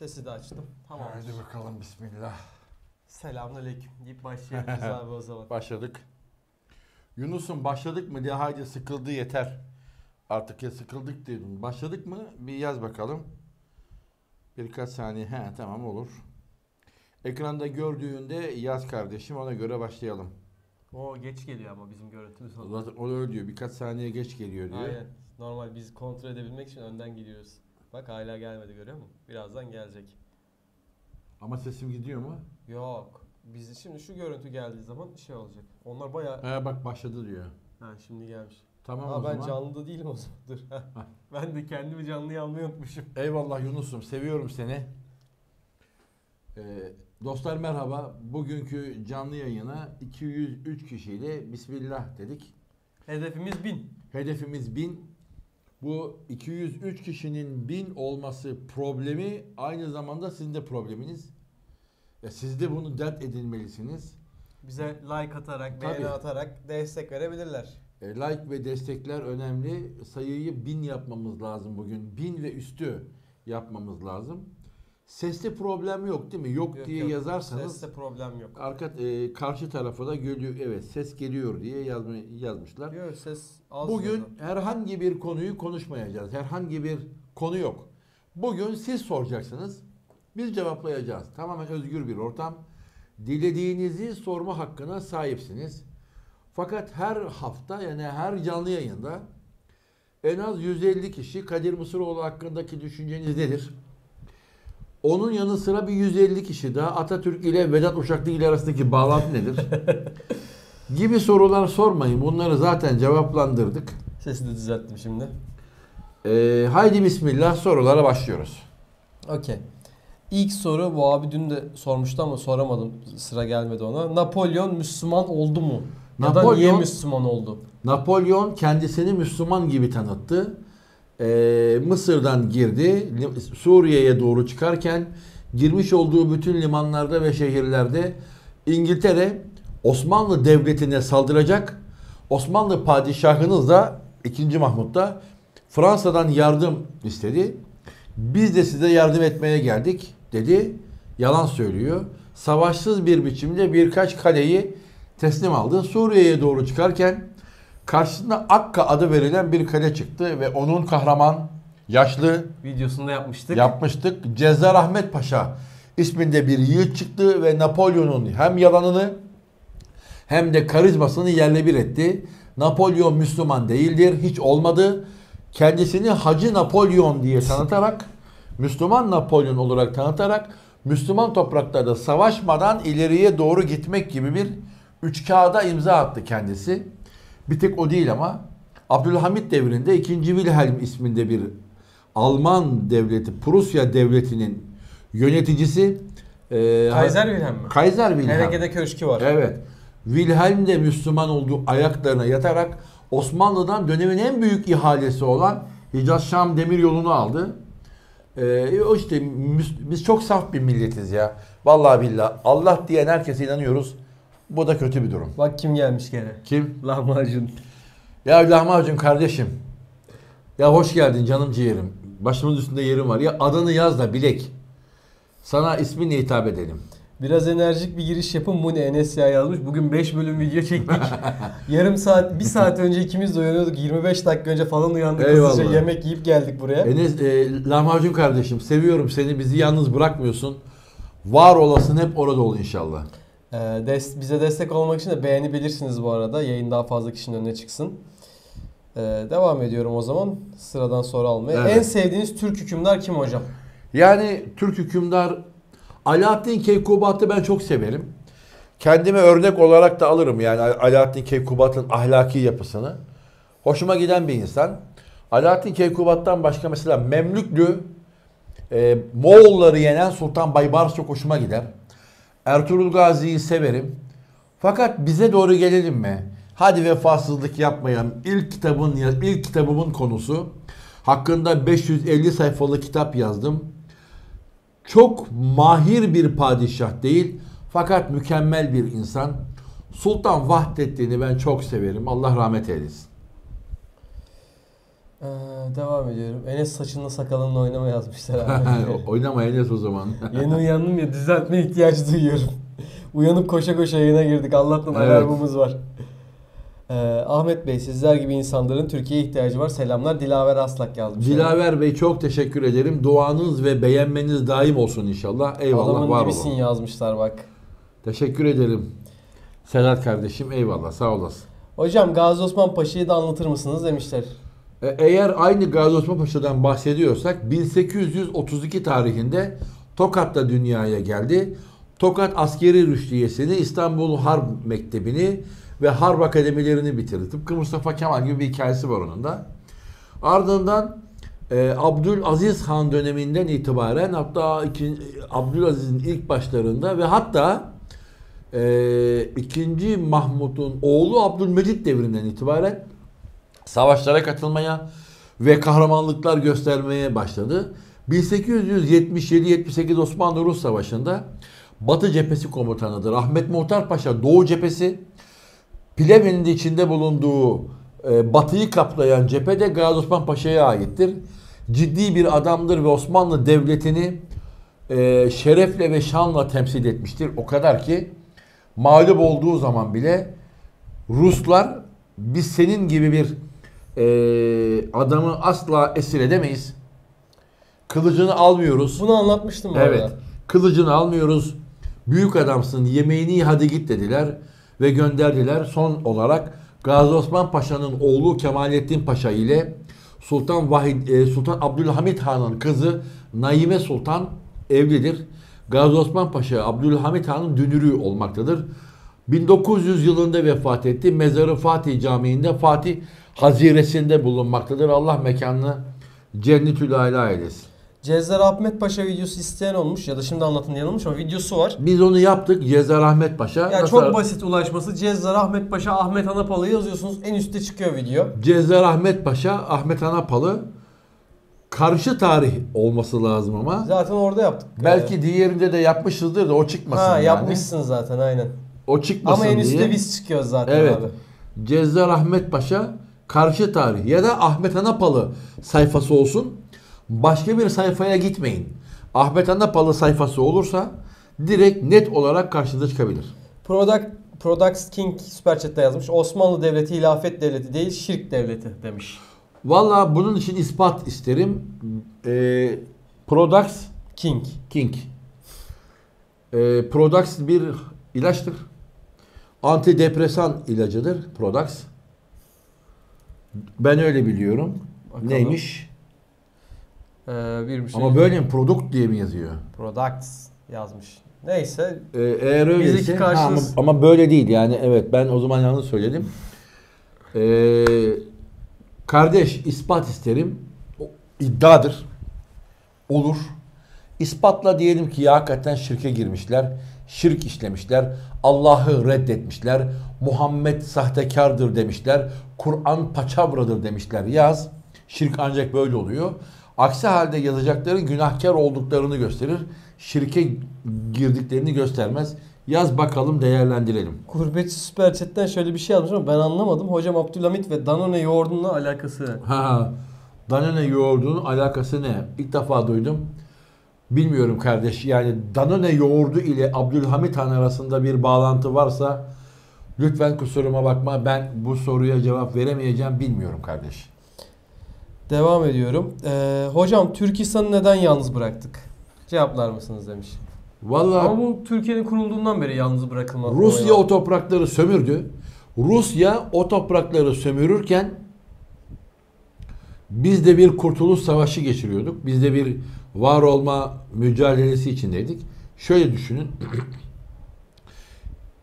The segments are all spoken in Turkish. Sesi de açtım. Tamam. Hadi bakalım, bismillah. Selamünaleyküm deyip başlayabiliriz abi o zaman. Başladık. Yunus'um başladık mı diye, haydi sıkıldı yeter. Artık ya sıkıldık dedim. Başladık mı? Bir yaz bakalım. Birkaç saniye. He tamam, olur. Ekranda gördüğünde yaz kardeşim, ona göre başlayalım. O geç geliyor ama bizim görüntümüz. Zaten o öyle diyor. Birkaç saniye geç geliyor diyor. Aynen. Normal, biz kontrol edebilmek için önden gidiyoruz. Bak hala gelmedi, görüyor musun? Birazdan gelecek. Ama sesim gidiyor mu? Yok. Biz şimdi şu görüntü geldiği zaman şey olacak. Onlar bayağı... He bak başladı diyor. Ha şimdi gelmiş. Tamam. Aa, o ben zaman canlı değilim o zaman. Dur. Ben de kendimi canlıya almayı unutmuşum. Eyvallah Yunus'um, seviyorum seni. Dostlar merhaba. Bugünkü canlı yayına 203 kişiyle bismillah dedik. Hedefimiz 1000. Hedefimiz 1000. Bu 203 kişinin 1000 olması problemi aynı zamanda sizin de probleminiz. Siz de bunu dert edinmelisiniz. Bize like atarak, beğeni atarak destek verebilirler. Like ve destekler önemli. Sayıyı 1000 yapmamız lazım bugün. 1000 ve üstü yapmamız lazım. Seste problem yok değil mi? Yok diye yok yazarsanız. Seste problem yok. Karşı tarafa da geliyor. Evet, ses geliyor diye yazmışlar. Yok, ses az. Bugün herhangi bir konuyu konuşmayacağız. Herhangi bir konu yok. Bugün siz soracaksınız. Biz cevaplayacağız. Tamamen özgür bir ortam. Dilediğinizi sorma hakkına sahipsiniz. Fakat her hafta, yani her canlı yayında en az 150 kişi Kadir Mısıroğlu hakkındaki düşünceniz nedir? Onun yanı sıra bir 150 kişi daha Atatürk ile Vedat Uşaklı ile arasındaki bağlantı nedir? gibi sorular sormayın. Bunları zaten cevaplandırdık. Sesi de düzelttim şimdi. Haydi bismillah, sorulara başlıyoruz. Okey. İlk soru, bu abi dün de sormuştu ama soramadım, sıra gelmedi ona. Napolyon Müslüman oldu mu? Napolyon, ya da niye Müslüman oldu? Napolyon kendisini Müslüman gibi tanıttı. Mısır'dan girdi. Suriye'ye doğru çıkarken girmiş olduğu bütün limanlarda ve şehirlerde İngiltere Osmanlı Devleti'ne saldıracak. Osmanlı padişahınız da 2. Mahmut da Fransa'dan yardım istedi. Biz de size yardım etmeye geldik dedi. Yalan söylüyor. Savaşsız bir biçimde birkaç kaleyi teslim aldı. Suriye'ye doğru çıkarken karşısında Akka adı verilen bir kale çıktı ve onun kahraman, yaşlı videosunda yapmıştık. Cezzar Ahmet Paşa isminde bir yiğit çıktı ve Napolyon'un hem yalanını hem de karizmasını yerle bir etti. Napolyon Müslüman değildir, hiç olmadı. Kendisini Hacı Napolyon diye tanıtarak, Müslüman Napolyon olarak tanıtarak Müslüman topraklarda savaşmadan ileriye doğru gitmek gibi bir üçkağıda imza attı kendisi. Bir tek o değil ama Abdülhamit devrinde 2. Wilhelm isminde bir Alman devleti, Prusya devletinin yöneticisi Kaiser Wilhelm mi? Kaiser Wilhelm. Herege'de köşkü var. Evet. Wilhelm de Müslüman olduğu ayaklarına yatarak Osmanlı'dan dönemin en büyük ihalesi olan Hicaz-Şam demiryolunu aldı. İşte biz çok saf bir milletiz ya. Vallahi billahi Allah diyen herkese inanıyoruz. Bu da kötü bir durum. Bak kim gelmiş gene. Kim? Lahmacun. Ya lahmacun kardeşim. Ya hoş geldin canım ciğerim. Başımın üstünde yerim var. Ya adını yaz da bilek. Sana isminle hitap edelim. Biraz enerjik bir giriş yapın. Mune Enes ya yazmış. Bugün 5 bölüm video çektik. Yarım saat, 1 saat önce ikimiz de uyanıyorduk. 25 dakika önce falan uyandık. Eyvallah. Yemek yiyip geldik buraya. Enes, lahmacun kardeşim seviyorum seni. Bizi yalnız bırakmıyorsun. Var olasın, hep orada ol inşallah. Bize destek olmak için de beğeni bilirsiniz bu arada. Yayın daha fazla kişinin önüne çıksın. Devam ediyorum o zaman. Sıradan soru almaya. Evet. En sevdiğiniz Türk hükümdar kim hocam? Yani Türk hükümdar Alaaddin Keykubat'ı ben çok severim. Kendime örnek olarak da alırım yani Alaaddin Keykubat'ın ahlaki yapısını. Hoşuma giden bir insan. Alaaddin Keykubat'tan başka mesela Memlüklü Moğolları yenen Sultan Baybars çok hoşuma gider. Ertuğrul Gazi'yi severim. Fakat bize doğru gelelim mi? Hadi vefasızlık yapmayalım. İlk kitabımın konusu. Hakkında 550 sayfalık kitap yazdım. Çok mahir bir padişah değil. Fakat mükemmel bir insan. Sultan Vahdettin'i ben çok severim. Allah rahmet eylesin. Devam ediyorum. Enes saçınla sakalınla oynama yazmışlar abi. Oynama Enes o zaman. Yeni uyandım ya, düzeltme ihtiyacı duyuyorum. Uyanıp koşa koşa yayına girdik. Allah'tan alarmımız var. Ahmet Bey, sizler gibi insanların Türkiye'ye ihtiyacı var. Selamlar. Dilaver Aslak yazmış. Dilaver Bey, çok teşekkür ederim. Duanız ve beğenmeniz daim olsun inşallah. Eyvallah, var olun. Adamın gibisin yazmışlar bak. Teşekkür ederim. Sedat kardeşim, eyvallah, sağ olasın. Hocam Gazi Osman Paşa'yı da anlatır mısınız demişler. Eğer aynı Gazi Osman Paşa'dan bahsediyorsak 1832 tarihinde Tokat'ta dünyaya geldi. Tokat Askeri Rüştiyesini, İstanbul Harp Mektebi'ni ve Harp Akademilerini bitirdi. Tıpkı Mustafa Kemal gibi bir hikayesi var onun da. Ardından Abdülaziz Han döneminden itibaren, hatta Abdülaziz'in ilk başlarında ve hatta 2. Mahmut'un oğlu Abdülmecid devrinden itibaren savaşlara katılmaya ve kahramanlıklar göstermeye başladı. 1877-78 Osmanlı-Rus Savaşı'nda Batı Cephesi komutanıdır. Ahmet Muhtar Paşa Doğu Cephesi, Pleven'in içinde bulunduğu Batı'yı kaplayan cephede Gazi Osman Paşa'ya aittir. Ciddi bir adamdır ve Osmanlı Devleti'ni şerefle ve şanla temsil etmiştir. O kadar ki mağlup olduğu zaman bile Ruslar, biz senin gibi bir adamı asla esir edemeyiz, kılıcını almıyoruz. Bunu anlatmıştım ben. Evet. Kılıcını almıyoruz. Büyük adamsın, yemeğini ye, hadi git dediler ve gönderdiler. Son olarak Gazi Osman Paşa'nın oğlu Kemalettin Paşa ile Sultan Abdülhamid Han'ın kızı Naime Sultan evlidir. Gazi Osman Paşa Abdülhamid Han'ın dünürü olmaktadır. 1900 yılında vefat etti. Mezarı Fatih Camii'nde, Fatih Haziresi'nde bulunmaktadır. Allah mekanını Cennetül Âlâ eylesin. Cezzar Ahmet Paşa videosu isteyen olmuş ya da şimdi anlatın diyen olmuş ama videosu var. Biz onu yaptık. Cezzar Ahmet Paşa. Ya yani çok basit ulaşması. Cezzar Ahmet Paşa, Ahmet Anapalı yazıyorsunuz. En üstte çıkıyor video. Cezzar Ahmet Paşa, Ahmet Anapalı. Karşı tarih olması lazım ama. Zaten orada yaptık. Belki diğerinde de yapmışızdır da o çıkmasın. Ha, yapmışsın yani zaten, aynen. O çıkmasın diye. Ama en üstte biz çıkıyoruz zaten, evet abi. Cezzar Ahmet Paşa karşı tarih ya da Ahmet Anapalı sayfası olsun. Başka bir sayfaya gitmeyin. Ahmet Anapalı sayfası olursa direkt net olarak karşınıza çıkabilir. Products King Süper Chat'te yazmış. Osmanlı Devleti hilafet devleti değil, şirk devleti demiş. Valla bunun için ispat isterim. Products King. Products bir ilaçtır. Antidepresan ilacıdır Products. Ben öyle biliyorum. Bakalım. Neymiş? Ama böyle mi? Product diye mi yazıyor? Products yazmış. Neyse. Eğer öyleyse. Ama böyle değil yani, evet, ben o zaman yanlış söyledim. Kardeş, ispat isterim. İddiadır. Olur. İspatla diyelim ki ya hakikaten şirke girmişler. Şirk işlemişler. Allah'ı reddetmişler. Muhammed sahtekardır demişler. Kur'an paçavradır demişler. Yaz. Şirk ancak böyle oluyor. Aksi halde yazacakların günahkar olduklarını gösterir. Şirke girdiklerini göstermez. Yaz bakalım, değerlendirelim. Kurbetçi Süper Chat'ten şöyle bir şey yazmış ama ben anlamadım. Hocam Abdülhamit ve Danone yoğurdunun alakası. Ha, Danone yoğurdunun alakası ne? İlk defa duydum. Bilmiyorum kardeş, yani Danone yoğurdu ile Abdülhamit Han arasında bir bağlantı varsa lütfen kusuruma bakma, ben bu soruya cevap veremeyeceğim, bilmiyorum kardeş. Devam ediyorum. Hocam Türkistan'ı neden yalnız bıraktık? Cevaplar mısınız demiş. Vallahi, ama bu Türkiye'nin kurulduğundan beri yalnız bırakılmadı. Rusya o toprakları sömürdü. Rusya o toprakları sömürürken biz de bir kurtuluş savaşı geçiriyorduk. Biz de bir var olma mücadelesi içindeydik. Şöyle düşünün.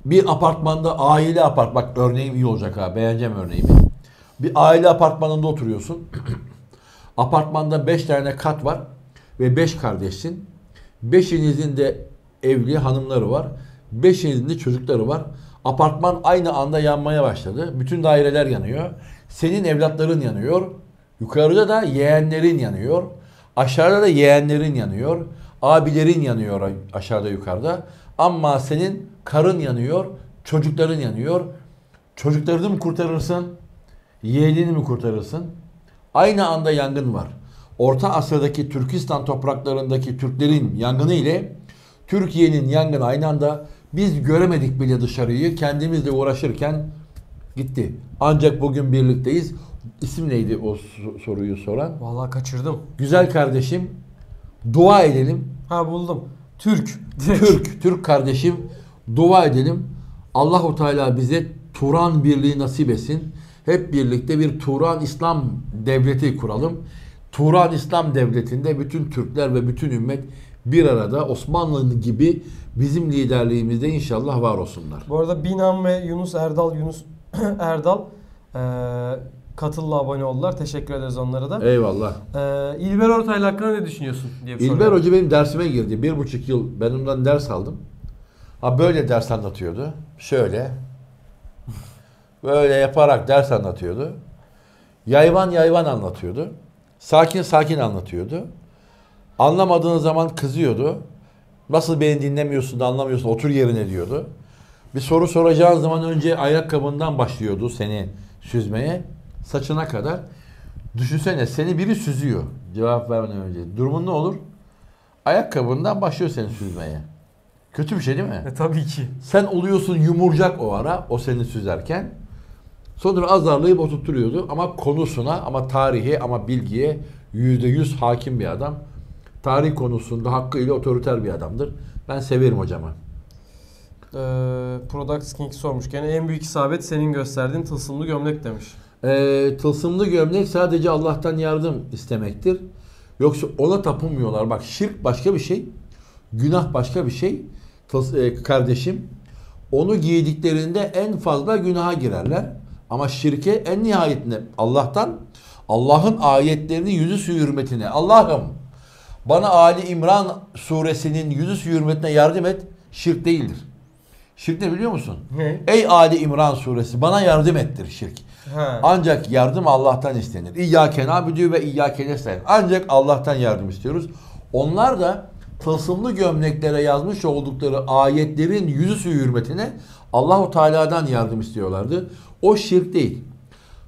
Bir apartmanda, aile apartman, bak örneğim iyi olacak ha, beğeneceğim örneğimi. Bir aile apartmanında oturuyorsun. Apartmanda 5 tane kat var ve 5 kardeşsin. 5'inizin de evli hanımları var. 5'inizin de çocukları var. Apartman aynı anda yanmaya başladı. Bütün daireler yanıyor. Senin evlatların yanıyor. Yukarıda da yeğenlerin yanıyor. Aşağıda da yeğenlerin yanıyor. Abilerin yanıyor aşağıda, yukarıda. Ama senin karın yanıyor. Çocukların yanıyor. Çocuklarını mı kurtarırsın? Yeğenini mi kurtarırsın? Aynı anda yangın var. Orta Asya'daki Türkistan topraklarındaki Türklerin yangını ile Türkiye'nin yangını aynı anda, biz göremedik bile dışarıyı, kendimizle uğraşırken gitti. Ancak bugün birlikteyiz. İsim neydi o soruyu soran? Vallahi kaçırdım. Güzel kardeşim, dua edelim. Ha, buldum. Türk. Türk kardeşim, dua edelim. Allahu Teala bize Turan Birliği nasip etsin. Hep birlikte bir Turan İslam Devleti kuralım. Turan İslam Devleti'nde bütün Türkler ve bütün ümmet bir arada, Osmanlı gibi bizim liderliğimizde inşallah var olsunlar. Bu arada Binan ve Yunus Erdal katıllı abone oldular. Teşekkür ederiz onlara da. Eyvallah. İlber Ortaylı hakkında ne düşünüyorsun diye soruyorum. İlber Hoca benim dersime girdi. 1,5 yıl ben ondan ders aldım. Ha, böyle ders anlatıyordu. Şöyle. Böyle yaparak ders anlatıyordu. Yayvan yayvan anlatıyordu. Sakin sakin anlatıyordu. Anlamadığın zaman kızıyordu. Nasıl beni dinlemiyorsun da anlamıyorsun, otur yerine diyordu. Bir soru soracağın zaman önce ayakkabından başlıyordu seni süzmeye. Saçına kadar. Düşünsene, seni biri süzüyor cevap vermeden önce. Durumun ne olur? Ayakkabından başlıyor seni süzmeye. Kötü bir şey değil mi? Tabii ki. Sen oluyorsun yumurcak o ara, o seni süzerken. Sonra azarlayıp oturtturuyordu ama konusuna, ama tarihe, ama bilgiye %100 hakim bir adam. Tarih konusunda hakkıyla otoriter bir adamdır. Ben severim hocama. Products King sormuş. Gene en büyük isabet senin gösterdiğin tılsımlı gömlek demiş. Tılsımlı gömlek sadece Allah'tan yardım istemektir. Yoksa ona tapınmıyorlar. Bak, şirk başka bir şey. Günah başka bir şey. Kardeşim, onu giydiklerinde en fazla günaha girerler. Ama şirke en nihayetinde Allah'tan, Allah'ın ayetlerinin yüzüstü hürmetine, Allah'ım bana Ali İmran suresinin yüzüstü hürmetine yardım et, şirk değildir. Şirk ne biliyor musun? Ne? Ey Ali İmran suresi, bana yardım ettir şirk. Ha. Ancak yardım Allah'tan istenir. İyyâke nâbüdü ve iyyâke nestaîn. Ancak Allah'tan yardım istiyoruz. Onlar da tılsımlı gömleklere yazmış oldukları ayetlerin yüzüstü hürmetine Allahu Teala'dan yardım istiyorlardı. O şirk değil.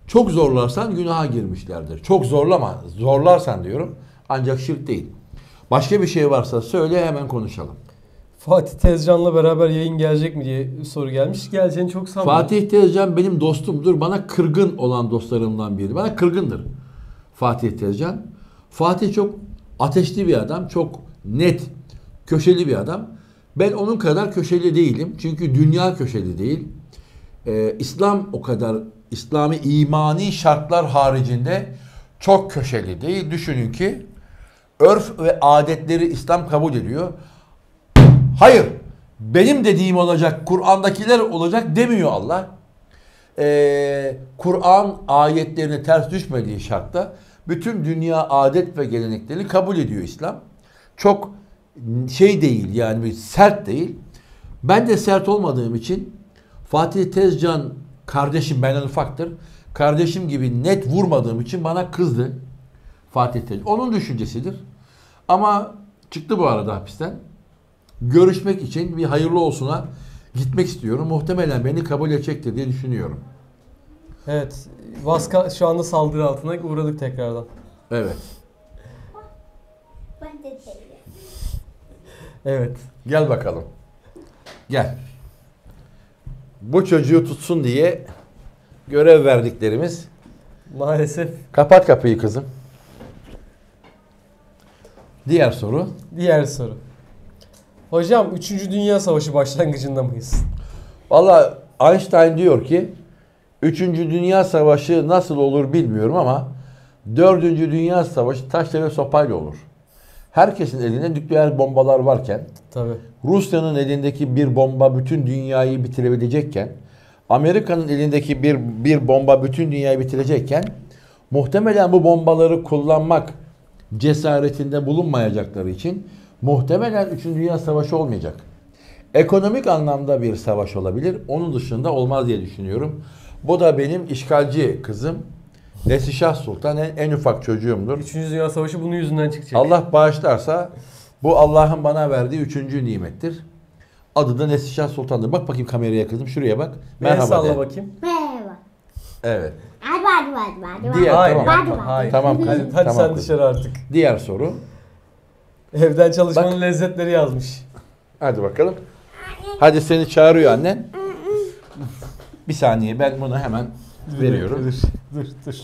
Çok zorlarsan günaha girmişlerdir. Çok zorlama. Zorlarsan diyorum. Ancak şirk değil. Başka bir şey varsa söyle, hemen konuşalım. Fatih Tezcan'la beraber yayın gelecek mi diye soru gelmiş. Geleceğini çok sanmıyorum. Fatih Tezcan benim dostumdur. Bana kırgın olan dostlarımdan biri. Bana kırgındır Fatih Tezcan. Fatih çok ateşli bir adam. Çok net, köşeli bir adam. Ben onun kadar köşeli değilim. Çünkü dünya köşeli değil. İslam o kadar, İslami imani şartlar haricinde çok köşeli değil. Düşünün ki örf ve adetleri İslam kabul ediyor. Hayır, benim dediğim olacak, Kur'an'dakiler olacak demiyor Allah. Kur'an ayetlerine ters düşmediği şartta bütün dünya adet ve geleneklerini kabul ediyor İslam. Çok şey değil yani, sert değil. Ben de sert olmadığım için Fatih Tezcan kardeşim, benden ufaktır. Kardeşim gibi net vurmadığım için bana kızdı Fatih Tezcan. Onun düşüncesidir. Ama çıktı bu arada hapisten. Görüşmek için bir hayırlı olsuna gitmek istiyorum. Muhtemelen beni kabul edecektir diye düşünüyorum. Evet. Vaska şu anda saldırı altına uğradık tekrardan. Evet. Evet. Gel bakalım. Gel. Bu çocuğu tutsun diye görev verdiklerimiz. Maalesef. Kapat kapıyı kızım. Diğer soru. Diğer soru. Hocam, 3. Dünya Savaşı başlangıcında mıyız? Vallahi Einstein diyor ki 3. Dünya Savaşı nasıl olur bilmiyorum ama 4. Dünya Savaşı taşla ve sopayla olur. Herkesin elinde nükleer bombalar varken, tabii, Rusya'nın elindeki bir bomba bütün dünyayı bitirebilecekken, Amerika'nın elindeki bir bomba bütün dünyayı bitirecekken, muhtemelen bu bombaları kullanmak cesaretinde bulunmayacakları için muhtemelen 3. Dünya Savaşı olmayacak. Ekonomik anlamda bir savaş olabilir. Onun dışında olmaz diye düşünüyorum. Bu da benim işgalci kızım Neslişah Sultan, en ufak çocuğumdur. 3. Dünya Savaşı bunun yüzünden çıkacak. Allah bağışlarsa bu Allah'ın bana verdiği 3. nimettir. Adı da Neslişah Sultan'dır. Bak bakayım kameraya kızım, şuraya bak. Merhaba. Salla bakayım. Merhaba. Evet. Hayır. Tamam kızım. Hadi sen dışarı artık. Diğer soru. Evden çalışmanın lezzetleri yazmış. Hadi bakalım. Hadi seni çağırıyor annen. Bir saniye ben bunu hemen veriyorum. Dur.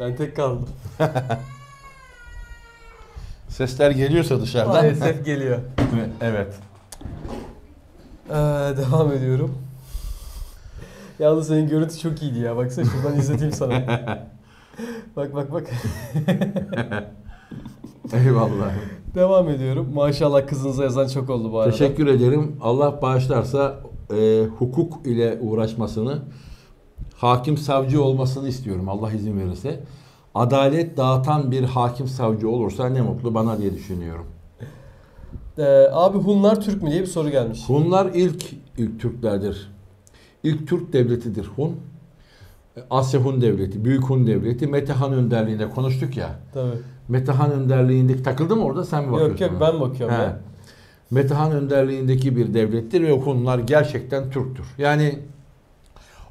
Ben tek kaldım. Sesler geliyorsa dışarıdan. Maalesef geliyor. Evet. Devam ediyorum. Yalnız senin görüntü çok iyiydi ya. Baksana şuradan izleteyim sana. Bak. Eyvallah. Devam ediyorum. Maşallah kızınıza yazan çok oldu bu arada. Teşekkür ederim. Allah bağışlarsa hukuk ile uğraşmasını, hakim savcı olmasını istiyorum Allah izin verirse. Adalet dağıtan bir hakim savcı olursa ne mutlu bana diye düşünüyorum. Abi Hunlar Türk mü diye bir soru gelmiş. Hunlar ilk Türklerdir. İlk Türk devletidir Hun. Asya Hun Devleti, Büyük Hun Devleti. Mete Han önderliğinde konuştuk ya. Tabii. Mete Han önderliğindeki takıldı mı orada sen mi bakıyorsun? Yok ben bakıyorum. Mete Han önderliğindeki bir devlettir ve Hunlar gerçekten Türktür. Yani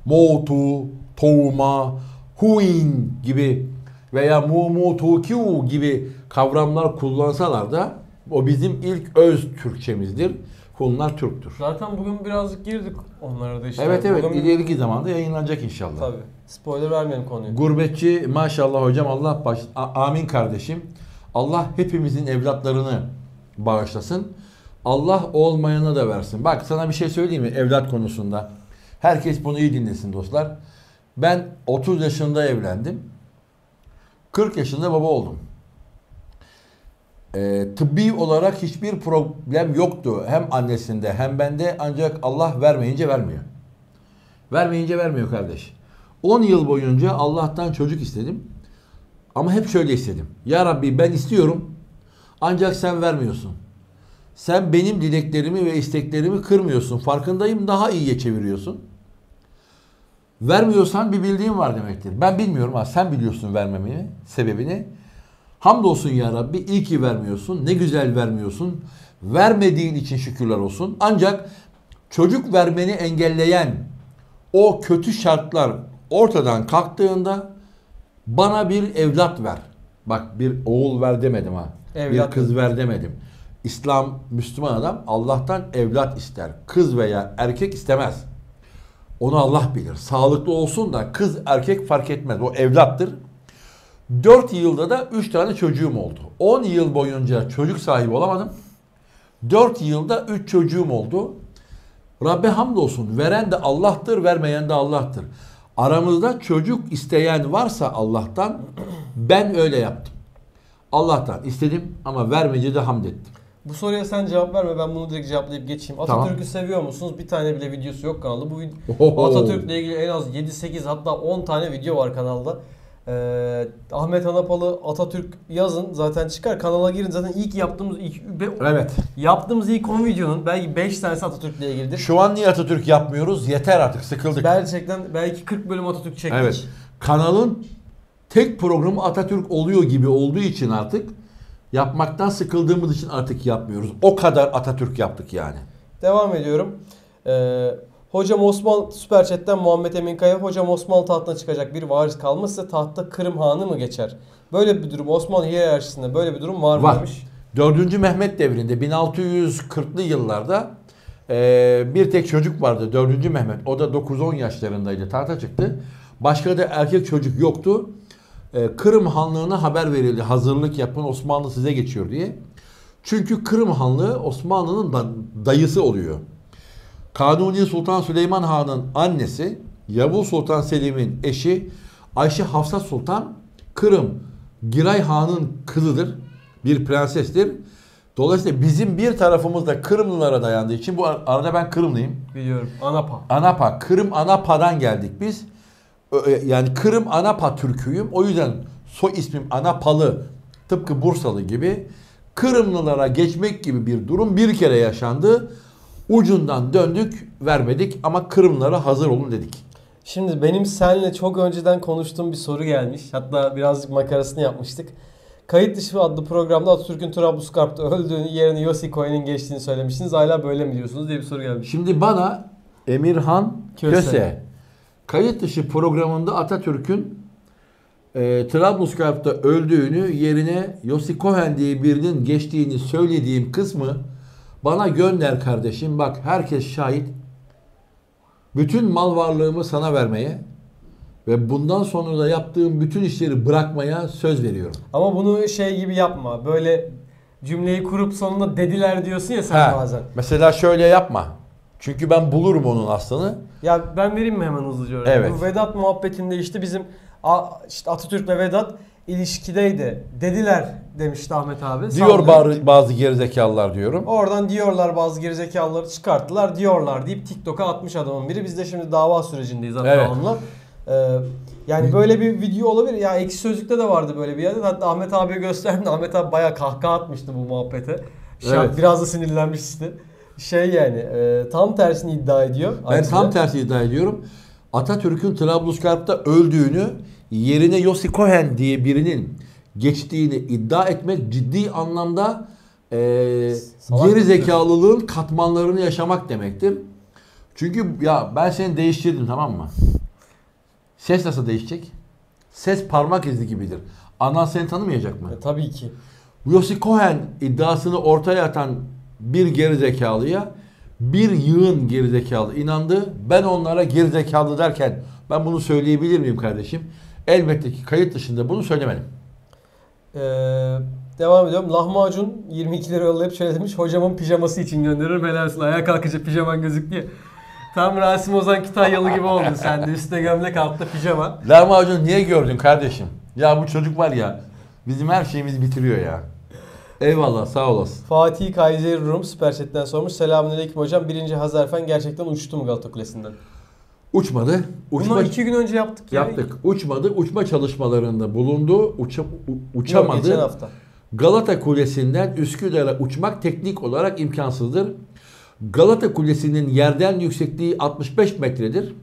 Moğtu, Toğuma, Huin gibi veya Mu-Mu-Tu-Kiu gibi kavramlar kullansalar da o bizim ilk öz Türkçemizdir. Hunlar Türktür. Zaten bugün birazcık girdik onlara da işte. Evet bugün... ileriki zamanda yayınlanacak inşallah. Tabii. Spoiler vermeyelim konuyu. Gurbetçi maşallah hocam Allah amin kardeşim. Allah hepimizin evlatlarını bağışlasın. Allah olmayanı da versin. Bak sana bir şey söyleyeyim mi evlat konusunda? Herkes bunu iyi dinlesin dostlar. Ben 30 yaşında evlendim. 40 yaşında baba oldum. Tıbbi olarak hiçbir problem yoktu. Hem annesinde hem bende ancak Allah vermeyince vermiyor. Vermeyince vermiyor kardeş. 10 yıl boyunca Allah'tan çocuk istedim. Ama hep şöyle istedim. Ya Rabbi ben istiyorum ancak sen vermiyorsun. Sen benim dileklerimi ve isteklerimi kırmıyorsun. Farkındayım daha iyiye çeviriyorsun. Vermiyorsan bir bildiğin var demektir. Ben bilmiyorum ama sen biliyorsun vermemeyi, sebebini. Hamdolsun ya Rabbi iyi ki vermiyorsun. Ne güzel vermiyorsun. Vermediğin için şükürler olsun. Ancak çocuk vermeni engelleyen o kötü şartlar ortadan kalktığında bana bir evlat ver. Bak bir oğul ver demedim ha. Evlat. Bir kız ver demedim. İslam, Müslüman adam Allah'tan evlat ister. Kız veya erkek istemez. Onu Allah bilir. Sağlıklı olsun da kız erkek fark etmez. O evlattır. 4 yılda da 3 tane çocuğum oldu. 10 yıl boyunca çocuk sahibi olamadım. 4 yılda 3 çocuğum oldu. Rabbe hamdolsun. Veren de Allah'tır, vermeyen de Allah'tır. Aramızda çocuk isteyen varsa Allah'tan ben öyle yaptım. Allah'tan istedim ama vermeyince de hamd ettim. Bu soruya sen cevap verme. Ben bunu direkt cevaplayıp geçeyim. Tamam. Atatürk'ü seviyor musunuz? Bir tane bile videosu yok kanalda. Bu Atatürk'le ilgili en az 7-8 hatta 10 tane video var kanalda. Ahmet Hanapalı Atatürk yazın zaten çıkar. Kanala girin zaten ilk yaptığımız ilk 10 videonun belki 5 tanesi Atatürk'le ilgilidir. Şu an niye Atatürk yapmıyoruz? Yeter artık sıkıldık. Gerçekten belki 40 bölüm Atatürk çektik. Evet. Kanalın tek programı Atatürk oluyor gibi olduğu için artık yapmaktan sıkıldığımız için artık yapmıyoruz. O kadar Atatürk yaptık yani. Devam ediyorum. Hocam Osmanlı Süper Chat'ten Muhammed Emin Kaya. Hocam Osmanlı tahtına çıkacak bir varis kalmışsa tahtta Kırım Hanı mı geçer? Böyle bir durum Osmanlı hiyerarşisinde böyle bir durum var mı? Var. 4. Mehmet devrinde 1640'lı yıllarda bir tek çocuk vardı 4. Mehmet. O da 9-10 yaşlarındaydı tahta çıktı. Başka da erkek çocuk yoktu. Kırım Hanlığı'na haber verildi. Hazırlık yapın Osmanlı size geçiyor diye. Çünkü Kırım Hanlığı Osmanlı'nın dayısı oluyor. Kanuni Sultan Süleyman Han'ın annesi, Yavuz Sultan Selim'in eşi Ayşe Hafsa Sultan Kırım Giray Han'ın kızıdır. Bir prensestir. Dolayısıyla bizim bir tarafımız da Kırımlılara dayandığı için bu arada ben Kırımlıyım. Biliyorum. Anapa. Kırım Anapa'dan geldik biz. Yani Kırım Anapa Türküyüm. O yüzden soy ismim Anapalı tıpkı Bursalı gibi Kırımlılara geçmek gibi bir durum bir kere yaşandı. Ucundan döndük, vermedik ama Kırımlara hazır olun dedik. Şimdi benim seninle çok önceden konuştuğum bir soru gelmiş. Hatta birazcık makarasını yapmıştık. Kayıt Dışı adlı programda Atatürk'ün Trablusgarp'ta öldüğünü, yerini Yossikoy'un geçtiğini söylemiştiniz. Hala böyle mi diyorsunuz diye bir soru gelmiş. Şimdi bana Emirhan Köse Kayıt Dışı programında Atatürk'ün Trablusgarp'ta öldüğünü, yerine Yossikoyen diye birinin geçtiğini söylediğim kısmı bana gönder kardeşim. Bak herkes şahit. Bütün mal varlığımı sana vermeye ve bundan sonra da yaptığım bütün işleri bırakmaya söz veriyorum. Ama bunu şey gibi yapma. Böyle cümleyi kurup sonunda dediler diyorsun ya sen bazen. Mesela şöyle yapma. Çünkü ben bulurum onun aslını. Ya ben vereyim mi hemen hızlıca öyle? Evet. Bu Vedat muhabbetinde işte bizim işte Atatürk'le Vedat ilişkideydi. Dediler demişti Ahmet abi. Diyor bazı gerizekalılar diyorum. Oradan diyorlar bazı gerizekalıları çıkarttılar. Diyorlar deyip TikTok'a atmış adamın biri. Biz de şimdi dava sürecindeyiz hatta evet, onunla. Yani böyle bir video olabilir. Ya Ekşi Sözlük'te de vardı böyle bir yerde. Hatta Ahmet abiye gösterdim. Ahmet abi bayağı kahkaha atmıştı bu muhabbete. Evet. Biraz da sinirlenmişti. Tam tersini iddia ediyor. Ben ayrıca tam tersi iddia ediyorum. Atatürk'ün Trablusgarp'ta öldüğünü, yerine Yossikoyen diye birinin geçtiğini iddia etmek ciddi anlamda geri zekalılığın katmanlarını yaşamak demektir. Çünkü ya ben seni değiştirdim, tamam mı? Ses nasıl değişecek? Ses parmak izi gibidir. Anan seni tanımayacak mı? Tabii ki. Yossikoyen iddiasını ortaya atan bir gerizekalıya bir yığın gerizekalı inandı. Ben onlara gerizekalı derken ben bunu söyleyebilir miyim kardeşim? Elbette ki kayıt dışında bunu söylemedim. Devam ediyorum. Lahmacun 22 lira yollayıp şöyle demiş. Hocamın pijaması için gönderirim. Helal olsun. Ayağa kalkınca pijaman gözüküyor. Tam Rasim Ozan Kütahyalı gibi oldun sen de. Üstte gömlek, altta pijama. Lahmacun niye gördün kardeşim? Ya bu çocuk var ya, bizim her şeyimizi bitiriyor ya. Eyvallah, sağ olasın. Fatih Kayseri Rum Süper Chat'ten sormuş. Selamünaleyküm hocam. 1. Hazarfen gerçekten uçtu mu Galata Kulesi'nden? Uçmadı. Bundan 2 gün önce yaptık. Yaptık. Uçmadı. Uçma çalışmalarında bulundu. Uçamadı. Yok, geçen hafta. Galata Kulesi'nden Üsküdar'a uçmak teknik olarak imkansızdır. Galata Kulesi'nin yerden yüksekliği 65 metredir.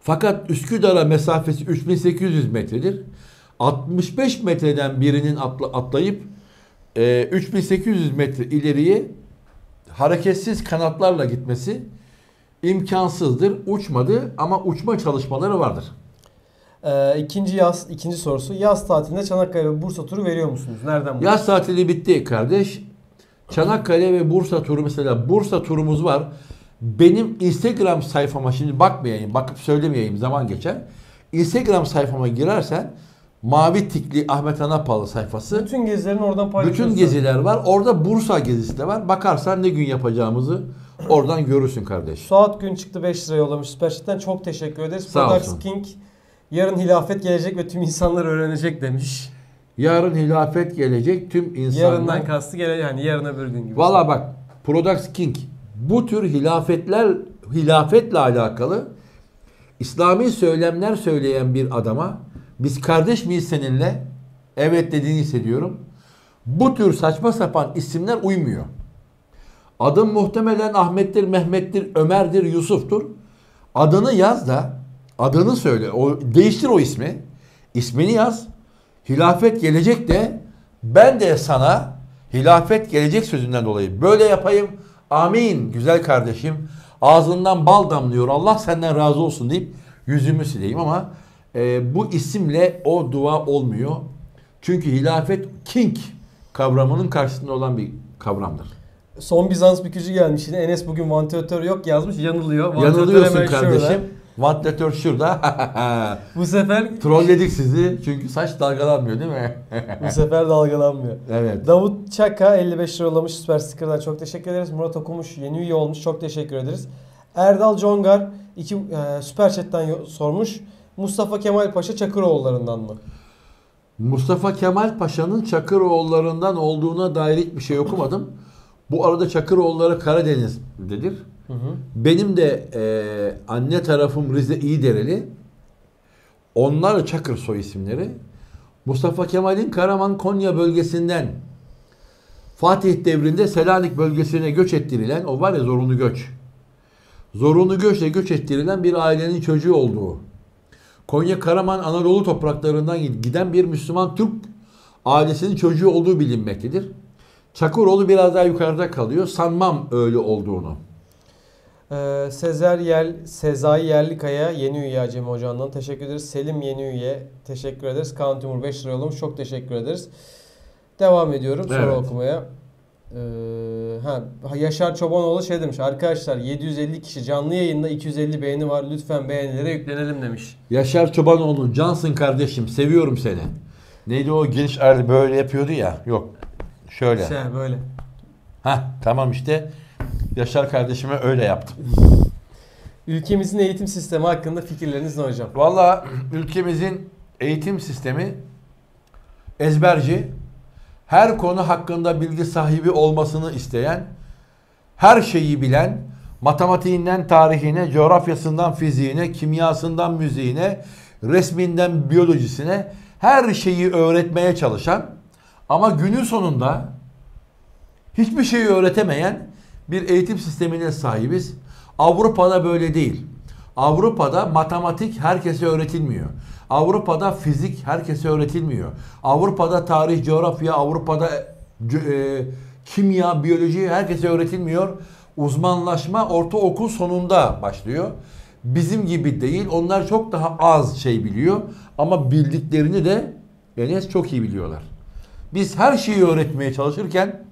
Fakat Üsküdar'a mesafesi 3800 metredir. 65 metreden birinin atlayıp 3800 metre ileriye hareketsiz kanatlarla gitmesi imkansızdır. Uçmadı ama uçma çalışmaları vardır. İkinci sorusu. Yaz tatilinde Çanakkale ve Bursa turu veriyor musunuz? Nereden bu? Yaz tatili bitti kardeş. Çanakkale ve Bursa turu, mesela Bursa turumuz var. Benim Instagram sayfama şimdi bakmayayım, bakıp söylemeyeyim, zaman geçer. Instagram sayfama girersen mavi tikli Ahmet Anapalı sayfası. Bütün gezilerin oradan paylaşıyorsun. Bütün geziler var. Orada Bursa gezisi de var. Bakarsan ne gün yapacağımızı oradan görürsün kardeş. Suat Gün çıktı 5 lira yollamış. Süperçet'ten çok teşekkür ederiz. Sağ olsun. King yarın hilafet gelecek ve tüm insanlar öğrenecek demiş. Yarın hilafet gelecek, tüm insanlar. Yarından kastı gele yani yarın öbür gün gibi. Valla bak, Products King bu tür hilafetle alakalı İslami söylemler söyleyen bir adama biz kardeş miyiz seninle? Evet dediğini hissediyorum. Bu tür saçma sapan isimler uymuyor. Adım muhtemelen Ahmet'tir, Mehmet'tir, Ömer'dir, Yusuf'tur. Adını yaz da adını söyle. Değiştir o ismi. İsmini yaz. Hilafet gelecek de ben de sana hilafet gelecek sözünden dolayı böyle yapayım. Amin güzel kardeşim. Ağzından bal damlıyor. Allah senden razı olsun deyip yüzümü sileyim ama bu isimle o dua olmuyor. Çünkü hilafet king kavramının karşısında olan bir kavramdır. Son Bizans bükücü gelmiş yine. Enes bugün vantilatör yok yazmış. Yanılıyor. Yanılıyorsun kardeşim. Şurada. Vantilatör şurada. Bu sefer trolledik sizi. Çünkü saç dalgalanmıyor değil mi? Bu sefer dalgalanmıyor. Evet. Davut Çaka 55 lira yollamış. Süper sticker'dan çok teşekkür ederiz. Murat Okumuş yeni üye olmuş. Çok teşekkür ederiz. Erdal Congar Süper Chat'ten sormuş. Mustafa Kemal Paşa Çakıroğullarından mı? Mustafa Kemal Paşa'nın Çakıroğullarından olduğuna dair hiçbir şey okumadım. Bu arada Çakıroğulları Karadeniz'dedir. Hı hı. Benim de anne tarafım Rize İyidereli. Onlar Çakır soy isimleri. Mustafa Kemal'in Karaman Konya bölgesinden Fatih devrinde Selanik bölgesine göç ettirilen, o var ya zorunlu göç. Zorunlu göçle göç ettirilen bir ailenin çocuğu olduğu. Konya Karaman Anadolu topraklarından giden bir Müslüman Türk ailesinin çocuğu olduğu bilinmektedir. Çakuroğlu biraz daha yukarıda kalıyor. Sanmam öyle olduğunu. Sezai Yerlikaya yeni üye Acemi Hoca'ndan teşekkür ederiz. Selim yeni üye teşekkür ederiz. Kaan Timur 5 lira yollamış. Çok teşekkür ederiz. Devam ediyorum soru okumaya. Yaşar Çobanoğlu şey demiş. Arkadaşlar 750 kişi canlı yayında 250 beğeni var. Lütfen beğenilere yüklenelim demiş. Yaşar Çobanoğlu cansın kardeşim. Seviyorum seni. Neydi o giriş böyle yapıyordu ya. Yok. Şöyle. Böyle. Tamam işte. Yaşar kardeşime öyle yaptım. Ülkemizin eğitim sistemi hakkında fikirleriniz ne hocam? Vallahi ülkemizin eğitim sistemi ezberci, her konu hakkında bilgi sahibi olmasını isteyen, her şeyi bilen, matematiğinden tarihine, coğrafyasından fiziğine, kimyasından müziğine, resminden biyolojisine her şeyi öğretmeye çalışan ama günün sonunda hiçbir şeyi öğretemeyen bir eğitim sistemine sahibiz. Avrupa'da böyle değil. Avrupa'da matematik herkese öğretilmiyor. Avrupa'da fizik herkese öğretilmiyor. Avrupa'da tarih, coğrafya, Avrupa'da kimya, biyoloji herkese öğretilmiyor. Uzmanlaşma ortaokul sonunda başlıyor. Bizim gibi değil. Onlar çok daha az şey biliyor. Ama bildiklerini de çok iyi biliyorlar. Biz her şeyi öğretmeye çalışırken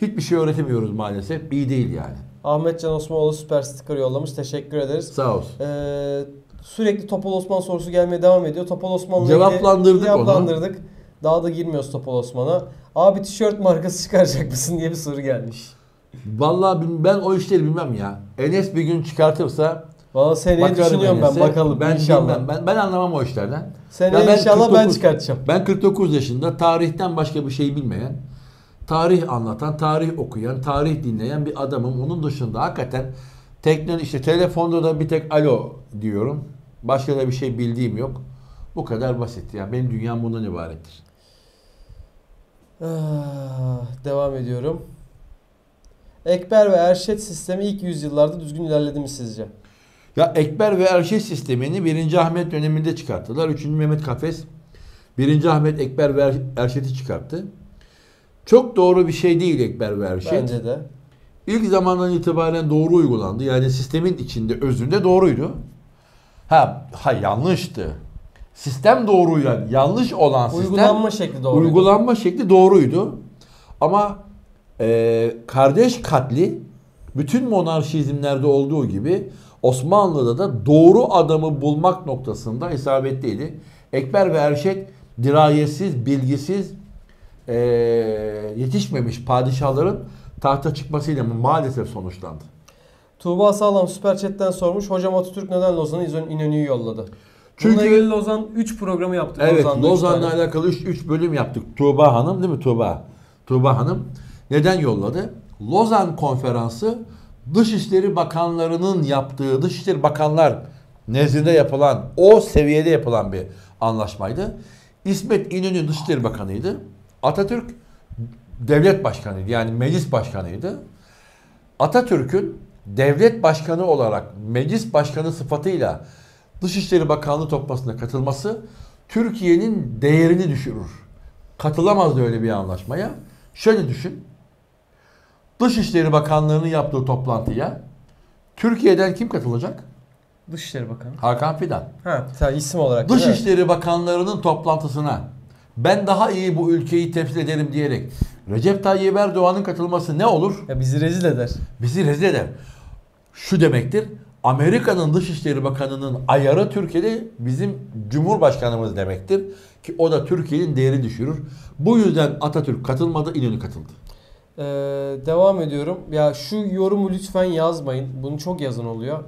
hiçbir şey öğretemiyoruz maalesef. İyi değil yani. Ahmet Can Osmanoğlu süper sticker yollamış. Teşekkür ederiz. Sağ olsun. Sürekli Topal Osman sorusu gelmeye devam ediyor. Topal Osman'la cevaplandırdık. Daha da girmiyoruz Topal Osman'a. Abi tişört markası çıkaracak mısın diye bir soru gelmiş. Vallahi ben o işleri bilmem ya. Enes bir gün çıkartırsa vallahi seneye düşünüyorum Enes'e. Bakalım inşallah. Ben anlamam o işlerden. Seneye inşallah ben çıkartacağım. Ben 49 yaşında tarihten başka bir şey bilmeyen, tarih anlatan, tarih okuyan, tarih dinleyen bir adamım. Onun dışında hakikaten telefonda da bir tek alo diyorum. Başka da bir şey bildiğim yok. Bu kadar basit. Yani benim dünyam bundan ibarettir. Devam ediyorum. Ekber ve Erşet sistemi ilk yüzyıllarda düzgün ilerledi mi sizce? Ya Ekber ve Erşet sistemini 1. Ahmet döneminde çıkarttılar. 3. Mehmet Kafes 1. Ahmet Ekber ve Erşet'i çıkarttı. Çok doğru bir şey değil Ekber ve Erşet. Bence de. İlk zamandan itibaren doğru uygulandı. Yani sistemin içinde özünde doğruydu. Yanlıştı. Sistem doğruydu. Yani yanlış olan sistem. Uygulanma şekli doğruydu. Uygulanma şekli doğruydu. Ama kardeş katli bütün monarşizmlerde olduğu gibi Osmanlı'da da doğru adamı bulmak noktasında isabetliydi. Ekber ve Erşet dirayetsiz, bilgisiz, yetişmemiş padişahların tahta çıkmasıyla maalesef sonuçlandı. Tuğba Sağlam süper chat'ten sormuş. Hocam Atatürk neden Lozan'a İnönü'yü yolladı? Çünkü Lozan 3 programı yaptık. Evet, Lozan'la alakalı 3 bölüm yaptık. Tuğba Hanım değil mi? Tuğba Hanım neden yolladı? Lozan konferansı Dışişleri Bakanlarının yaptığı, Dışişleri Bakanlar nezdinde yapılan, o seviyede yapılan bir anlaşmaydı. İsmet İnönü Dışişleri Bakanıydı. Atatürk devlet başkanıydı. Yani meclis başkanıydı. Atatürk'ün devlet başkanı olarak meclis başkanı sıfatıyla Dışişleri Bakanlığı toplantısına katılması Türkiye'nin değerini düşürür. Katılamazdı öyle bir anlaşmaya. Şöyle düşün. Dışişleri Bakanlığı'nın yaptığı toplantıya Türkiye'den kim katılacak? Dışişleri Bakanı. Hakan Fidan. İsim olarak. Dışişleri Bakanlarının toplantısına ben daha iyi bu ülkeyi temsil ederim diyerek Recep Tayyip Erdoğan'ın katılması ne olur? Ya bizi rezil eder. Bizi rezil eder. Şu demektir. Amerika'nın Dışişleri Bakanı'nın ayarı Türkiye'de bizim Cumhurbaşkanımız demektir. Ki o da Türkiye'nin değeri düşürür. Bu yüzden Atatürk katılmadı, İnönü katıldı. Devam ediyorum. Ya şu yorumu lütfen yazmayın. Bunu çok yazan oluyor.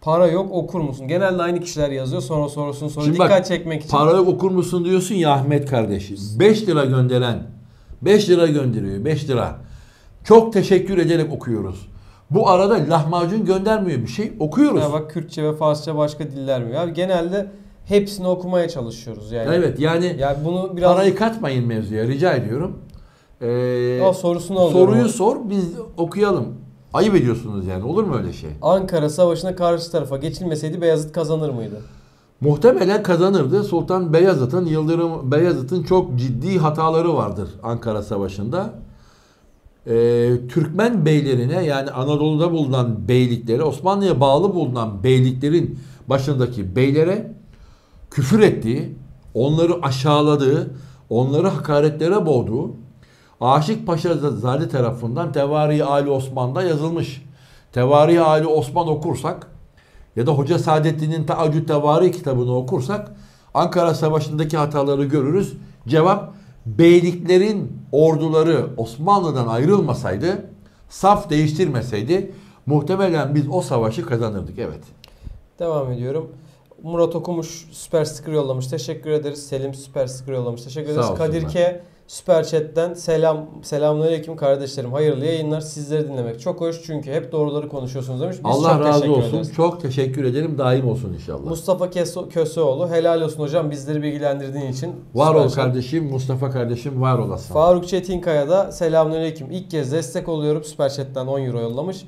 Para yok okur musun? Genelde aynı kişiler yazıyor. Sonra sorusunu soruyor. Dikkat çekmek için. Para yok okur musun diyorsun ya Ahmet kardeşim. 5 lira gönderen 5 lira gönderiyor. 5 lira. Çok teşekkür ederek okuyoruz. Bu arada lahmacun göndermiyor bir şey. Okuyoruz. Ya bak Kürtçe ve Farsça başka diller mi? Abi genelde hepsini okumaya çalışıyoruz. Evet yani bunu biraz... Parayı katmayın mevzuya rica ediyorum. Soruyu sor biz okuyalım. Ayıp ediyorsunuz yani. Olur mu öyle şey? Ankara Savaşı'na karşı tarafa geçilmeseydi Beyazıt kazanır mıydı? muhtemelen kazanırdı. Sultan Beyazıt'ın, Yıldırım Beyazıt'ın çok ciddi hataları vardır Ankara Savaşı'nda. Türkmen beylerine, yani Anadolu'da bulunan beyliklere, Osmanlı'ya bağlı bulunan beyliklerin başındaki beylere küfür ettiği, onları aşağıladığı, onları hakaretlere boğduğu Aşık Paşazade tarafından Tevari-i Ali Osman'da yazılmış. Tevari-i Ali Osman okursak ya da Hoca Saadettin'in Taacüd Tevari kitabını okursak Ankara Savaşı'ndaki hataları görürüz. Cevap: beyliklerin orduları Osmanlı'dan ayrılmasaydı, saf değiştirmeseydi muhtemelen biz o savaşı kazanırdık. Evet. Devam ediyorum. Murat Okumuş süper sticker yollamış. Teşekkür ederiz. Selim süper sticker yollamış. Teşekkür ederiz. Kadir K süper chat'ten selamünaleyküm kardeşlerim. Hayırlı yayınlar. Sizleri dinlemek çok hoş çünkü hep doğruları konuşuyorsunuz demiş. Biz Allah razı olsun. Ederiz. Çok teşekkür ederim. Daim olsun inşallah. Mustafa Köseoğlu helal olsun hocam bizleri bilgilendirdiğin için. Var ol kardeşim. Mustafa kardeşim var olasın. Faruk Çetinkaya da selamünaleyküm. İlk kez destek oluyorum. Süper chat'ten 10 euro yollamış.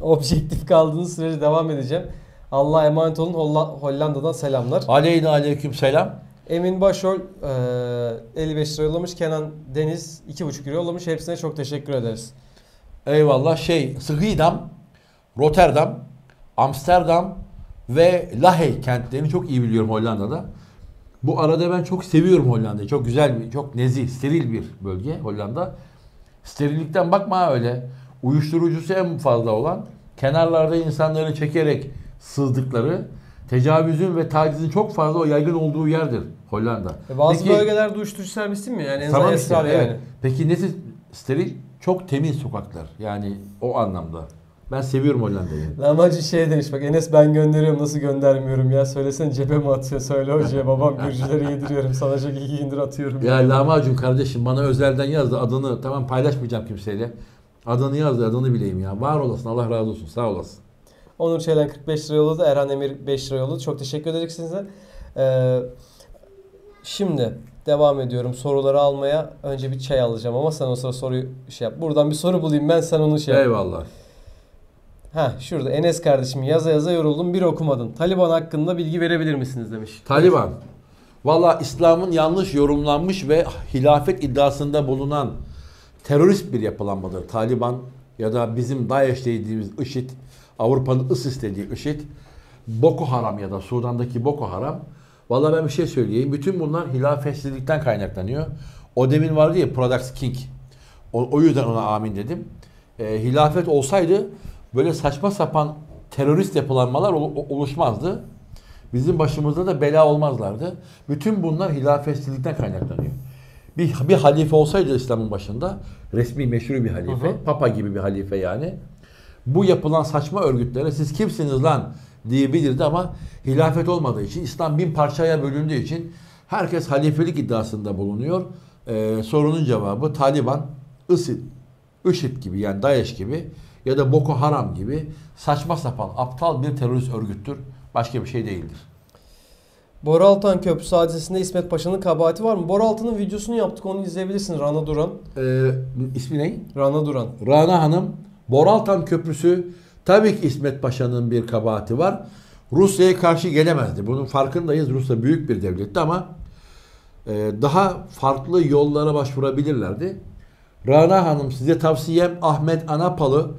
Objektif kaldığınız sürece devam edeceğim. Allah'a emanet olun. Hollanda'dan selamlar. Aleyküm selam. Emin Başol 55 lira yollamış. Kenan Deniz 2,5 lira yollamış. Hepsine çok teşekkür ederiz. Eyvallah. Schiedam, Rotterdam, Amsterdam ve Lahey kentlerini çok iyi biliyorum Hollanda'da. Bu arada ben çok seviyorum Hollanda'yı. Çok güzel, çok nezih, steril bir bölge Hollanda. Sterillikten bakma öyle. Uyuşturucusu en fazla olan, kenarlarda insanları çekerek sızdıkları, tecavüzün ve tacizin çok fazla yaygın olduğu yerdir Hollanda. Bazı bölgelerde uyuşturucu serbest mi? Yani tamam işte, yani. Peki nesi steril? Çok temiz sokaklar. Yani o anlamda. Ben seviyorum Hollanda'yı. Lahmacun şey demiş bak, Enes ben gönderiyorum nasıl göndermiyorum ya, söylesene cebe mi atıyor, söyle hocaya babam Gürcülere yediriyorum sana çok iyi indir atıyorum. Ya yani. Lahmacun kardeşim bana özelden yazdı adını, tamam paylaşmayacağım kimseyle. Adını yazdı, adını bileyim ya. Var olasın, Allah razı olsun, sağ olasın. Onur Çelen 45 lira yolladı. Erhan Emir 5 lira yolladı. Çok teşekkür ederiz size. Şimdi devam ediyorum soruları almaya. Önce bir çay alacağım ama sen o sıra soruyu şey yap. Buradan bir soru bulayım ben, sen onu şey yap. Eyvallah. Heh, şurada Enes kardeşim yaza yoruldum bir okumadın. Taliban hakkında bilgi verebilir misiniz demiş. Taliban. Valla İslam'ın yanlış yorumlanmış ve hilafet iddiasında bulunan terörist bir yapılanmadır. Taliban ya da bizim DAEŞ dediğimiz IŞİD, Avrupa'nın ISIS dediği IŞİD, Boko Haram ya da Sudan'daki Boko Haram. Vallahi ben bir şey söyleyeyim. Bütün bunlar hilafetsizlikten kaynaklanıyor. O demin vardı ya Products King. O yüzden ona amin dedim. Hilafet olsaydı böyle saçma sapan terörist yapılanmalar oluşmazdı. Bizim başımızda da bela olmazlardı. Bütün bunlar hilafetsizlikten kaynaklanıyor. Bir halife olsaydı İslam'ın başında, resmi meşru bir halife, papa gibi bir halife yani. Bu yapılan saçma örgütlere siz kimsiniz lan diyebilirdi ama hilafet olmadığı için, İslam bin parçaya bölündüğü için herkes halifelik iddiasında bulunuyor. Sorunun cevabı Taliban, IŞİD gibi yani DAEŞ gibi ya da Boko Haram gibi saçma sapan aptal bir terörist örgüttür. Başka bir şey değildir. Boraltan Köprüsü hadisesinde İsmet Paşa'nın kabahati var mı? Boraltan'ın videosunu yaptık, onu izleyebilirsiniz. Rana Duran. İsmi ne? Rana Duran. Rana Hanım. Boraltan Köprüsü, tabii ki İsmet Paşa'nın bir kabahati var. Rusya'ya karşı gelemezdi. Bunun farkındayız. Rusya büyük bir devletti ama daha farklı yollara başvurabilirlerdi. Rana Hanım, size tavsiyem Ahmet Anapalı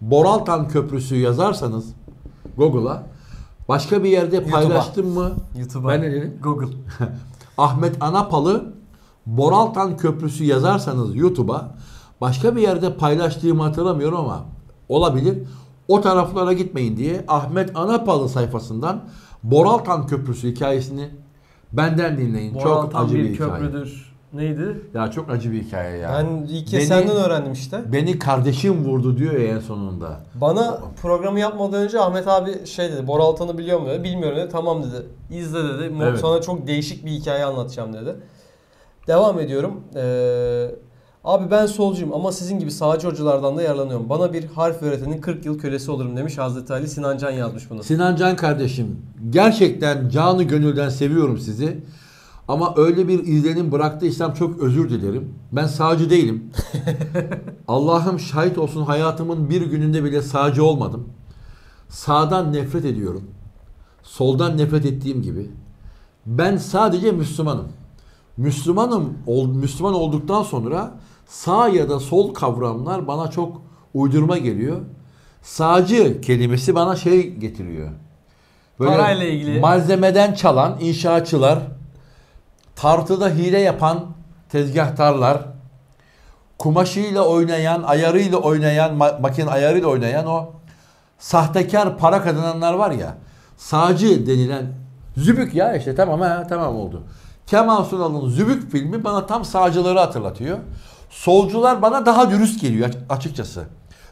Boraltan Köprüsü yazarsanız Google'a, başka bir yerde paylaştım mı? YouTube'a. Ben ne dedim? Google. Ahmet Anapalı Boraltan Köprüsü yazarsanız YouTube'a, başka bir yerde paylaştığımı hatırlamıyorum ama olabilir. O taraflara gitmeyin diye Ahmet Anapalı sayfasından Boraltan Köprüsü hikayesini benden dinleyin. Boraltan çok acı bir köprüdür. Neydi? Ya çok acı bir hikaye ya. Ben ilk kez senden öğrendim işte. Beni kardeşim vurdu diyor ya en sonunda. Bana programı yapmadan önce Ahmet abi şey dedi. Boraltan'ı biliyor mu dedi. Bilmiyorum dedi. Tamam dedi. İzle dedi. Evet. Sana çok değişik bir hikaye anlatacağım dedi. Devam ediyorum. Abi ben solcuyum ama sizin gibi sağcı hocalardan da yararlanıyorum. Bana bir harf öğretenin 40 yıl kölesi olurum demiş Hazreti Ali. Sinan Can yazmış bunu. Sinan Can kardeşim, gerçekten canı gönülden seviyorum sizi. Ama öyle bir izlenim bıraktıysam çok özür dilerim. Ben sağcı değilim. Allah'ım şahit olsun, hayatımın bir gününde bile sağcı olmadım. Sağdan nefret ediyorum. soldan nefret ettiğim gibi ben sadece Müslümanım. Müslüman olduktan sonra sağ ya da sol kavramlar bana çok uydurma geliyor. Sağcı kelimesi bana şey getiriyor. Böyle parayla ilgili. Malzemeden çalan inşaatçılar, tartıda hile yapan tezgahtarlar, kumaşıyla oynayan, ayarıyla oynayan, makine ayarıyla oynayan o sahtekar para kazananlar var ya, sağcı denilen zübük ya işte tamam oldu. Kemal Sunal'ın Zübük filmi bana tam sağcıları hatırlatıyor. Solcular bana daha dürüst geliyor açıkçası.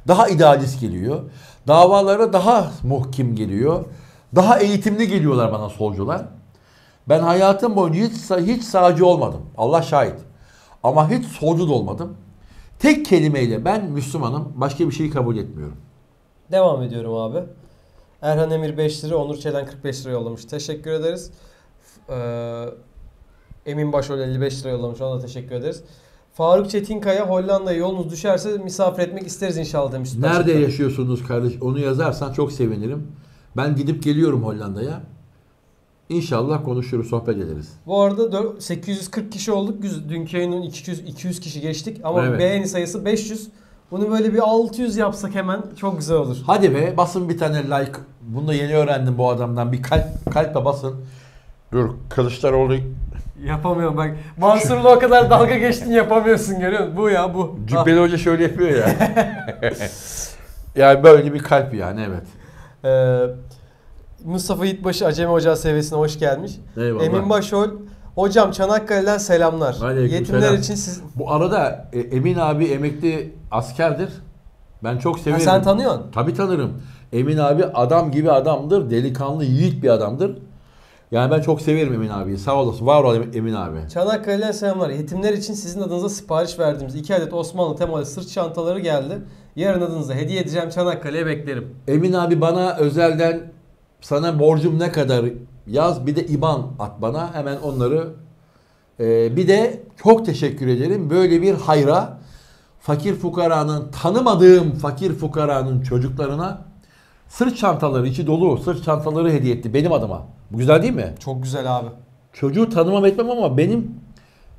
Daha idealist geliyor. Davalara daha muhkim geliyor. Daha eğitimli geliyorlar bana solcular. Ben hayatım boyunca hiç sağcı olmadım. Allah şahit. Ama hiç solcu da olmadım. Tek kelimeyle ben Müslümanım. Başka bir şeyi kabul etmiyorum. Devam ediyorum abi. Erhan Emir 5 lira, Onur Çelen 45 lira yollamış. Teşekkür ederiz. Emin Başol 55 lira yollamış. Ona da teşekkür ederiz. Faruk Çetinkaya, Hollanda'ya yolunuz düşerse misafir etmek isteriz inşallah demiş. Nerede yaşıyorsunuz kardeş? Onu yazarsan çok sevinirim. Ben gidip geliyorum Hollanda'ya. İnşallah konuşuruz, sohbet ederiz. Bu arada 840 kişi olduk. Dünkü yayının 200 kişi geçtik. Ama evet, beğeni sayısı 500. Bunu böyle bir 600 yapsak hemen çok güzel olur. Hadi be, basın bir tane like. Bunu da yeni öğrendim bu adamdan. Bir kalple basın. Dur, Kılıçdaroğlu... Yapamıyorum bak. Mansur'la o kadar dalga geçtin, yapamıyorsun, görüyor musun? Bu ya bu. Cübbeli Hoca şöyle yapıyor ya. Yani böyle bir kalp yani, evet. Mustafa Yiğitbaşı Acemi Ocağı seviyesine hoş gelmiş. Eyvallah. Emin Başol, hocam Çanakkale'den selamlar. Aleyküm yetimler selam. İçin siz... Bu arada Emin abi emekli askerdir. Ben çok seviyorum. Sen tanıyorsun. Tabii tanırım. Emin abi adam gibi adamdır. Delikanlı, yiğit bir adamdır. Yani ben çok severim Emin abiyi. Sağ olasın. Var ol Emin abi. Çanakkale'den selamlar. Yetimler için sizin adınıza sipariş verdiğimiz 2 adet Osmanlı temalı sırt çantaları geldi. Yarın adınıza hediye edeceğim. Çanakkale'ye beklerim. Emin abi bana özelden sana borcum ne kadar yaz, bir de IBAN at bana. Hemen onları. Bir de çok teşekkür ederim. Böyle bir hayra, fakir fukaranın, tanımadığım fakir fukaranın çocuklarına sırt çantaları, içi dolu sırt çantaları hediye etti benim adıma. Bu güzel değil mi? Çok güzel abi. Çocuğu tanımam etmem ama benim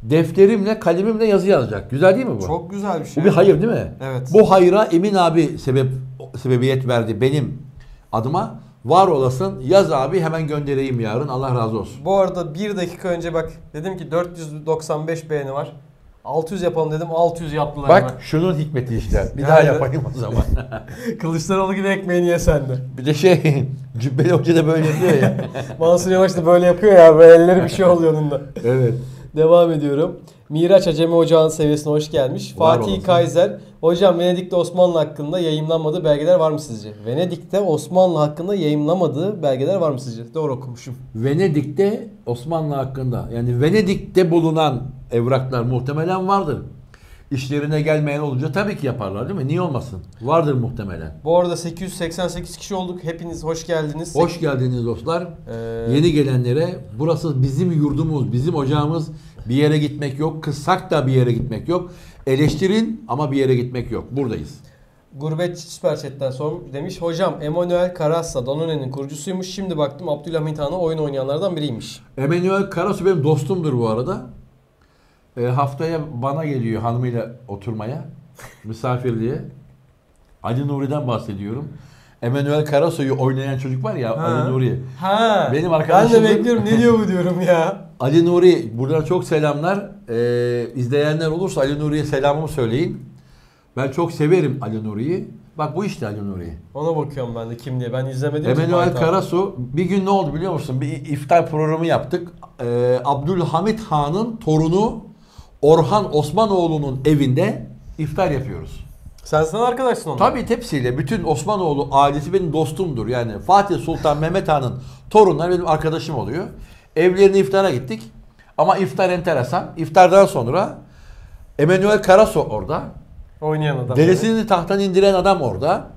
defterimle, kalemimle yazı yazacak. Güzel değil mi bu? Çok güzel bir şey. Bu bir hayır değil mi? Evet. Bu hayra Emin abi sebebiyet verdi benim adıma. Var olasın. Yaz abi, hemen göndereyim yarın. Allah razı olsun. Bu arada bir dakika önce bak dedim ki 495 beğeni var. 600 yapalım dedim. 600 yaptılar. Bak hemen. Şunun hikmeti işte. Bir yani daha yapayım o zaman. Kılıçdaroğlu gibi ekmeğini ye sen de. Bir de şey, Cübbeli Hoca da böyle yapıyor ya. Mansur Yavaş da böyle yapıyor ya. Böyle elleri bir şey oluyor onunla. Evet. Devam ediyorum. Miraç Acemi Ocağı'nın seviyesine hoş gelmiş. Var Fatih olasın. Kaiser. Hocam Venedik'te Osmanlı hakkında yayımlanmadığı belgeler var mı sizce? Venedik'te Osmanlı hakkında yayımlanmadığı belgeler var mı sizce? Doğru okumuşum. Venedik'te Osmanlı hakkında. Yani Venedik'te bulunan evraklar muhtemelen vardır. İşlerine gelmeyen olunca tabii ki yaparlar değil mi? Niye olmasın? Vardır muhtemelen. Bu arada 888 kişi olduk. Hepiniz hoş geldiniz. Hoş geldiniz dostlar. Yeni gelenlere, burası bizim yurdumuz, bizim ocağımız. Bir yere gitmek yok. Kızsak da bir yere gitmek yok. Eleştirin ama bir yere gitmek yok. Buradayız. Gurbetçi Süper Chat'ten sormuş. Demiş hocam Emanuel Karassa Danone'nin kurucusuymuş. Şimdi baktım Abdülhamit Han'a oyun oynayanlardan biriymiş. Emanuel Karassa benim dostumdur bu arada. Haftaya bana geliyor hanımıyla oturmaya. Misafirliğe. Ali Nuri'den bahsediyorum. Emanuel Karasso'yu oynayan çocuk var ya, ha. Ali Nuri. Ha. Benim arkadaşım. Ben de bekliyorum ne diyor bu diyorum ya. Ali Nuri, buradan çok selamlar. İzleyenler olursa Ali Nuri'ye selamımı söyleyin. Ben çok severim Ali Nuri'yi. Bak bu işte Ali Nuri'yi. Ona bakıyorum ben de kim diye. Ben izlemedim. Emanuel Karasu bir gün ne oldu biliyor musun? Bir iftar programı yaptık. Abdülhamit Han'ın torunu Orhan Osmanoğlu'nun evinde iftar yapıyoruz. Sensin arkadaşsın onunla. Tabii tepsiyle. Bütün Osmanoğlu ailesi benim dostumdur. Yani Fatih Sultan Mehmet Han'ın torunları benim arkadaşım oluyor. Evlerine iftara gittik. Ama iftar enteresan. İftardan sonra Emanuel Karasso orada. Oynayan adam. Dedesini yani tahttan indiren adam orada.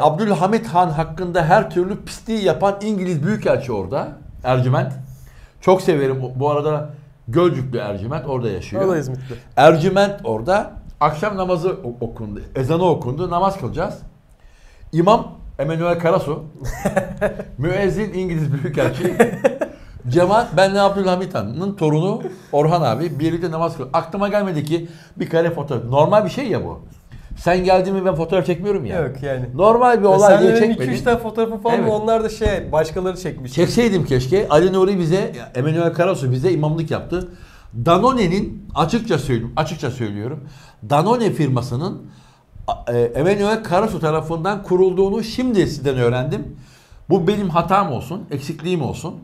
Abdülhamit Han hakkında her türlü pisliği yapan İngiliz Büyükelçi orada. Ercüment. Çok severim. Bu arada Gölcüklü Ercüment orada yaşıyor. O da İzmitli. Ercüment orada. Akşam namazı okundu. Ezanı okundu. Namaz kılacağız. İmam Emanuel Karasu, müezzin İngiliz Büyükelçi, Cemal Benli Abdülhamid Han'ın torunu Orhan abi birlikte namaz kılıyor. Aklıma gelmedi ki bir kare fotoğraf. Normal bir şey ya bu. Sen geldiğimi ben fotoğraf çekmiyorum ya. Yok yani. Normal bir olay diye çekmedim. Sen 2-3 tane fotoğrafı falan evet. Onlar da şey başkaları çekmiş. Çekseydim keşke. Ali Nuri bize, Emanuel Karasu bize imamlık yaptı. Danone'nin açıkça söylüyorum. Danone firmasının Emanuel Karasu tarafından kurulduğunu şimdi sizden öğrendim. Bu benim hatam olsun, eksikliğim olsun.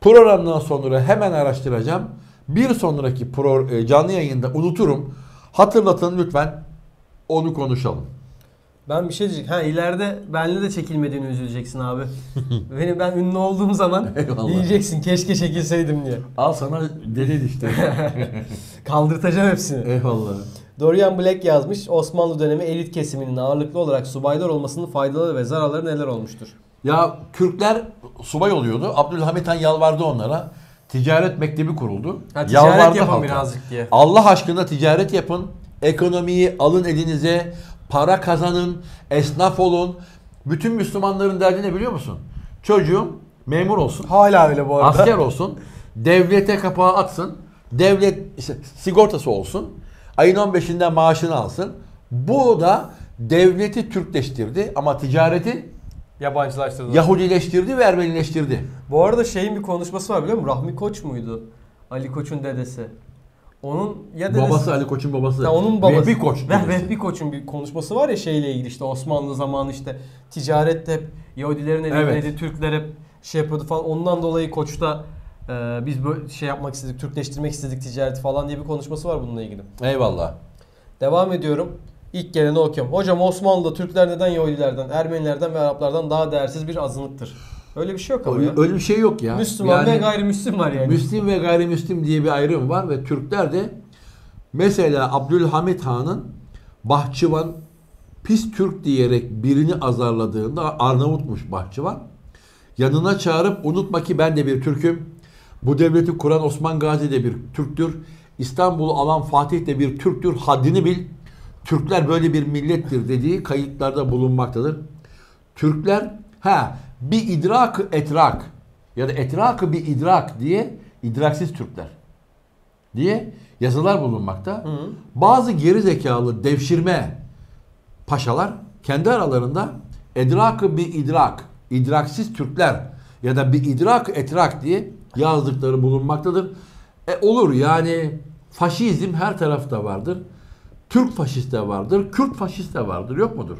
Programdan sonra hemen araştıracağım. Bir sonraki canlı yayında unuturum. Hatırlatın lütfen, onu konuşalım. Ben bir şey diyecek. Ha ileride benle de çekilmediğini üzüleceksin abi. ben ünlü olduğum zaman diyeceksin keşke çekilseydim diye. Al sana delil işte. Kaldırtacağım hepsini. Eyvallah. Dorian Black yazmış. Osmanlı dönemi elit kesiminin ağırlıklı olarak subaylar olmasının faydaları ve zararları neler olmuştur? Ya Kürtler subay oluyordu. Abdülhamid Han yalvardı onlara. Ticaret mektebi kuruldu. Ha, ticaret yapın halka. Birazcık diye. Allah aşkına ticaret yapın. Ekonomiyi alın elinize. Para kazanın. Esnaf olun. Bütün Müslümanların derdi ne biliyor musun? Çocuğum memur olsun. Hala öyle bu arada. Asker olsun. Devlete kapağı atsın. Devlet işte, sigortası olsun. Ayın 15'inden maaşını alsın. Bu da devleti Türkleştirdi ama ticareti yabancılaştırdı. Yahudileştirdi ve Ermenileştirdi. Bu arada şeyin bir konuşması var biliyor musun? Rahmi Koç muydu? Ali Koç'un dedesi. Onun ya dedesi. Babası Ali Koç'un babası. Ya onun babası. Vehbi Koç. Vehbi Koç'un bir konuşması var ya şeyle ilgili işte Osmanlı zamanı işte ticaret hep Yahudilerin elindeydi. Evet. Türkler hep şey yapıyordu falan. Ondan dolayı Koç'ta biz böyle şey yapmak istedik, Türkleştirmek istedik ticareti falan diye bir konuşması var bununla ilgili. Eyvallah. Devam ediyorum. İlk geleni okuyorum. Hocam Osmanlı'da Türkler neden Yahudilerden, Ermenilerden ve Araplardan daha değersiz bir azınlıktır? Öyle bir şey yok ama ya. Öyle bir şey yok ya. Müslüman yani, ve gayrimüslim var yani. Müslim ve gayrimüslim diye bir ayrım var ve Türkler de mesela Abdülhamid Han'ın Bahçıvan pis Türk diyerek birini azarladığında Arnavutmuş Bahçıvan. Yanına çağırıp unutma ki ben de bir Türk'üm. Bu devleti kuran Osman Gazi de bir Türktür. İstanbul'u alan Fatih de bir Türktür. Haddini bil. Türkler böyle bir millettir dediği kayıtlarda bulunmaktadır. Türkler bir idrak-ı etrak ya da etrak-ı bir idrak diye idraksiz Türkler diye yazılar bulunmakta. Hı. Bazı geri zekalı devşirme paşalar kendi aralarında edrak-ı bir idrak, idraksiz Türkler ya da bir idrak-ı etrak diye yazdıkları bulunmaktadır. Olur yani faşizm her tarafta vardır. Türk faşist de vardır, Kürt faşist de vardır, yok mudur?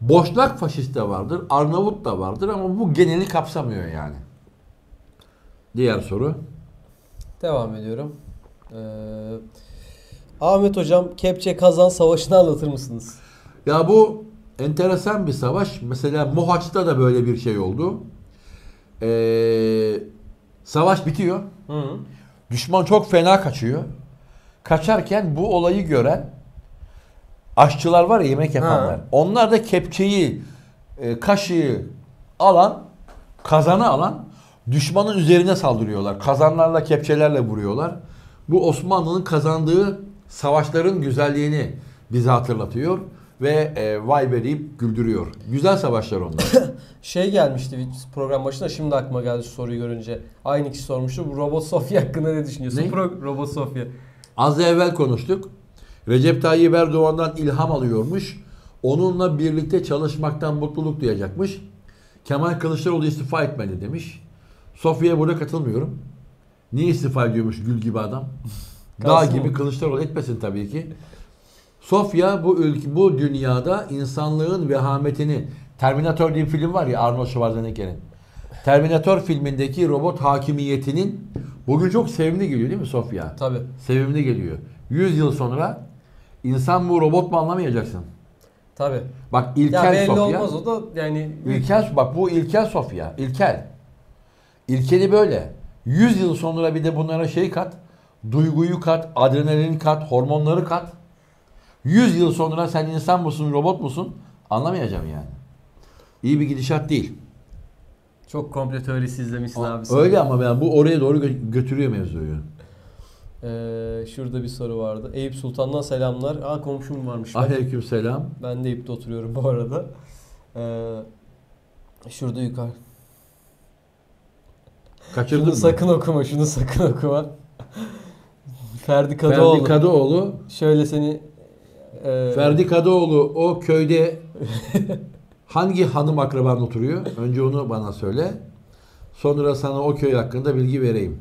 Boşnak faşist de vardır, Arnavut da vardır ama bu geneli kapsamıyor yani. Diğer soru. Devam ediyorum. Ahmet Hocam, Kepçe Kazan Savaşı'nı anlatır mısınız? Ya bu enteresan bir savaş. Mesela Mohaç'ta da böyle bir şey oldu. Savaş bitiyor. Hı. Düşman çok fena kaçıyor. Kaçarken bu olayı gören aşçılar var ya, yemek yapanlar. Ha. Onlar da kepçeyi, kaşığı alan, kazanı alan düşmanın üzerine saldırıyorlar. Kazanlarla, kepçelerle vuruyorlar. Bu Osmanlı'nın kazandığı savaşların güzelliğini bize hatırlatıyor ve vay be deyip güldürüyor. Güzel savaşlar onlar. Şey gelmişti program başında, şimdi aklıma geldi soruyu görünce. Aynı kişi sormuştu. Bu Robot Sofya hakkında ne düşünüyorsun? Ne? Robot Sofya. Az evvel konuştuk. Recep Tayyip Erdoğan'dan ilham alıyormuş. Onunla birlikte çalışmaktan mutluluk duyacakmış. Kemal Kılıçdaroğlu istifa etmeli demiş. Sofya'ya burada katılmıyorum. Niye istifa ediyormuş gül gibi adam? Dağ gibi Kılıçdaroğlu etmesin tabii ki. Sofya bu ülke, bu dünyada insanlığın vehametini, Terminator diye bir film var ya Arnold Schwarzenegger'in. Terminator filmindeki robot hakimiyetinin bugün çok sevimli geliyor değil mi Sofya? Tabii. Sevimli geliyor. 100 yıl sonra insan bu robot mu anlamayacaksın? Tabii. Bak ilkel Sofya. Ya belli Sofya, olmaz o da yani. İlkel, bak bu ilkel Sofya. İlkel. İlkeli böyle. 100 yıl sonra bir de bunlara şey kat. Duyguyu kat, adrenalin kat, hormonları kat. 100 yıl sonra sen insan mısın, robot musun? Anlamayacağım yani. İyi bir gidişat değil. Çok komplo teorisi izlemişsin abi. Öyle ama ben bu oraya doğru götürüyor mevzuyu. Şurada bir soru vardı. Eyüp Sultan'dan selamlar. Aa, komşum varmış. Aleyküm selam. Ben de Eyüp'te oturuyorum bu arada. Şurada yukarı. Kaçırdın şunu mı? Sakın okuma, şunu sakın okuma. Ferdi Kadıoğlu. Ferdi Kadıoğlu. Şöyle seni... Ferdi Kadıoğlu o köyde hangi hanım akraban oturuyor? Önce onu bana söyle. Sonra sana o köy hakkında bilgi vereyim.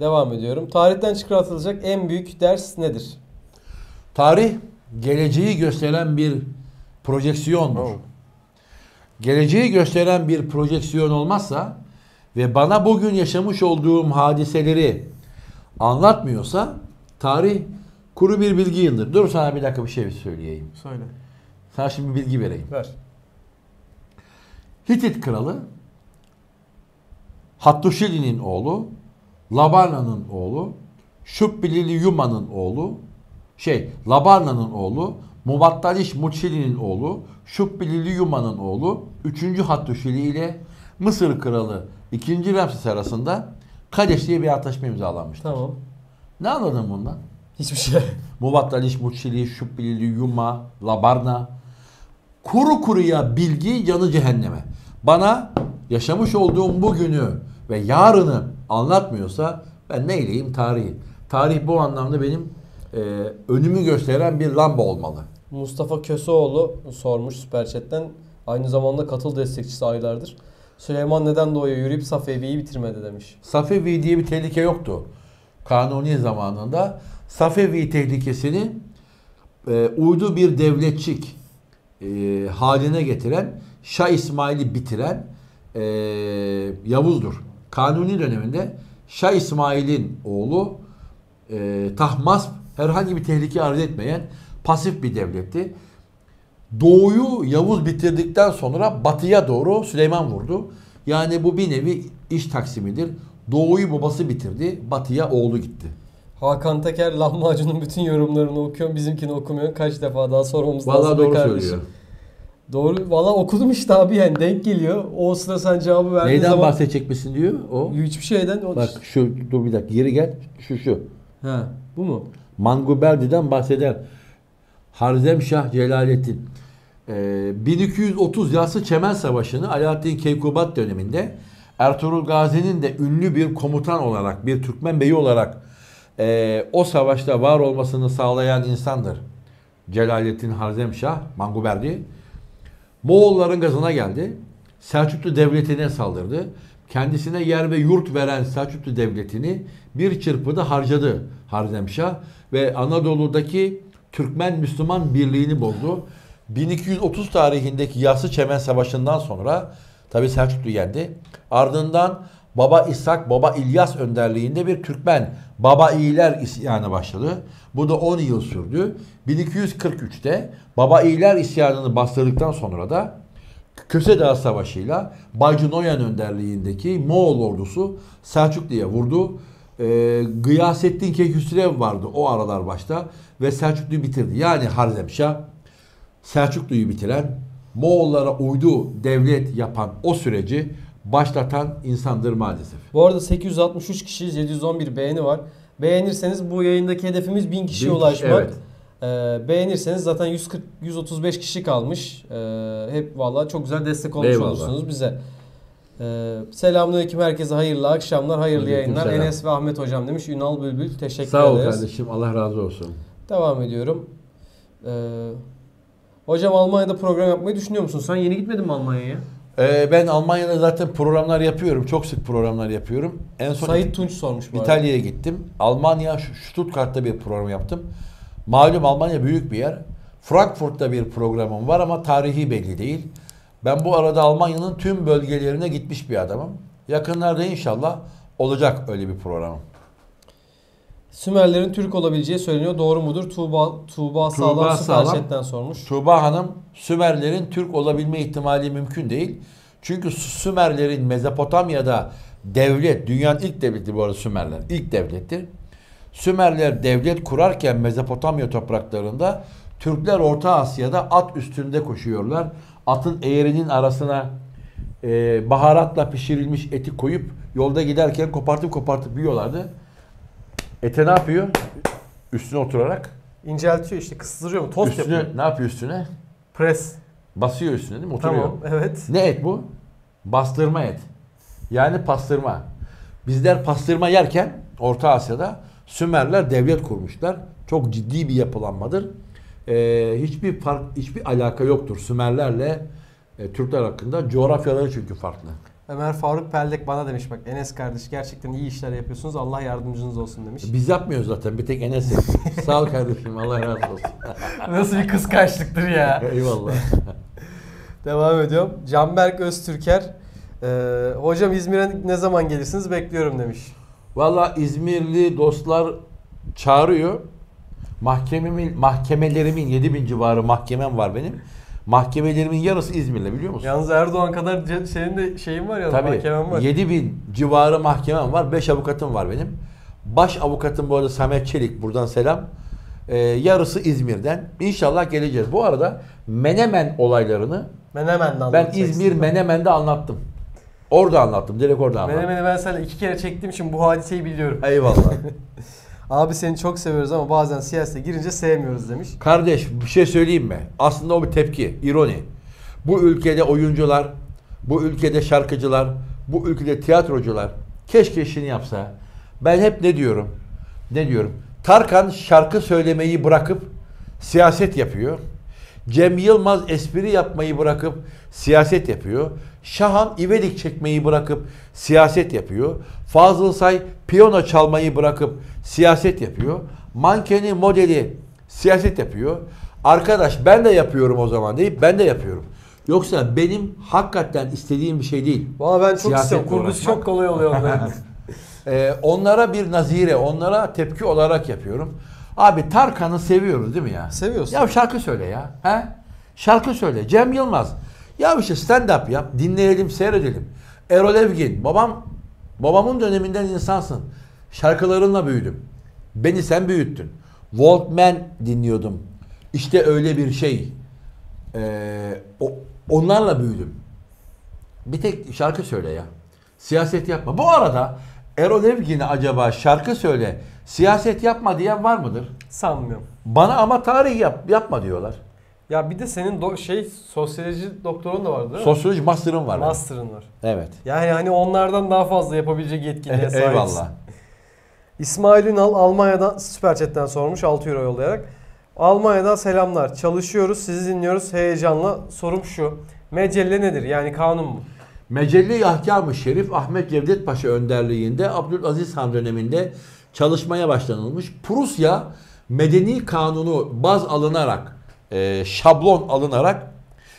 Devam ediyorum. Tarihten çıkartılacak en büyük ders nedir? Tarih geleceği gösteren bir projeksiyondur. Oh. Geleceği gösteren bir projeksiyon olmazsa ve bana bugün yaşamış olduğum hadiseleri anlatmıyorsa tarih kuru bir bilgi yıldır. Dur sana bir dakika bir şey söyleyeyim. Söyle. Sana şimdi bir bilgi vereyim. Ver. Hitit kralı Hattuşili'nin oğlu, Labarna'nın oğlu, Şubbilili Yuma'nın oğlu, Labarna'nın oğlu, Mubattaliş Muçili'nin oğlu, Şubbilili Yuma'nın oğlu, 3. Hattuşili ile Mısır kralı 2. Ramses arasında Kadeş diye bir antlaşma imzalanmıştır. Tamam. Ne anladın bundan? Hiçbir şey. Mubattaliş Muçili, Şubbilili Yuma, Labarna. Kuru kuruya bilgi canı cehenneme. Bana yaşamış olduğum bugünü ve yarını anlatmıyorsa ben neyleyim tarihi? Tarih bu anlamda benim önümü gösteren bir lamba olmalı. Mustafa Köseoğlu sormuş Süper Chat'ten. Aynı zamanda katıl destekçisi aylardır. Süleyman neden doğuya yürüyüp Safevi'yi bitirmedi demiş. Safevi diye bir tehlike yoktu. Kanuni zamanında Safevi tehlikesini uydu bir devletçik haline getiren, Şah İsmail'i bitiren Yavuz'dur. Kanuni döneminde Şah İsmail'in oğlu Tahmasp herhangi bir tehlike arz etmeyen pasif bir devletti. Doğu'yu Yavuz bitirdikten sonra batıya doğru Süleyman vurdu. Yani bu bir nevi iş taksimidir. Doğu'yu babası bitirdi, batıya oğlu gitti. Hakan Teker lahmacunun bütün yorumlarını okuyor, bizimkini okumuyor. Kaç defa daha sormamız lazım. Vallahi doğru söylüyor. Doğru. Valla okudum işte abi, yani denk geliyor. O sıra sen cevabı verdiğin neyden zaman... Neyden bahsedecek misin diyor o? Hiçbir şeyden. O bak şu, dur bir dakika geri gel. Şu. Ha, bu mu? Manguberdi'den bahseder. Harzemşah Celaleddin. 1230 Yassı Çemen Savaşı'nı Alaaddin Keykubat döneminde Ertuğrul Gazi'nin de ünlü bir komutan olarak, bir Türkmen beyi olarak o savaşta var olmasını sağlayan insandır. Celaleddin Harzemşah, Manguberdi. Moğolların gazına geldi. Selçuklu Devleti'ne saldırdı. Kendisine yer ve yurt veren Selçuklu Devleti'ni bir çırpıda harcadı Harzemşah ve Anadolu'daki Türkmen-Müslüman birliğini bozdu. 1230 tarihindeki Yassı Çemen Savaşı'ndan sonra tabi Selçuklu yendi. Ardından Baba İshak, Baba İlyas önderliğinde bir Türkmen Baba İyiler isyanı başladı. Bu da 10 yıl sürdü. 1243'te Baba İyiler isyanını bastırdıktan sonra da Kösedağ Savaşı'yla Baycı Noyan önderliğindeki Moğol ordusu Selçuklu'ya vurdu. Gıyasettin Keküsrev vardı o aralar başta ve Selçuklu'yu bitirdi. Yani Harzemşah Selçuklu'yu bitiren, Moğollara uydu devlet yapan o süreci başlatan insandır maalesef. Bu arada 863 kişiyiz, 711 beğeni var. Beğenirseniz bu yayındaki hedefimiz 1000 kişiye ulaşmak. Evet. Beğenirseniz zaten 135 kişi kalmış. Hep vallahi çok güzel destek olmuş olursunuz bize. Selamünaleyküm herkese, hayırlı akşamlar, hayırlı yayınlar. Selam. Enes ve Ahmet hocam demiş. Ünal Bülbül teşekkür ederiz. Sağ ol kardeşim, Allah razı olsun. Devam ediyorum. Hocam Almanya'da program yapmayı düşünüyor musun? Sen yeni gitmedin mi Almanya'ya? Ben Almanya'da zaten programlar yapıyorum. Çok sık programlar yapıyorum. En son Sait Tunç sormuş bu. İtalya'ya gittim. Almanya Stuttgart'ta bir program yaptım. Malum Almanya büyük bir yer. Frankfurt'ta bir programım var ama tarihi belli değil. Ben bu arada Almanya'nın tüm bölgelerine gitmiş bir adamım. Yakınlarda inşallah olacak öyle bir programım. Sümerlerin Türk olabileceği söyleniyor. Doğru mudur? Tuğba Sağlam Süperchat'ten sormuş. Tuğba Hanım, Sümerlerin Türk olabilme ihtimali mümkün değil. Çünkü Sümerlerin Mezopotamya'da devlet, dünyanın ilk devleti bu arada Sümerler. İlk devlettir. Sümerler devlet kurarken Mezopotamya topraklarında Türkler Orta Asya'da at üstünde koşuyorlar. Atın eğerinin arasına baharatla pişirilmiş eti koyup Yolda giderken kopartıp yiyorlardı. Ete ne yapıyor? Üstüne oturarak. İnceltiyor işte, kıstırıyor mu? Tost üstüne, yapıyor. Ne yapıyor üstüne? Pres. Basıyor üstüne değil mi? Oturuyor. Tamam, evet. Ne et bu? Bastırma et. Yani pastırma. Bizler pastırma yerken Orta Asya'da Sümerler devlet kurmuşlar. Çok ciddi bir yapılanmadır. Hiçbir fark, hiçbir alaka yoktur Sümerlerle Türkler hakkında. Coğrafyaları çünkü farklı. Ömer Faruk Perdek bana demiş bak, Enes kardeş gerçekten iyi işler yapıyorsunuz. Allah yardımcınız olsun demiş. Biz yapmıyoruz zaten. Bir tek Enes yapıyor. Sağ ol kardeşim. Allah razı olsun. Nasıl bir kıskançlıktır ya. Eyvallah. Devam ediyorum. Canberk Öztürker. Hocam İzmir'e ne zaman gelirsiniz? Bekliyorum demiş. Valla İzmirli dostlar çağırıyor. Mahkemelerimin 7000 civarı mahkemem var benim. Mahkemelerimin yarısı İzmir'de biliyor musun? Yalnız Erdoğan kadar senin de şeyin var ya, mahkemen var. 7000 civarı mahkemem var. 5 avukatım var benim. Baş avukatım bu arada Samet Çelik. Buradan selam. Yarısı İzmir'den. İnşallah geleceğiz. Bu arada Menemen olaylarını ben İzmir Menemen'de anlattım. Orada anlattım. Direkt orada anlattım. Menemen'i ben sana 2 kere çektiğim için bu hadiseyi biliyorum. Eyvallah. Abi seni çok seviyoruz ama bazen siyasete girince sevmiyoruz demiş. Kardeş bir şey söyleyeyim mi? Aslında o bir tepki, ironi. Bu ülkede oyuncular, bu ülkede şarkıcılar, bu ülkede tiyatrocular keşke işini yapsa. Ben hep ne diyorum? Ne diyorum? Tarkan şarkı söylemeyi bırakıp siyaset yapıyor. Cem Yılmaz espri yapmayı bırakıp siyaset yapıyor. Şahan ivelik çekmeyi bırakıp siyaset yapıyor. Fazıl Say piyano çalmayı bırakıp siyaset yapıyor. Mankeni, modeli siyaset yapıyor. Arkadaş ben de yapıyorum o zaman deyip ben de yapıyorum. Yoksa benim hakikaten istediğim bir şey değil. Valla ben çok istiyorum. Kurgusu çok kolay oluyor. Onlara bir nazire, onlara tepki olarak yapıyorum. Abi Tarkan'ı seviyoruz değil mi ya? Seviyorsun. Ya şarkı söyle ya. He? Şarkı söyle. Cem Yılmaz. Ya işte stand up yap. Dinleyelim, seyredelim. Erol Evgin. Babamın döneminden insansın. Şarkılarınla büyüdüm. Beni sen büyüttün. Walkman dinliyordum. İşte öyle bir şey. Onlarla büyüdüm. Bir tek şarkı söyle ya. Siyaset yapma. Bu arada Erol Evgin'e acaba şarkı söyle, siyaset yapma diyen var mıdır? Sanmıyorum. Bana ama tarih yapma diyorlar. Ya bir de senin sosyoloji doktorun da vardı değil mi? Sosyoloji master'ın var. Master'ın var. Evet. Yani hani onlardan daha fazla yapabilecek yetkiliğe sahipsin. Eyvallah. İsmail Ünal Almanya'dan Süper Chat'ten sormuş 6 euro yollayarak. Almanya'dan selamlar. Çalışıyoruz, sizi dinliyoruz heyecanla. Sorum şu. Mecelle nedir? Yani kanun mu? Mecelle-i Ahkam-ı Şerif Ahmet Cevdet Paşa önderliğinde Abdülaziz Han döneminde çalışmaya başlanılmış. Prusya medeni kanunu baz alınarak, şablon alınarak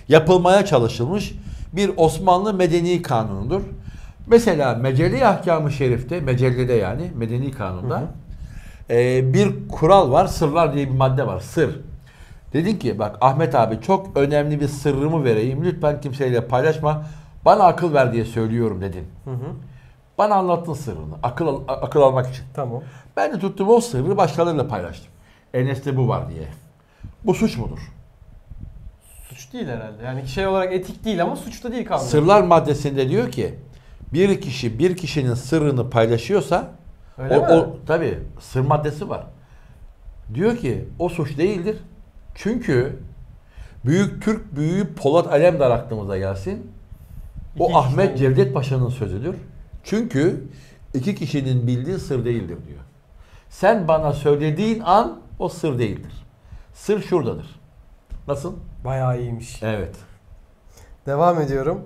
yapılmaya çalışılmış bir Osmanlı medeni kanunudur. Mesela Mecelle-i Ahkam-ı Şerif'te, mecellede yani medeni kanunda bir kural var, sırlar diye bir madde var, sır. Dedin ki bak Ahmet abi çok önemli bir sırrımı vereyim, lütfen kimseyle paylaşma. Bana akıl ver diye söylüyorum dedin. Hı hı. Bana anlattın sırrını. Akıl almak için. Tamam. Ben de tuttum o sırrı başkalarıyla paylaştım. Enes'te bu var diye. Bu suç mudur? Suç değil herhalde. Yani şey olarak etik değil ama suç da değil kanun. Sırlar maddesinde diyor ki bir kişinin sırrını paylaşıyorsa tabii sır maddesi var. Diyor ki o suç değildir. Çünkü Büyük Türk Büyüğü Polat Alemdar aklımıza gelsin. O Ahmet Cevdet Paşa'nın sözüdür. Çünkü 2 kişinin bildiği sır değildir diyor. Sen bana söylediğin an o sır değildir. Sır şuradadır. Nasıl? Bayağı iyiymiş. Evet. Devam ediyorum.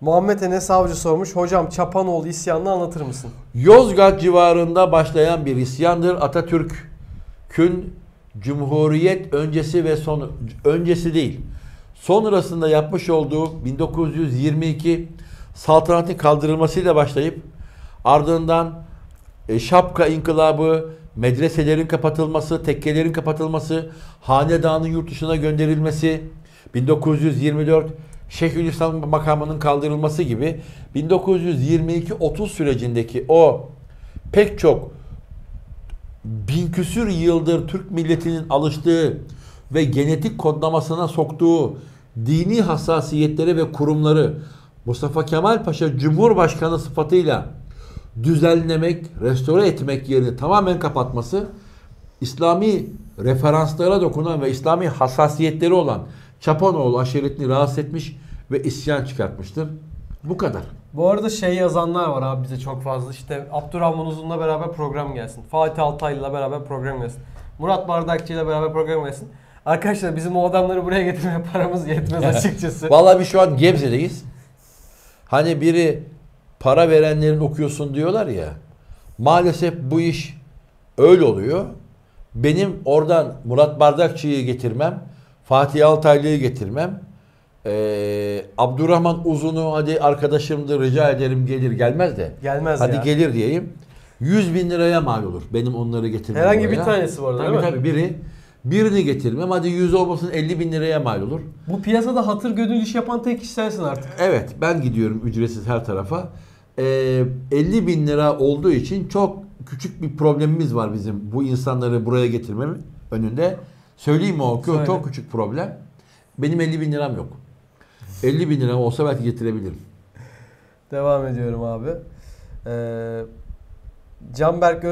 Muhammed Enes Avcı sormuş. Hocam Çapanoğlu isyanını anlatır mısın? Yozgat civarında başlayan bir isyandır. Atatürk'ün Cumhuriyet öncesi ve sonu, öncesi değil, sonrasında yapmış olduğu 1922 saltanatın kaldırılmasıyla başlayıp ardından şapka inkılabı, medreselerin kapatılması, tekkelerin kapatılması, hanedanın yurt dışına gönderilmesi, 1924 Şeyhülislam makamının kaldırılması gibi 1922-30 sürecindeki o pek çok bin küsür yıldır Türk milletinin alıştığı ve genetik kodlamasına soktuğu dini hassasiyetlere ve kurumları Mustafa Kemal Paşa Cumhurbaşkanı sıfatıyla düzenlemek, restore etmek yerini tamamen kapatması, İslami referanslara dokunan ve İslami hassasiyetleri olan Çapanoğlu aşiretini rahatsız etmiş ve isyan çıkartmıştır. Bu kadar. Bu arada şey yazanlar var abi bize çok fazla. İşte Abdurrahman Uzun'la beraber program gelsin. Fatih Altaylı'la beraber program gelsin. Murat Bardakçı'yla beraber program gelsin. Arkadaşlar bizim o adamları buraya getirmeye paramız yetmez açıkçası. Vallahi bir şu an Gebze'deyiz. Hani biri para verenlerin okuyorsun diyorlar ya. Maalesef bu iş öyle oluyor. Benim oradan Murat Bardakçı'yı getirmem, Fatih Altaylı'yı getirmem, Abdurrahman Uzun'u hadi arkadaşımdır rica ederim gelir gelmez de. Gelmez hadi ya. Gelir diyeyim. 100 bin liraya mal olur benim onları getirmem. Herhangi oraya. Bir tanesi var değil mi? Tabii birini getirmem hadi 100 olmasın 50 bin liraya mal olur. Bu piyasada hatır gönül iş yapan tek kişi sensin artık. Evet ben gidiyorum ücretsiz her tarafa. 50 bin lira olduğu için çok küçük bir problemimiz var bizim bu insanları buraya getirmemin önünde. Söyleyeyim mi o? Söyle. Çok küçük problem. Benim 50 bin liram yok. 50 bin lira olsa belki getirebilirim. Devam ediyorum abi. Canberk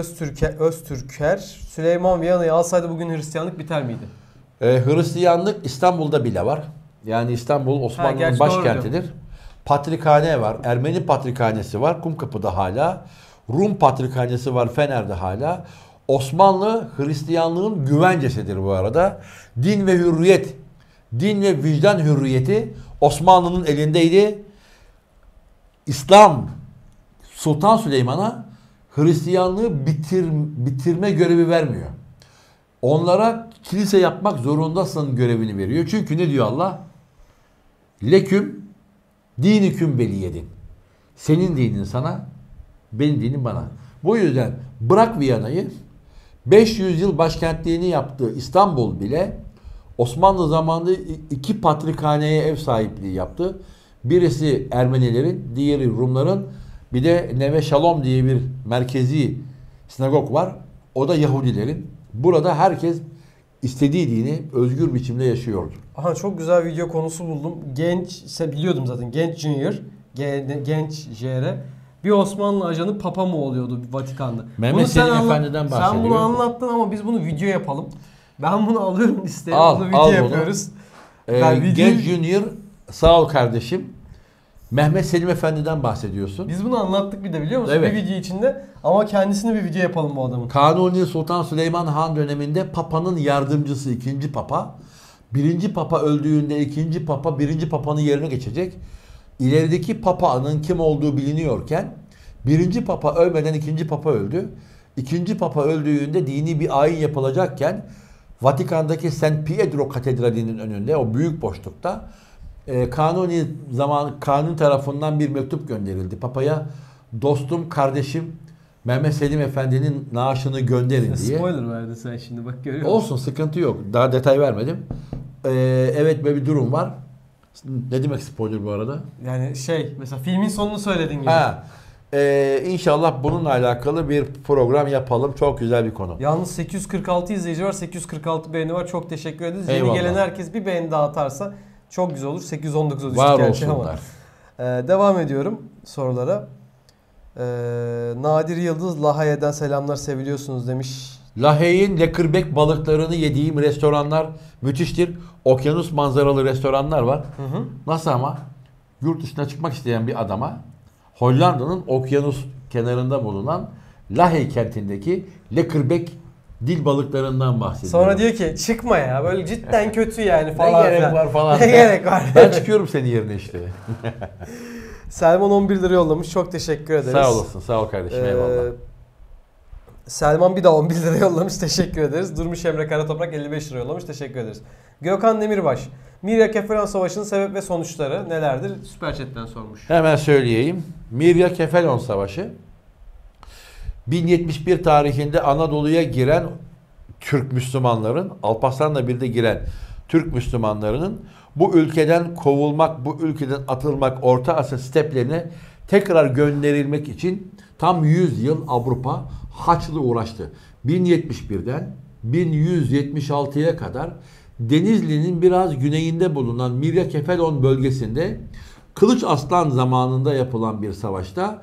Öztürker, Süleyman Viyana'yı alsaydı bugün Hristiyanlık biter miydi? Hristiyanlık İstanbul'da bile var. Yani İstanbul Osmanlı'nın başkentidir. Patrikhane var. Ermeni Patrikhanesi var. Kumkapı'da hala. Rum Patrikhanesi var. Fener'de hala. Osmanlı Hristiyanlığın güvencesidir bu arada. Din ve hürriyet, din ve vicdan hürriyeti Osmanlı'nın elindeydi. İslam Sultan Süleyman'a Hristiyanlığı bitirme görevi vermiyor. Onlara kilise yapmak zorundasın görevini veriyor. Çünkü ne diyor Allah? Leküm diniküm beliyedin. Senin dinin sana, benim dinim bana. Bu yüzden bırak Viyana'yı, 500 yıl başkentliğini yaptığı İstanbul bile Osmanlı zamanında iki patrikhaneye ev sahipliği yaptı. Birisi Ermenilerin, diğeri Rumların. Bir de Neve Shalom diye bir merkezi sinagog var. O da Yahudilerin. Burada herkes istediği dini özgür biçimde yaşıyordu. Aha, çok güzel video konusu buldum. Biliyordum zaten. Genç JR. Bir Osmanlı ajanı papa mı oluyordu Vatikan'da? Mehmet Selim Efendi'den bahsediyor. Sen bunu anlattın ama biz bunu video yapalım. Ben bunu alıyorum isterim. Bunu video yapıyoruz. Genç Junior sağ ol kardeşim. Mehmet Selim Efendi'den bahsediyorsun. Biz bunu anlattık bir de biliyor musun? Evet. Bir video içinde ama kendisine bir video yapalım bu adamın. Kanuni Sultan Süleyman Han döneminde Papa'nın yardımcısı 2. Papa. 1. Papa öldüğünde 2. Papa 1. Papa'nın yerine geçecek. İlerideki Papa'nın kim olduğu biliniyorken 1. Papa ölmeden 2. Papa öldü. 2. Papa öldüğünde dini bir ayin yapılacakken Vatikan'daki San Pietro Katedrali'nin önünde o büyük boşlukta kanun tarafından bir mektup gönderildi. Papa'ya dostum kardeşim Mehmet Selim Efendi'nin naaşını gönderin diye. Spoiler verdi sen şimdi bak görüyor musun? Olsun sıkıntı yok. Daha detay vermedim. Evet böyle bir durum var. Ne demek spoiler bu arada? Yani mesela filmin sonunu söyledin gibi. İnşallah bununla alakalı bir program yapalım. Çok güzel bir konu. Yalnız 846 izleyici var. 846 beğeni var. Çok teşekkür ederiz. Eyvallah. Yeni gelen herkes bir beğeni daha atarsa çok güzel olur. 819'a düştük gerçi ama. Devam ediyorum sorulara. Nadir Yıldız Lahey'den selamlar seviliyorsunuz demiş. Lahey'in lekırbek balıklarını yediğim restoranlar müthiştir. Okyanus manzaralı restoranlar var. Hı hı. Nasıl ama? Yurt dışına çıkmak isteyen bir adama Hollanda'nın okyanus kenarında bulunan Lahey kentindeki lekırbek dil balıklarından bahsediyor. Sonra diyor ki çıkma ya böyle cidden kötü yani falan. Ne gerek var falan. Ne gerek var. Ben çıkıyorum senin yerine işte. Selman 11 lira yollamış. Çok teşekkür ederiz. Sağ olasın. Sağ ol kardeşim. Eyvallah. Selman bir daha 11 lira yollamış. Teşekkür ederiz. Durmuş Emre Karatoprak 55 lira yollamış. Teşekkür ederiz. Gökhan Demirbaş. Mirya Kefelon Savaşı'nın sebep ve sonuçları nelerdir? Süper Chat'ten sormuş. Hemen söyleyeyim. Mirya Kefelon Savaşı 1071 tarihinde Anadolu'ya giren Türk Müslümanların, Alparslan'la birlikte giren Türk Müslümanlarının bu ülkeden kovulmak, bu ülkeden atılmak, Orta Asya steplerine tekrar gönderilmek için tam 100 yıl Avrupa Haçlı uğraştı. 1071'den 1176'ya kadar Denizli'nin biraz güneyinde bulunan Mirya Kefelon bölgesinde Kılıç Aslan zamanında yapılan bir savaşta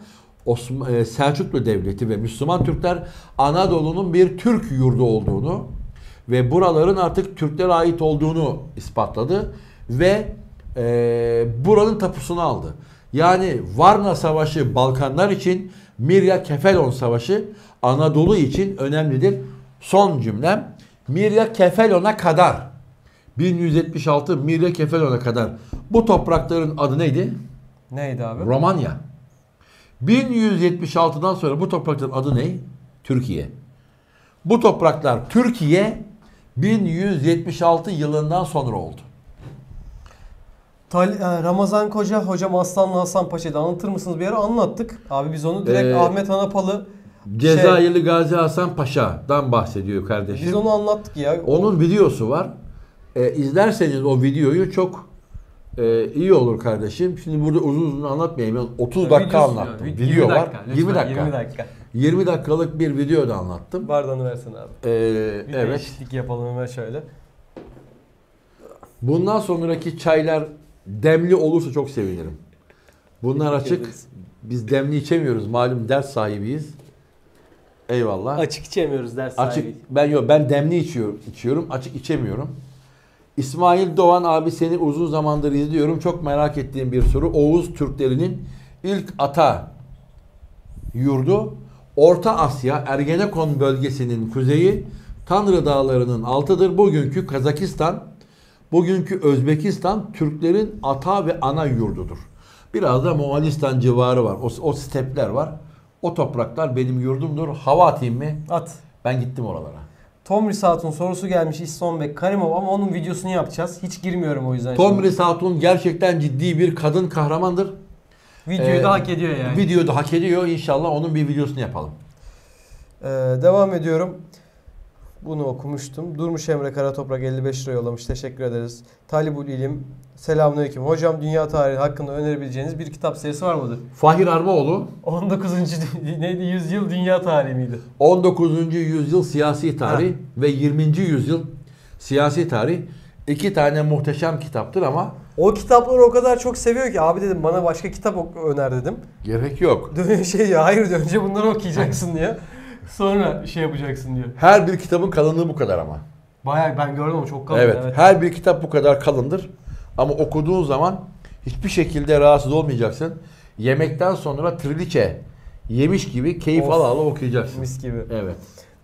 Selçuklu Devleti ve Müslüman Türkler Anadolu'nun bir Türk yurdu olduğunu ve buraların artık Türklere ait olduğunu ispatladı ve buranın tapusunu aldı. Yani Varna Savaşı Balkanlar için, Mirya Kefelon Savaşı Anadolu için önemlidir. Son cümlem, Mirya Kefelon'a kadar 1176 Mirya Kefelon'a kadar bu toprakların adı neydi? Neydi abi? Romanya. 1176'dan sonra bu toprakların adı ne? Türkiye. Bu topraklar Türkiye 1176 yılından sonra oldu. Ramazan Koca hocam, Aslanlı Hasan Paşa'yı anlatır mısınız? Bir ara anlattık. Abi biz onu direkt Ahmet Hanapalı Cezayirli Gazi Hasan Paşa'dan bahsediyor kardeşim. Biz onu anlattık ya. Onun videosu var. İzlerseniz o videoyu çok iyi olur kardeşim. Şimdi burada uzun uzun anlatmayayım. Yani 30 dakika anlattım. Yani. Video var. Dakika, 20 dakika. 20 dakika. 20 dakikalık bir video da anlattım. Bardanı versene abi. Bir evet. Değişiklik yapalım hemen şöyle. Bundan sonraki çaylar demli olursa çok sevinirim. Bunlar açık. Biz demli içemiyoruz. Malum ders sahibiyiz. Eyvallah. Açık içemiyoruz ders sahibi. Açık. Ben demli içiyorum. Açık içemiyorum. İsmail Doğan abi, seni uzun zamandır izliyorum. Çok merak ettiğim bir soru. Oğuz Türklerinin ilk ata yurdu Orta Asya Ergenekon bölgesinin kuzeyi Tanrı Dağları'nın altıdır. Bugünkü Kazakistan, bugünkü Özbekistan Türklerin ata ve ana yurdudur. Biraz da Moğolistan civarı var. O stepler var. O topraklar benim yurdumdur. Hava atayım mı? At. Ben gittim oralara. Tomris Hatun sorusu gelmiş, İhsanbek Karimov, ama onun videosunu yapacağız. Hiç girmiyorum o yüzden. Tomris Hatun gerçekten ciddi bir kadın kahramandır. Videoyu da hak ediyor yani. Videoyu da hak ediyor. İnşallah onun bir videosunu yapalım. Devam ediyorum. Bunu okumuştum. Durmuş Emre Karatoprak 55 lira yollamış. Teşekkür ederiz. Talibul İlim. Selamünaleyküm. Hocam, dünya tarihi hakkında önerebileceğiniz bir kitap serisi var mıdır? Fahir Armaoğlu. 19. neydi? Yüzyıl dünya tarihi miydi? 19. yüzyıl siyasi tarih ve 20. yüzyıl siyasi tarih. İki tane muhteşem kitaptır ama... O kitapları o kadar çok seviyor ki abi dedim, bana başka kitap öner dedim. Gerek yok. Hayır, önce bunları okuyacaksın diye. Sonra şey yapacaksın diyor. Her bir kitabın kalınlığı bu kadar ama. Bayağı ben gördüm ama çok kalın. Evet, evet. Her bir kitap bu kadar kalındır. Ama okuduğun zaman hiçbir şekilde rahatsız olmayacaksın. Yemekten sonra triliçe yemiş gibi keyif ala ala okuyacaksın. Mis gibi. Evet.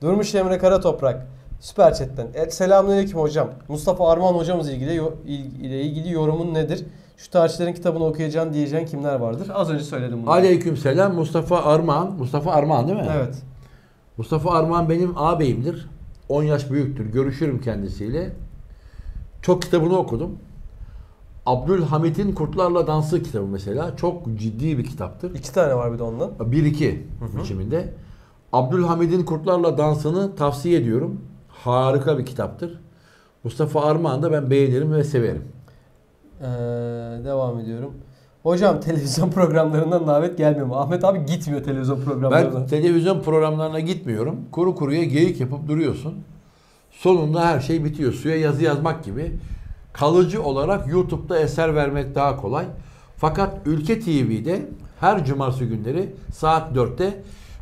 Durmuş Emre Karatoprak süper chatten. Selamünaleyküm hocam. Mustafa Arman hocamız ile ilgili yorumun nedir? Şu tarihçilerin kitabını okuyacağın diyeceğin kimler vardır? Az önce söyledim bunu. Aleykümselam. Mustafa Arman değil mi? Evet. Mustafa Armağan benim ağabeyimdir. 10 yaş büyüktür. Görüşürüm kendisiyle. Çok kitabını okudum. Abdülhamit'in Kurtlarla Dansı kitabı mesela. Çok ciddi bir kitaptır. 2 tane var bir de ondan. 1-2 biçiminde. Abdülhamit'in Kurtlarla Dansı'nı tavsiye ediyorum. Harika bir kitaptır. Mustafa Armağan'ı da ben beğenirim ve severim. Devam ediyorum. Hocam, televizyon programlarından davet gelmiyor mu? Ahmet abi gitmiyor televizyon programlarına. Ben televizyon programlarına gitmiyorum. Kuru kuruya geyik yapıp duruyorsun. Sonunda her şey bitiyor. Suya yazı yazmak gibi. Kalıcı olarak YouTube'da eser vermek daha kolay. Fakat Ülke TV'de her cumartesi günleri saat 4'te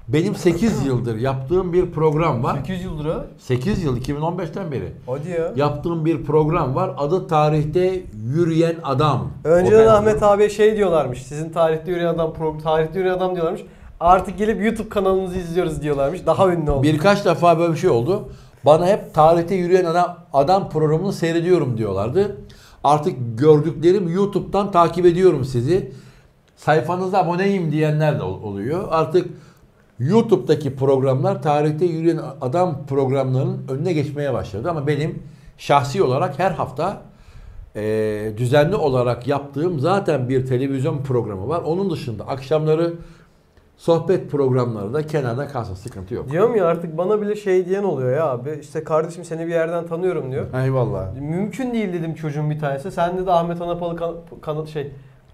benim 8 yıldır yaptığım bir program var. 8 yıldır ha? 8 yıl, 2015'ten beri. Hadi ya. Yaptığım bir program var. Adı Tarihte Yürüyen Adam. Önceden Ahmet abiye şey diyorlarmış. Sizin Tarihte Yürüyen Adam programı, Tarihte Yürüyen Adam diyorlarmış. Artık gelip YouTube kanalınızı izliyoruz diyorlarmış. Daha ünlü oldu. Birkaç defa böyle bir şey oldu. Bana hep Tarihte Yürüyen Adam programını seyrediyorum diyorlardı. Artık gördüklerim YouTube'dan takip ediyorum sizi. Sayfanıza aboneyim diyenler de oluyor. Artık YouTube'daki programlar Tarihte Yürüyen Adam programlarının önüne geçmeye başladı. Ama benim şahsi olarak her hafta düzenli olarak yaptığım zaten bir televizyon programı var. Onun dışında akşamları sohbet programları da kenarda kalsın, sıkıntı yok. Diyorum ya, artık bana bile şey diyen oluyor ya abi. İşte kardeşim seni bir yerden tanıyorum diyor. Eyvallah. Mümkün değil dedim çocuğun bir tanesi. Sen de Ahmet Hanapalı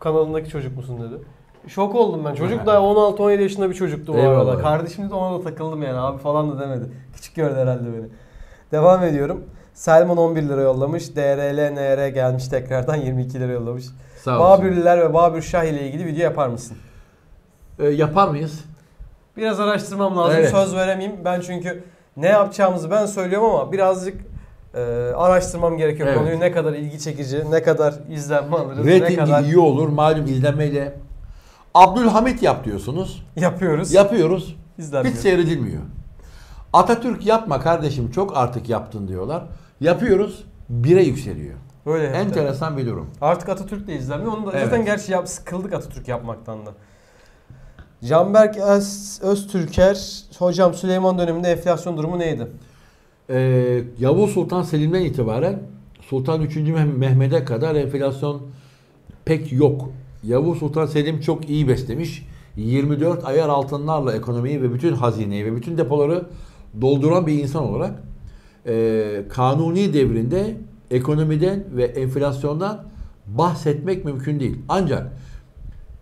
kanalındaki çocuk musun dedi. Şok oldum ben. Çocuk da 16-17 yaşında bir çocuktu o arada. Kardeşim de ona da takıldım yani, abi falan da demedi. Küçük gördü herhalde beni. Devam ediyorum. Selman 11 lira yollamış. DRLNR gelmiş tekrardan, 22 lira yollamış. Babürliler ve Babür Şah ile ilgili video yapar mısın? yapar mıyız? Biraz araştırmam lazım. Evet. Söz veremeyeyim. Ben çünkü ne yapacağımızı ben söylüyorum ama birazcık araştırmam gerekiyor. Evet. Konuyu ne kadar ilgi çekici, ne kadar izlenme alırız, ne kadar... iyi olur. Malum izlenmeyle. Abdülhamit yap diyorsunuz. Yapıyoruz. Yapıyoruz. İzlenmiyor. Hiç seyredilmiyor. Atatürk yapma kardeşim çok artık yaptın diyorlar. Yapıyoruz. 1'e yükseliyor. Böyle enteresan yani. Bir durum. Artık Atatürk de izlenmiyor. Onu da evet. Zaten gerçi sıkıldık Atatürk yapmaktan da. Canberk Öztürker, hocam Süleyman döneminde enflasyon durumu neydi? Yavuz Sultan Selim'den itibaren Sultan 3. Mehmet'e kadar enflasyon pek yok. Yavuz Sultan Selim çok iyi beslemiş. 24 ayar altınlarla ekonomiyi ve bütün hazineyi ve bütün depoları dolduran bir insan olarak Kanuni devrinde ekonomiden ve enflasyondan bahsetmek mümkün değil. Ancak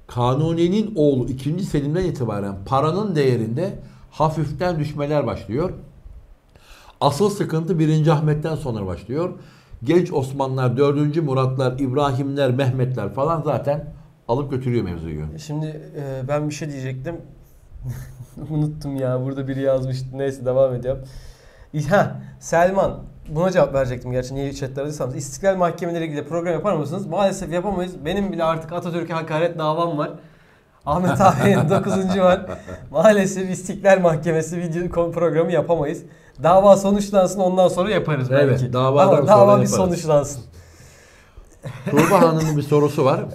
Kanuni'nin oğlu 2. Selim'den itibaren paranın değerinde hafiften düşmeler başlıyor. Asıl sıkıntı 1. Ahmet'ten sonra başlıyor. Genç Osmanlılar, 4. Muratlar, İbrahimler, Mehmetler falan zaten alıp götürüyor mevzuyu. Şimdi ben bir şey diyecektim. Unuttum ya, burada biri yazmıştı. Neyse devam ediyorum. Selman, buna cevap verecektim gerçi niye chat'ler alırsanız. İstiklal mahkemeleri ilgili program yapar mısınız? Maalesef yapamayız. Benim bile artık Atatürk'e hakaret davam var. Ahmet abinin 9. var. Maalesef İstiklal Mahkemesi video programı yapamayız. Dava sonuçlansın ondan sonra yaparız belki. Evet, dava bir sonuçlansın. Tuğba Hanım'ın bir sorusu var.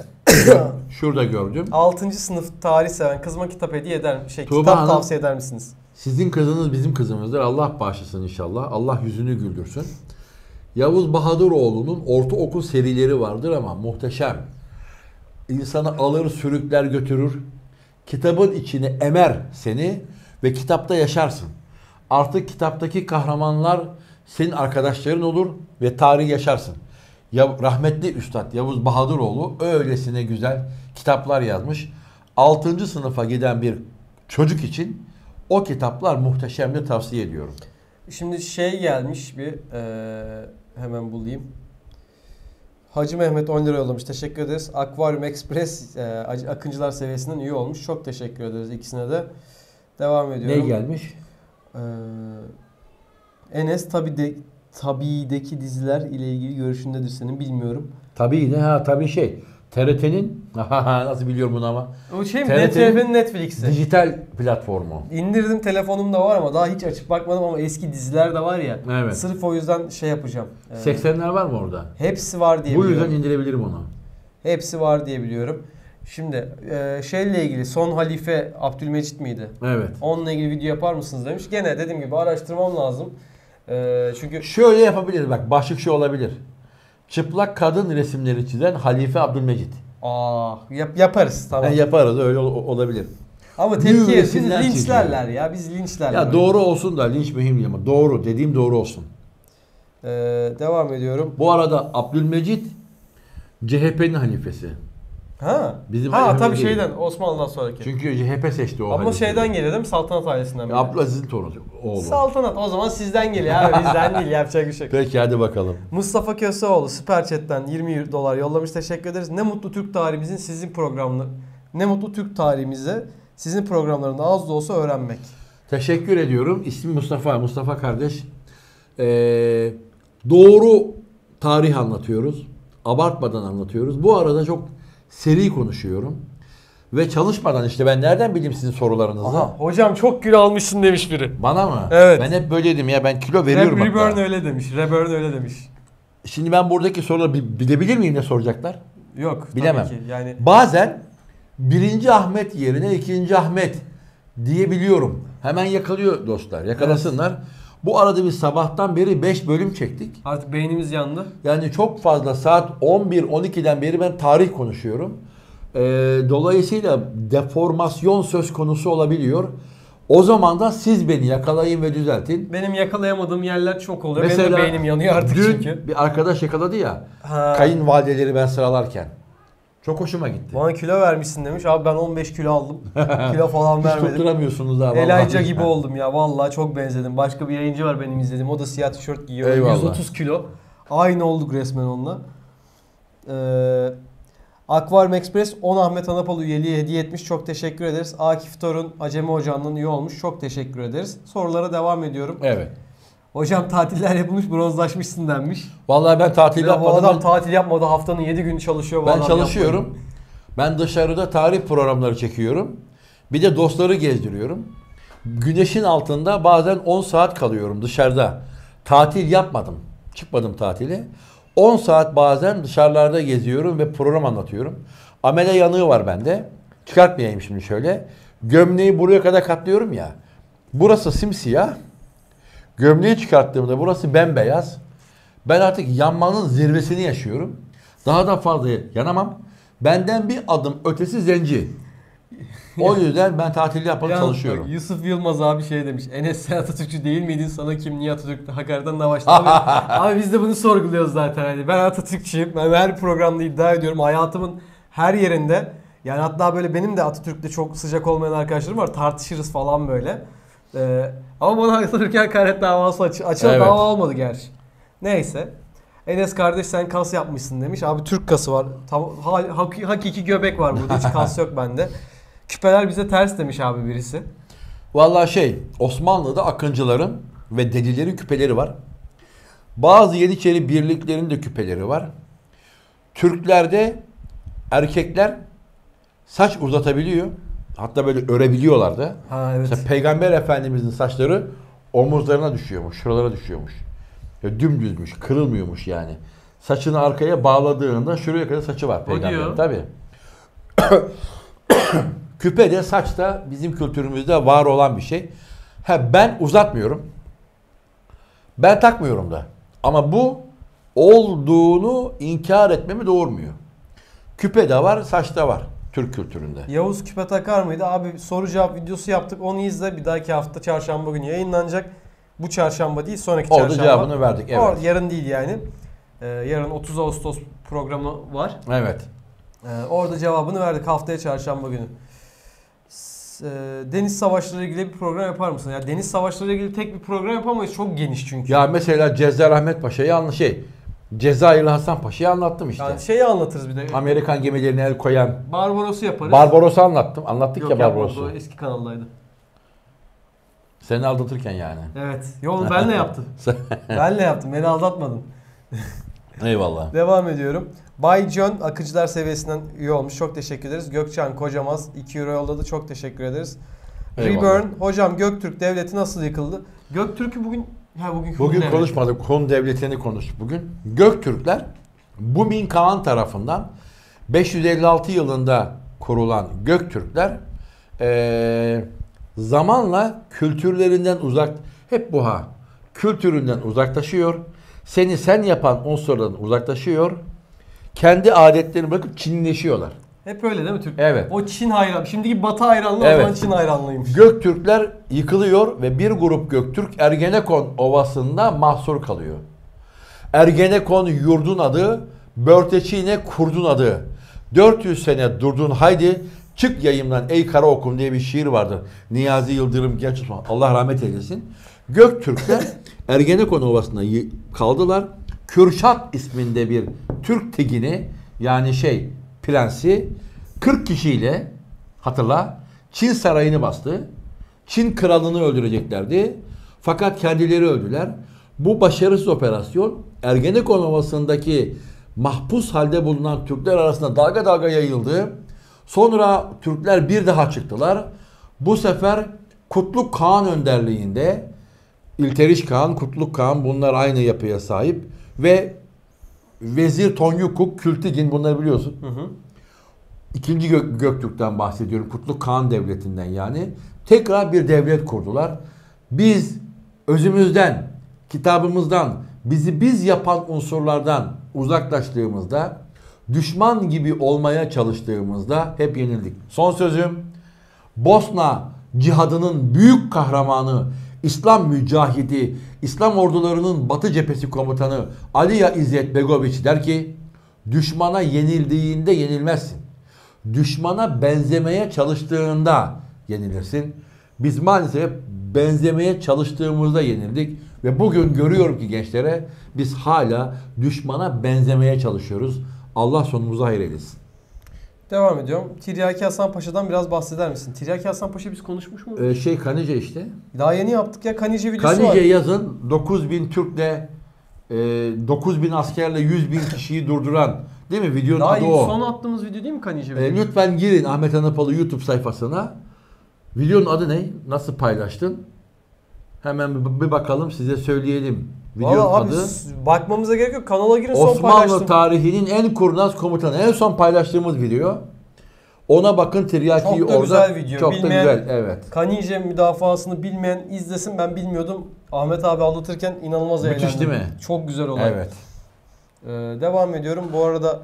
Şurada gördüm. 6. sınıf tarih seven kızıma kitap hediye eder mi? Kitap Hanım, tavsiye eder misiniz? Sizin kızınız bizim kızımızdır. Allah bağışlasın inşallah. Allah yüzünü güldürsün. Yavuz Bahadıroğlu'nun ortaokul serileri vardır ama muhteşem. İnsanı alır sürükler götürür. Kitabın içine emer seni ve kitapta yaşarsın. Artık kitaptaki kahramanlar senin arkadaşların olur ve tarihi yaşarsın. Ya, rahmetli Üstad Yavuz Bahadıroğlu öylesine güzel kitaplar yazmış. 6. sınıfa giden bir çocuk için o kitaplar muhteşemle tavsiye ediyorum. Şimdi gelmiş bir hemen bulayım. Hacı Mehmet 10 lira yollamış. Teşekkür ederiz. Akvaryum Express Akıncılar seviyesinden üye olmuş. Çok teşekkür ederiz ikisine de. Devam ediyorum. Ne gelmiş? Enes tabiideki diziler ile ilgili görüşündedir senin, bilmiyorum. Tabii ne? Tabii TRT'nin nasıl biliyorum bunu ama. O TRT'nin Netflix'i. Dijital platformu. İndirdim, telefonumda var ama daha hiç açıp bakmadım ama eski diziler de var ya. Evet. Sırf o yüzden yapacağım. 80'ler var mı orada? Hepsi var diye biliyorum. Bu yüzden indirebilirim onu. Hepsi var diye biliyorum. Şimdi ile ilgili son halife Abdülmecit miydi? Evet. Onunla ilgili video yapar mısınız demiş. Gene dediğim gibi araştırmam lazım. Çünkü şöyle yapabiliriz bak, başlık olabilir. Çıplak kadın resimleri çizen halife Abdülmecit. Yaparız tamam. Yani yaparız, öyle olabilir. Ama tepki linçlerler ya, biz linçlerler. Ya doğru olsun da, linç mühim değil ama doğru, dediğim doğru olsun. Devam ediyorum. Bu arada Abdülmecit CHP'nin halifesi. Bizim tabii Osmanlı'dan sonraki. Çünkü CHP seçti o. Ama geliyor değil mi? Saltanat ailesinden. Abdülaziz'in torunu oğlu. Saltanat o zaman sizden geliyor abi, bizden değil, yapacak bir şey. Peki hadi bakalım. Mustafa Köseoğlu süper chat'ten 20 dolar yollamış. Teşekkür ederiz. Ne mutlu Türk tarihimizin sizin programları. Ne mutlu Türk tarihimizi sizin programlarında az da olsa öğrenmek. Teşekkür ediyorum. İsmi Mustafa. Mustafa kardeş. Doğru tarih anlatıyoruz. Abartmadan anlatıyoruz. Bu arada çok seri konuşuyorum. Ve çalışmadan ben nereden bileyim sizin sorularınızı? Hocam çok kilo almışsın demiş biri. Bana mı? Evet. Ben hep böyleydim ya, ben kilo veriyorum. Reburn öyle demiş. Şimdi ben buradaki soruları bilebilir miyim, ne soracaklar? Yok. Bilemem. Tabii ki, yani... Bazen 1. Ahmet yerine 2. Ahmet diyebiliyorum. Hemen yakalıyor dostlar. Yakalasınlar. Evet. Bu arada biz sabahtan beri 5 bölüm çektik. Artık beynimiz yandı. Yani çok fazla, saat 11-12'den beri ben tarih konuşuyorum. Dolayısıyla deformasyon söz konusu olabiliyor. O zaman da siz beni yakalayın ve düzeltin. Benim yakalayamadığım yerler çok oluyor. Mesela benim de beynim yanıyor artık çünkü. Bir arkadaş yakaladı ya kayınvalideleri ben sıralarken. Çok hoşuma gitti. Bana kilo vermişsin demiş. Abi ben 15 kilo aldım. Kilo falan vermedim. Hiç tutturamıyorsunuz abi. Elayca gibi oldum ya. Vallahi çok benzedim. Başka bir yayıncı var benim izlediğim. O da siyah tişört giyiyor. Eyvallah. 130 kilo. Aynı olduk resmen onunla. Akvaryum Express 10 Ahmet Anapalı üyeliği hediye etmiş. Çok teşekkür ederiz. Akif Torun Acemi Hoca'nın üye olmuş. Çok teşekkür ederiz. Sorulara devam ediyorum. Evet. Hocam tatiller yapılmış, bronzlaşmışsın denmiş. Vallahi ben tatil yapmadım. O adam tatil yapmadı. Haftanın 7 günü çalışıyor. Ben çalışıyorum. Yapmadım. Ben dışarıda tarih programları çekiyorum. Bir de dostları gezdiriyorum. Güneşin altında bazen 10 saat kalıyorum dışarıda. Tatil yapmadım. Çıkmadım tatile. 10 saat bazen dışarılarda geziyorum ve program anlatıyorum. Amele yanığı var bende. Çıkartmayayım şimdi şöyle. Gömleği buraya kadar katlıyorum ya. Burası simsiyah. Gömleği çıkarttığımda burası bembeyaz. Ben artık yanmanın zirvesini yaşıyorum. Daha da fazla yanamam. Benden bir adım ötesi zenci. O yüzden ben tatil yapmaya çalışıyorum. Yusuf Yılmaz abi şey demiş. Enes sen Atatürkçü değil miydin? Sana kim niye Atatürk'te Hakar'dan Navaş'ta? Abi biz de bunu sorguluyoruz zaten. Hani ben Atatürkçüyüm. Ben her programda iddia ediyorum. Hayatımın her yerinde. Yani hatta böyle benim de Atatürk'te çok sıcak olmayan arkadaşlarım var. Tartışırız falan böyle. Ama bana Atatürk'e hakaret davası açılan evet. Dava olmadı gerçi. Neyse. Enes kardeş sen kas yapmışsın demiş. Abi Türk kası var. Hakiki göbek var burada. Hiç kas yok bende. Küpeler bize ters demiş abi birisi. Vallahi Osmanlı'da akıncıların ve delilerin küpeleri var. Bazı Yeniçeri birliklerinin de küpeleri var. Türklerde erkekler saç uzatabiliyor. Hatta böyle örebiliyorlar da. Ha, evet. Mesela Peygamber Efendimizin saçları omuzlarına düşüyormuş, şuralara düşüyormuş. Ya dümdüzmüş, kırılmıyormuş yani. Saçını arkaya bağladığında şuraya kadar saçı var peygamberin tabii. Küpe de saç da bizim kültürümüzde var olan bir şey. Ben uzatmıyorum. Ben takmıyorum da. Ama bu olduğunu inkar etmemi doğurmuyor. Küpe de var, saç da var Türk kültüründe. Yavuz küpe takar mıydı? Abi soru cevap videosu yaptık. Onu izle. Bir dahaki hafta çarşamba günü yayınlanacak. Bu çarşamba değil, sonraki çarşamba. Orada cevabını verdik. Evet. Yarın değil yani. Yarın 30 Ağustos programı var. Evet. Orada cevabını verdik haftaya çarşamba günü. Deniz savaşları ile ilgili bir program yapar mısın? Ya deniz savaşları ile ilgili tek bir program yapamayız. Çok geniş çünkü. Ya mesela Cezayir Ahmet Paşa'yı Cezayirli Hasan Paşa'yı anlattım işte. Yani anlatırız bir de. Amerikan gemilerine el koyan. Barbaros'u yaparız. Barbaros'u anlattım. Anlattık yok, ya Barbaros'u. Yok eski kanaldaydı. Seni aldatırken yani. Evet. Yok benle yaptım. Benle yaptım. Beni aldatmadın. Eyvallah. Devam ediyorum. Bay John akıcılar seviyesinden üye olmuş. Çok teşekkür ederiz. Gökçen Kocamaz 2 euro yolladı. Çok teşekkür ederiz. Eyvallah. Reburn hocam Göktürk devleti nasıl yıkıldı? Göktürk'ü bugün konuşmadık. Konu devletini konuştuk bugün. Göktürkler Bumin Kağan tarafından 556 yılında kurulan Göktürkler zamanla kültürlerinden uzak kültüründen uzaklaşıyor. Seni sen yapan unsurlardan uzaklaşıyor. Kendi adetlerini bırakıp Çinleşiyorlar. Hep öyle değil mi Türkler? Evet. O Çin hayranı. Şimdiki Batı hayranlığı o zaman Çin hayranlıymış. Göktürkler yıkılıyor ve bir grup Göktürk Ergenekon Ovası'nda mahsur kalıyor. Ergenekon yurdun adı, Börteçine kurdun adı. 400 sene durdun haydi, çık yayımdan ey karaokum diye bir şiir vardı. Niyazi Yıldırım Genç Osman, Allah rahmet eylesin. Göktürkler Ergenekon Ovası'nda kaldılar. Kürşat isminde bir Türk tigini yani prensi 40 kişiyle Çin sarayını bastı. Çin kralını öldüreceklerdi. Fakat kendileri öldüler. Bu başarısız operasyon Ergenekon Ovası'ndaki mahpus halde bulunan Türkler arasında dalga dalga yayıldı. Sonra Türkler bir daha çıktılar. Bu sefer Kutluk Kağan önderliğinde İlteriş Kağan, Kutluk Kağan bunlar aynı yapıya sahip ve Vezir Tonyukuk, Kültigin bunları biliyorsun. Hı hı. İkinci Göktürk'ten bahsediyorum. Kutluk Kağan Devleti'nden yani. Tekrar bir devlet kurdular. Biz özümüzden, kitabımızdan, bizi biz yapan unsurlardan uzaklaştığımızda, düşman gibi olmaya çalıştığımızda hep yenildik. Son sözüm, Bosna cihadının büyük kahramanı, İslam mücahidi, İslam ordularının Batı cephesi komutanı Aliya İzzet Begoviç der ki düşmana yenildiğinde yenilmezsin. Düşmana benzemeye çalıştığında yenilirsin. Biz maalesef benzemeye çalıştığımızda yenildik. Ve bugün görüyorum ki gençlere biz hala düşmana benzemeye çalışıyoruz. Allah sonumuzu hayır eylesin. Devam ediyorum. Tiryaki Hasan Paşa'dan biraz bahseder misin? Tiryaki Hasan Paşa biz konuşmuş mu? Kanice işte. Daha yeni yaptık ya, Kanice videosu var. Kanice yazın 9000 Türk'le 9000 askerle 100.000 kişiyi durduran, değil mi? Videonun adı o. Son attığımız video değil mi Kanice videosu? Lütfen girin Ahmet Anapalı YouTube sayfasına. Videonun adı ne? Nasıl paylaştın? Hemen bir bakalım, size söyleyelim. Videonun adı. Abi, bakmamıza gerek yok. Kanala girin, son paylaştım. Osmanlı tarihinin en kurnaz komutanı. En son paylaştığımız video. Ona bakın, Tiryaki'yi orada. Çok da güzel video. Çok da güzel, evet. Kanice müdafaasını bilmeyen izlesin. Ben bilmiyordum. Ahmet abi anlatırken inanılmaz eğlendim. Müthiş değil mi? Çok güzel olay. Evet. Devam ediyorum. Bu arada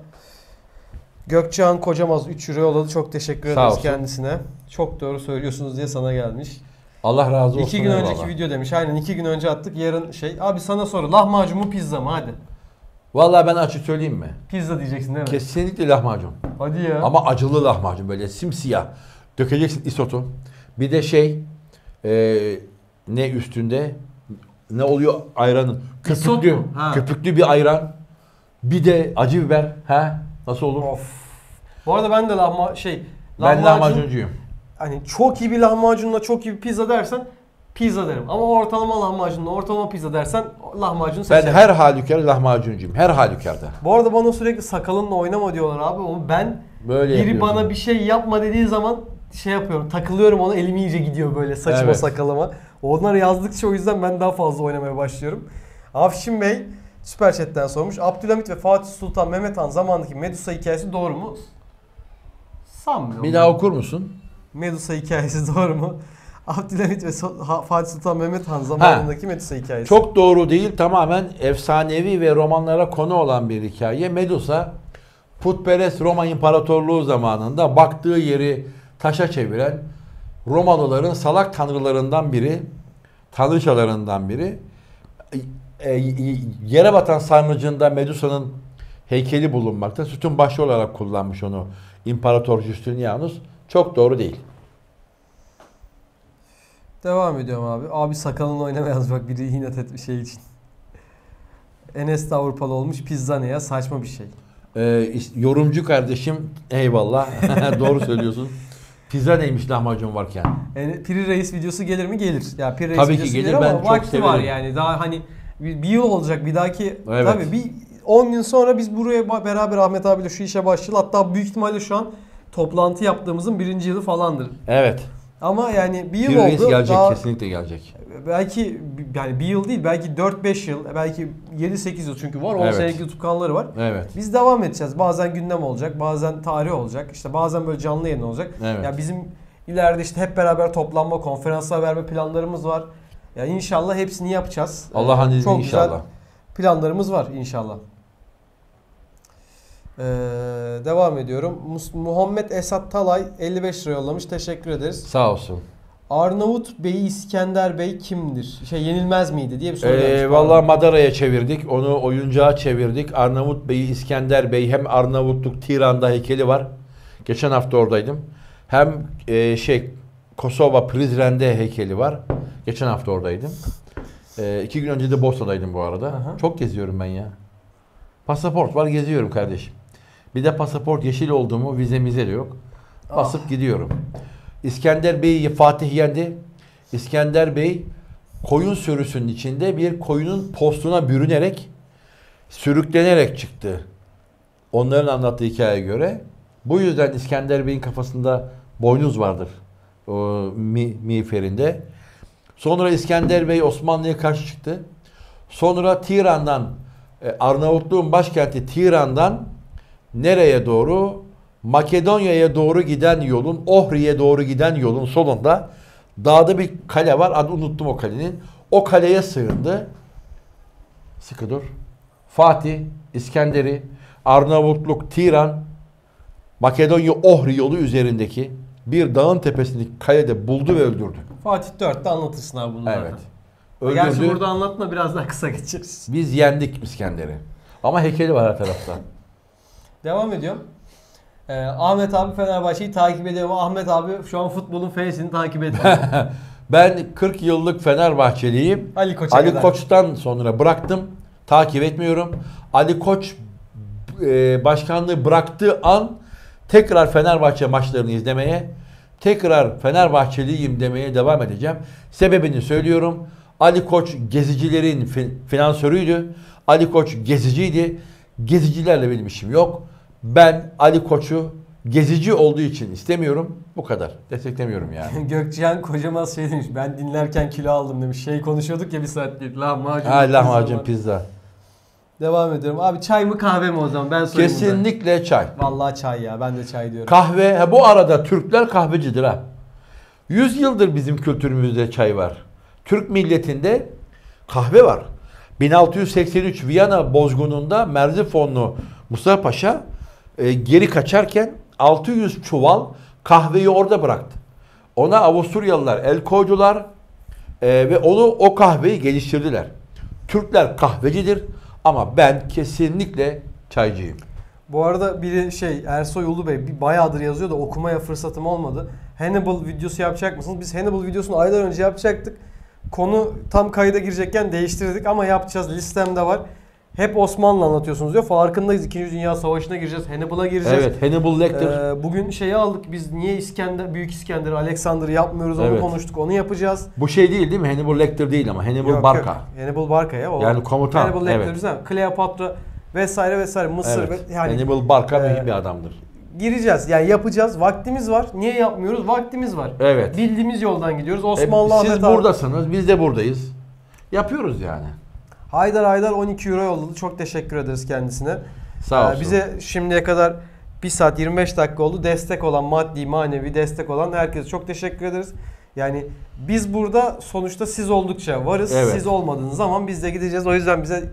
Gökçehan Kocamaz 3 euro yolladı. Çok teşekkür ederiz kendisine. Çok doğru söylüyorsunuz diye sana gelmiş. Allah razı olsun. 2 gün önceki video demiş. Aynen 2 gün önce attık. Yarın şey. Abi sana soru. Lahmacun mu pizza mı? Hadi. Vallahi ben açık söyleyeyim mi? Pizza diyeceksin değil mi? Kesinlikle lahmacun. Hadi ya. Ama acılı lahmacun, böyle simsiyah. Dökeceksin isotu. Bir de şey ne üstünde? Ne oluyor ayranın? Köpüklü. Köpüklü bir ayran. Bir de acı biber. Ha? Nasıl olur? Of. Bu arada ben de lahmacuncuyum. Hani çok iyi bir lahmacunla çok iyi bir pizza dersen pizza derim. Ama ortalama lahmacunla ortalama pizza dersen lahmacun seçerim. Ben her halükarda lahmacuncuyum. Her halükarda. Bu arada bana sürekli sakalınla oynama diyorlar abi. Ama ben böyle biri bana bir şey yapma dediği zaman şey yapıyorum. Takılıyorum ona, elim iyice gidiyor böyle saçıma, evet, sakalıma. Onlar yazdıkça o yüzden ben daha fazla oynamaya başlıyorum. Afşin Bey Süper Chat'ten sormuş. Abdülhamit ve Fatih Sultan Mehmet Han zamandaki Medusa hikayesi doğru mu? Sanmıyorum. Bir daha okur musun? Medusa hikayesi doğru mu? Abdülhamit ve Fatih Sultan Mehmet Han zamanındaki Medusa hikayesi. Çok doğru değil. Tamamen efsanevi ve romanlara konu olan bir hikaye. Medusa, putperest Roma İmparatorluğu zamanında baktığı yeri taşa çeviren Romalıların salak tanrılarından biri, tanrıçalarından biri. Yere batan sarnıcında Medusa'nın heykeli bulunmakta. Sütun başı olarak kullanmış onu İmparator Justinianus. Çok doğru değil. Devam ediyorum abi. Abi sakalını oynamayaz bak, biri inat et bir şey için. Enes de Avrupalı olmuş. Pizza ne ya? Saçma bir şey. Yorumcu kardeşim eyvallah. Doğru söylüyorsun. Pizza neymiş lahmacun varken? Yani Piri Reis videosu gelir mi? Gelir. Ya Piri Reis tabii videosu ki gelir ama ben vakti çok var yani. Daha hani bir yıl olacak bir dahaki. Evet. Tabii bir 10 gün sonra biz buraya beraber Ahmet abiyle şu işe başlayalım. Hatta büyük ihtimalle şu an toplantı yaptığımızın 1. yılı falandır. Evet. Ama yani bir yıl oldu. Piri Reis gelecek, daha kesinlikle gelecek. Belki yani bir yıl değil, belki 4-5 yıl, belki 7-8 yıl çünkü var. 10 evet. senelik YouTube kanalları var. Evet. Biz devam edeceğiz. Bazen gündem olacak, bazen tarih olacak, işte bazen böyle canlı yayın olacak. Evet. Yani bizim ileride işte hep beraber toplanma, konferanslar verme planlarımız var. Yani inşallah hepsini yapacağız. Allah'ın izniyle çok inşallah. Güzel planlarımız var inşallah. Devam ediyorum. Muhammed Esat Talay 55 lira yollamış. Teşekkür ederiz. Sağ olsun. Arnavut Bey İskender Bey kimdir? Yenilmez miydi diye bir soru gelmiş. Vallahi Madara'ya çevirdik. Onu oyuncağa çevirdik. Arnavut Bey İskender Bey, hem Arnavutluk Tiran'da heykeli var. Geçen hafta oradaydım. Hem Kosova Prizren'de heykeli var. Geçen hafta oradaydım. 2 gün önce de Bosna'daydım bu arada. Aha. Çok geziyorum ben ya. Pasaport var, geziyorum kardeşim. Bir de pasaport yeşil oldu mu vizemize de yok. Basıp gidiyorum. İskender Bey'i Fatih yendi. İskender Bey koyun sürüsünün içinde bir koyunun postuna bürünerek, sürüklenerek çıktı. Onların anlattığı hikayeye göre. Bu yüzden İskender Bey'in kafasında boynuz vardır. O miğferinde. Sonra İskender Bey Osmanlı'ya karşı çıktı. Sonra Tiran'dan, Arnavutluğun başkenti Tiran'dan nereye doğru? Makedonya'ya doğru giden yolun, Ohri'ye doğru giden yolun solunda dağda bir kale var. Adını unuttum o kalenin. O kaleye sığındı. Sıkı dur. Fatih, İskender'i, Arnavutluk, Tiran, Makedonya, Ohri yolu üzerindeki bir dağın tepesindeki kalede buldu ve öldürdü. Fatih 4'te anlatırsın abi bunu. Evet. Öldürdü. Gerçi burada anlatma, biraz daha kısa geçeriz. Biz yendik İskender'i. Ama heykeli var her tarafta. Devam ediyor. Ahmet abi Fenerbahçe'yi takip ediyor ama Ahmet abi şu an futbolun F'sini takip ediyor. Ben 40 yıllık Fenerbahçeliyim. Ali Koç'tan sonra bıraktım. Takip etmiyorum. Ali Koç başkanlığı bıraktığı an tekrar Fenerbahçe maçlarını izlemeye, tekrar Fenerbahçeliyim demeye devam edeceğim. Sebebini söylüyorum. Ali Koç gezicilerin finansörüydü. Ali Koç geziciydi. Gezicilerle benim işim yok. Ben Ali Koç'u gezici olduğu için istemiyorum. Bu kadar. Desteklemiyorum yani. Gökçen kocaman şey demiş. Ben dinlerken kilo aldım demiş. Şey konuşuyorduk ya bir saatlik. Lahmacun. Ha, lahmacun pizza. Devam ediyorum. Abi çay mı kahve mi o zaman? Ben sorayım. Kesinlikle burada. Çay. Vallahi çay ya. Ben de çay diyorum. Kahve. Ha, bu arada Türkler kahvecidir ha. 100 yıldır bizim kültürümüzde çay var. Türk milletinde kahve var. 1683 Viyana bozgununda Merzifonlu Mustafa Paşa geri kaçarken 600 çuval kahveyi orada bıraktı. Ona Avusturyalılar el koydular ve o kahveyi geliştirdiler. Türkler kahvecidir ama ben kesinlikle çaycıyım. Bu arada biri Ersoy Ulu Bey bir bayağıdır yazıyor da okumaya fırsatım olmadı. Hannibal videosu yapacak mısınız? Biz Hannibal videosunu aylar önce yapacaktık. Konu tam kayda girecekken değiştirdik ama yapacağız, listemde var. Hep Osmanlı anlatıyorsunuz diyor. Farkındayız. 2. Dünya Savaşı'na gireceğiz. Hannibal'a gireceğiz. Evet, Hannibal Lecter. Bugün aldık. Biz niye İskender, Büyük İskender'i, Alexander'ı yapmıyoruz? Onu konuştuk. Onu yapacağız. Bu değil mi? Hannibal Lecter değil ama Hannibal Barca. Yok. Hannibal Barca ya. O yani komutan. Hannibal Lecter değil mi? Kleopatra vesaire vesaire. Mısır. Evet. Yani Hannibal Barca mühim bir adamdır. Gireceğiz. Yani yapacağız. Vaktimiz var. Niye yapmıyoruz? Vaktimiz var. Evet. Bildiğimiz yoldan gidiyoruz. Osmanlı Ahmet abi. Siz buradasınız. Biz de buradayız. Yapıyoruz yani. Haydar Haydar 12 euro yolladı. Çok teşekkür ederiz kendisine. Sağ olsun. Bize şimdiye kadar 1 saat 25 dakika oldu. Destek olan, maddi manevi destek olan herkese çok teşekkür ederiz. Yani biz burada sonuçta siz oldukça varız. Evet. Siz olmadığınız zaman biz de gideceğiz. O yüzden bize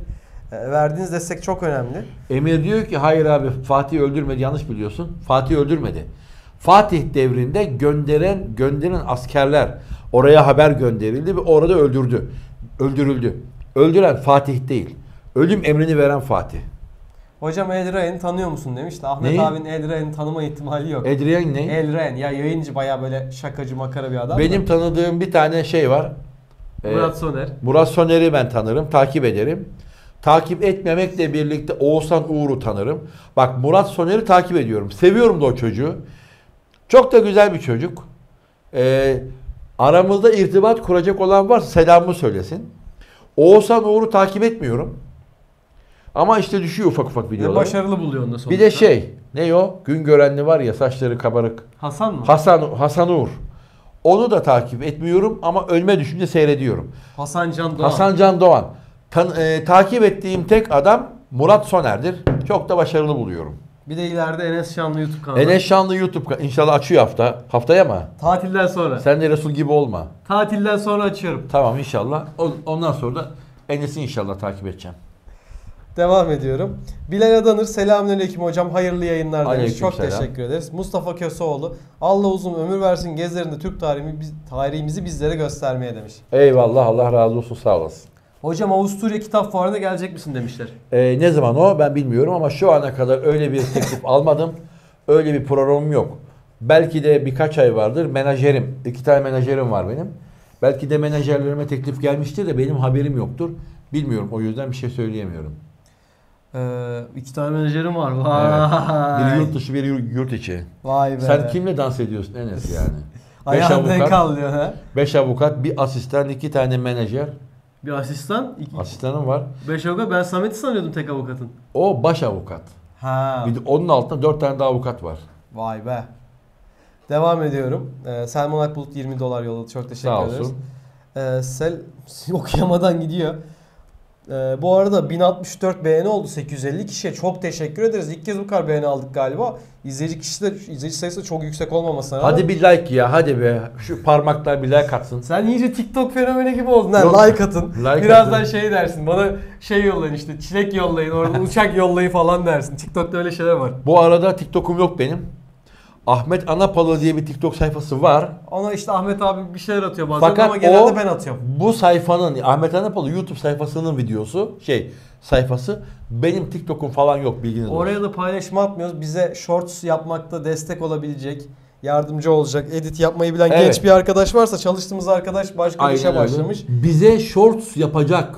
verdiğiniz destek çok önemli. Emir diyor ki hayır abi Fatih öldürmedi. Yanlış biliyorsun. Fatih öldürmedi. Fatih devrinde gönderen askerler oraya haber gönderildi ve orada öldürüldü. Öldüren Fatih değil. Ölüm emrini veren Fatih. Hocam Elraen'i tanıyor musun demiş de Ahmet abinin Elraen'i tanıma ihtimali yok. Elraen ne? Elraen ya yayıncı, bayağı böyle şakacı makara bir adam. Benim tanıdığım bir tane var. Murat Soner. Murat Soner'i ben tanırım, takip ederim. Takip etmemekle birlikte Oğuzhan Uğur'u tanırım. Bak Murat Soner'i takip ediyorum. Seviyorum da o çocuğu. Çok da güzel bir çocuk. Aramızda irtibat kuracak olan varsa selamımı söylesin. Oğuzhan Uğur'u takip etmiyorum. Ama işte düşüyor ufak ufak videolar. Başarılı buluyor onu sonuçta. Bir de Güngörenli var ya, saçları kabarık. Hasan mı? Hasan Uğur. Onu da takip etmiyorum ama ölme düşünce seyrediyorum. Hasan Can Doğan. Hasan Can Doğan. Takip ettiğim tek adam Murat Soner'dir. Çok da başarılı buluyorum. Bir de ileride Enes Şanlı YouTube kanalı. Enes Şanlı YouTube kanalı. İnşallah açıyor haftaya mı? Tatilden sonra. Sen de Resul gibi olma. Tatilden sonra açıyorum. Tamam inşallah. Ondan sonra da Enes'i inşallah takip edeceğim. Devam ediyorum. Bilal Adanır selamünaleyküm hocam. Hayırlı yayınlar demiş. Çok teşekkür ederiz. Mustafa Köseoğlu. Allah uzun ömür versin. Gezlerinde Türk tarihimizi bizlere göstermeye demiş. Eyvallah. Allah razı olsun. Sağ olasın. Hocam Avusturya kitap fuarına gelecek misin demişler. Ne zaman o ben bilmiyorum ama şu ana kadar öyle bir teklif almadım. Öyle bir programım yok. Belki de birkaç ay vardır. Menajerim, 2 tane menajerim var benim. Belki de menajerlerime teklif gelmiştir de benim haberim yoktur. Bilmiyorum, o yüzden bir şey söyleyemiyorum. 2 tane menajerim var. Vay. Evet. Bir yurt dışı, bir yurt içi. Vay be. Sen kimle dans ediyorsun Enes yani? 5 avukat, bir asistan, 2 tane menajer. Bir asistan. Asistanım var. 5 avukat. Ben Samet'i sanıyordum tek avukatın. O baş avukat. Ha. Bir de onun altında 4 tane daha avukat var. Vay be. Devam ediyorum. Selman Akbulut 20 dolar yolladı. Çok teşekkür ederiz. Sağ olsun. Okuyamadan gidiyor. Bu arada 1064 beğeni oldu 850 kişiye. Çok teşekkür ederiz. İlk kez bu kadar beğeni aldık galiba. İzleyici sayısı çok yüksek olmamasına rağmen. Hadi bir like ya, hadi be. Şu parmaklar bir like atsın. Sen iyice TikTok fenomeni gibi oldun. Like atın. Like birazdan atın. Dersin bana yollayın işte, çilek yollayın, oradan uçak yollayın falan dersin. TikTok'ta öyle şeyler var. Bu arada TikTok'um yok benim. Ahmet Anapalı diye bir TikTok sayfası var. Ona işte Ahmet abi bir şeyler atıyor bazen. Fakat ama genelde ben atıyorum. Bu sayfanın, Ahmet Anapalı YouTube sayfasının videosu, sayfası, benim TikTok'um falan yok, bilginiz olsun. Oraya da paylaşma atmıyoruz. Bize shorts yapmakta destek olabilecek, yardımcı olacak, edit yapmayı bilen genç bir arkadaş varsa, çalıştığımız arkadaş başka bir işe başlamış. Bize shorts yapacak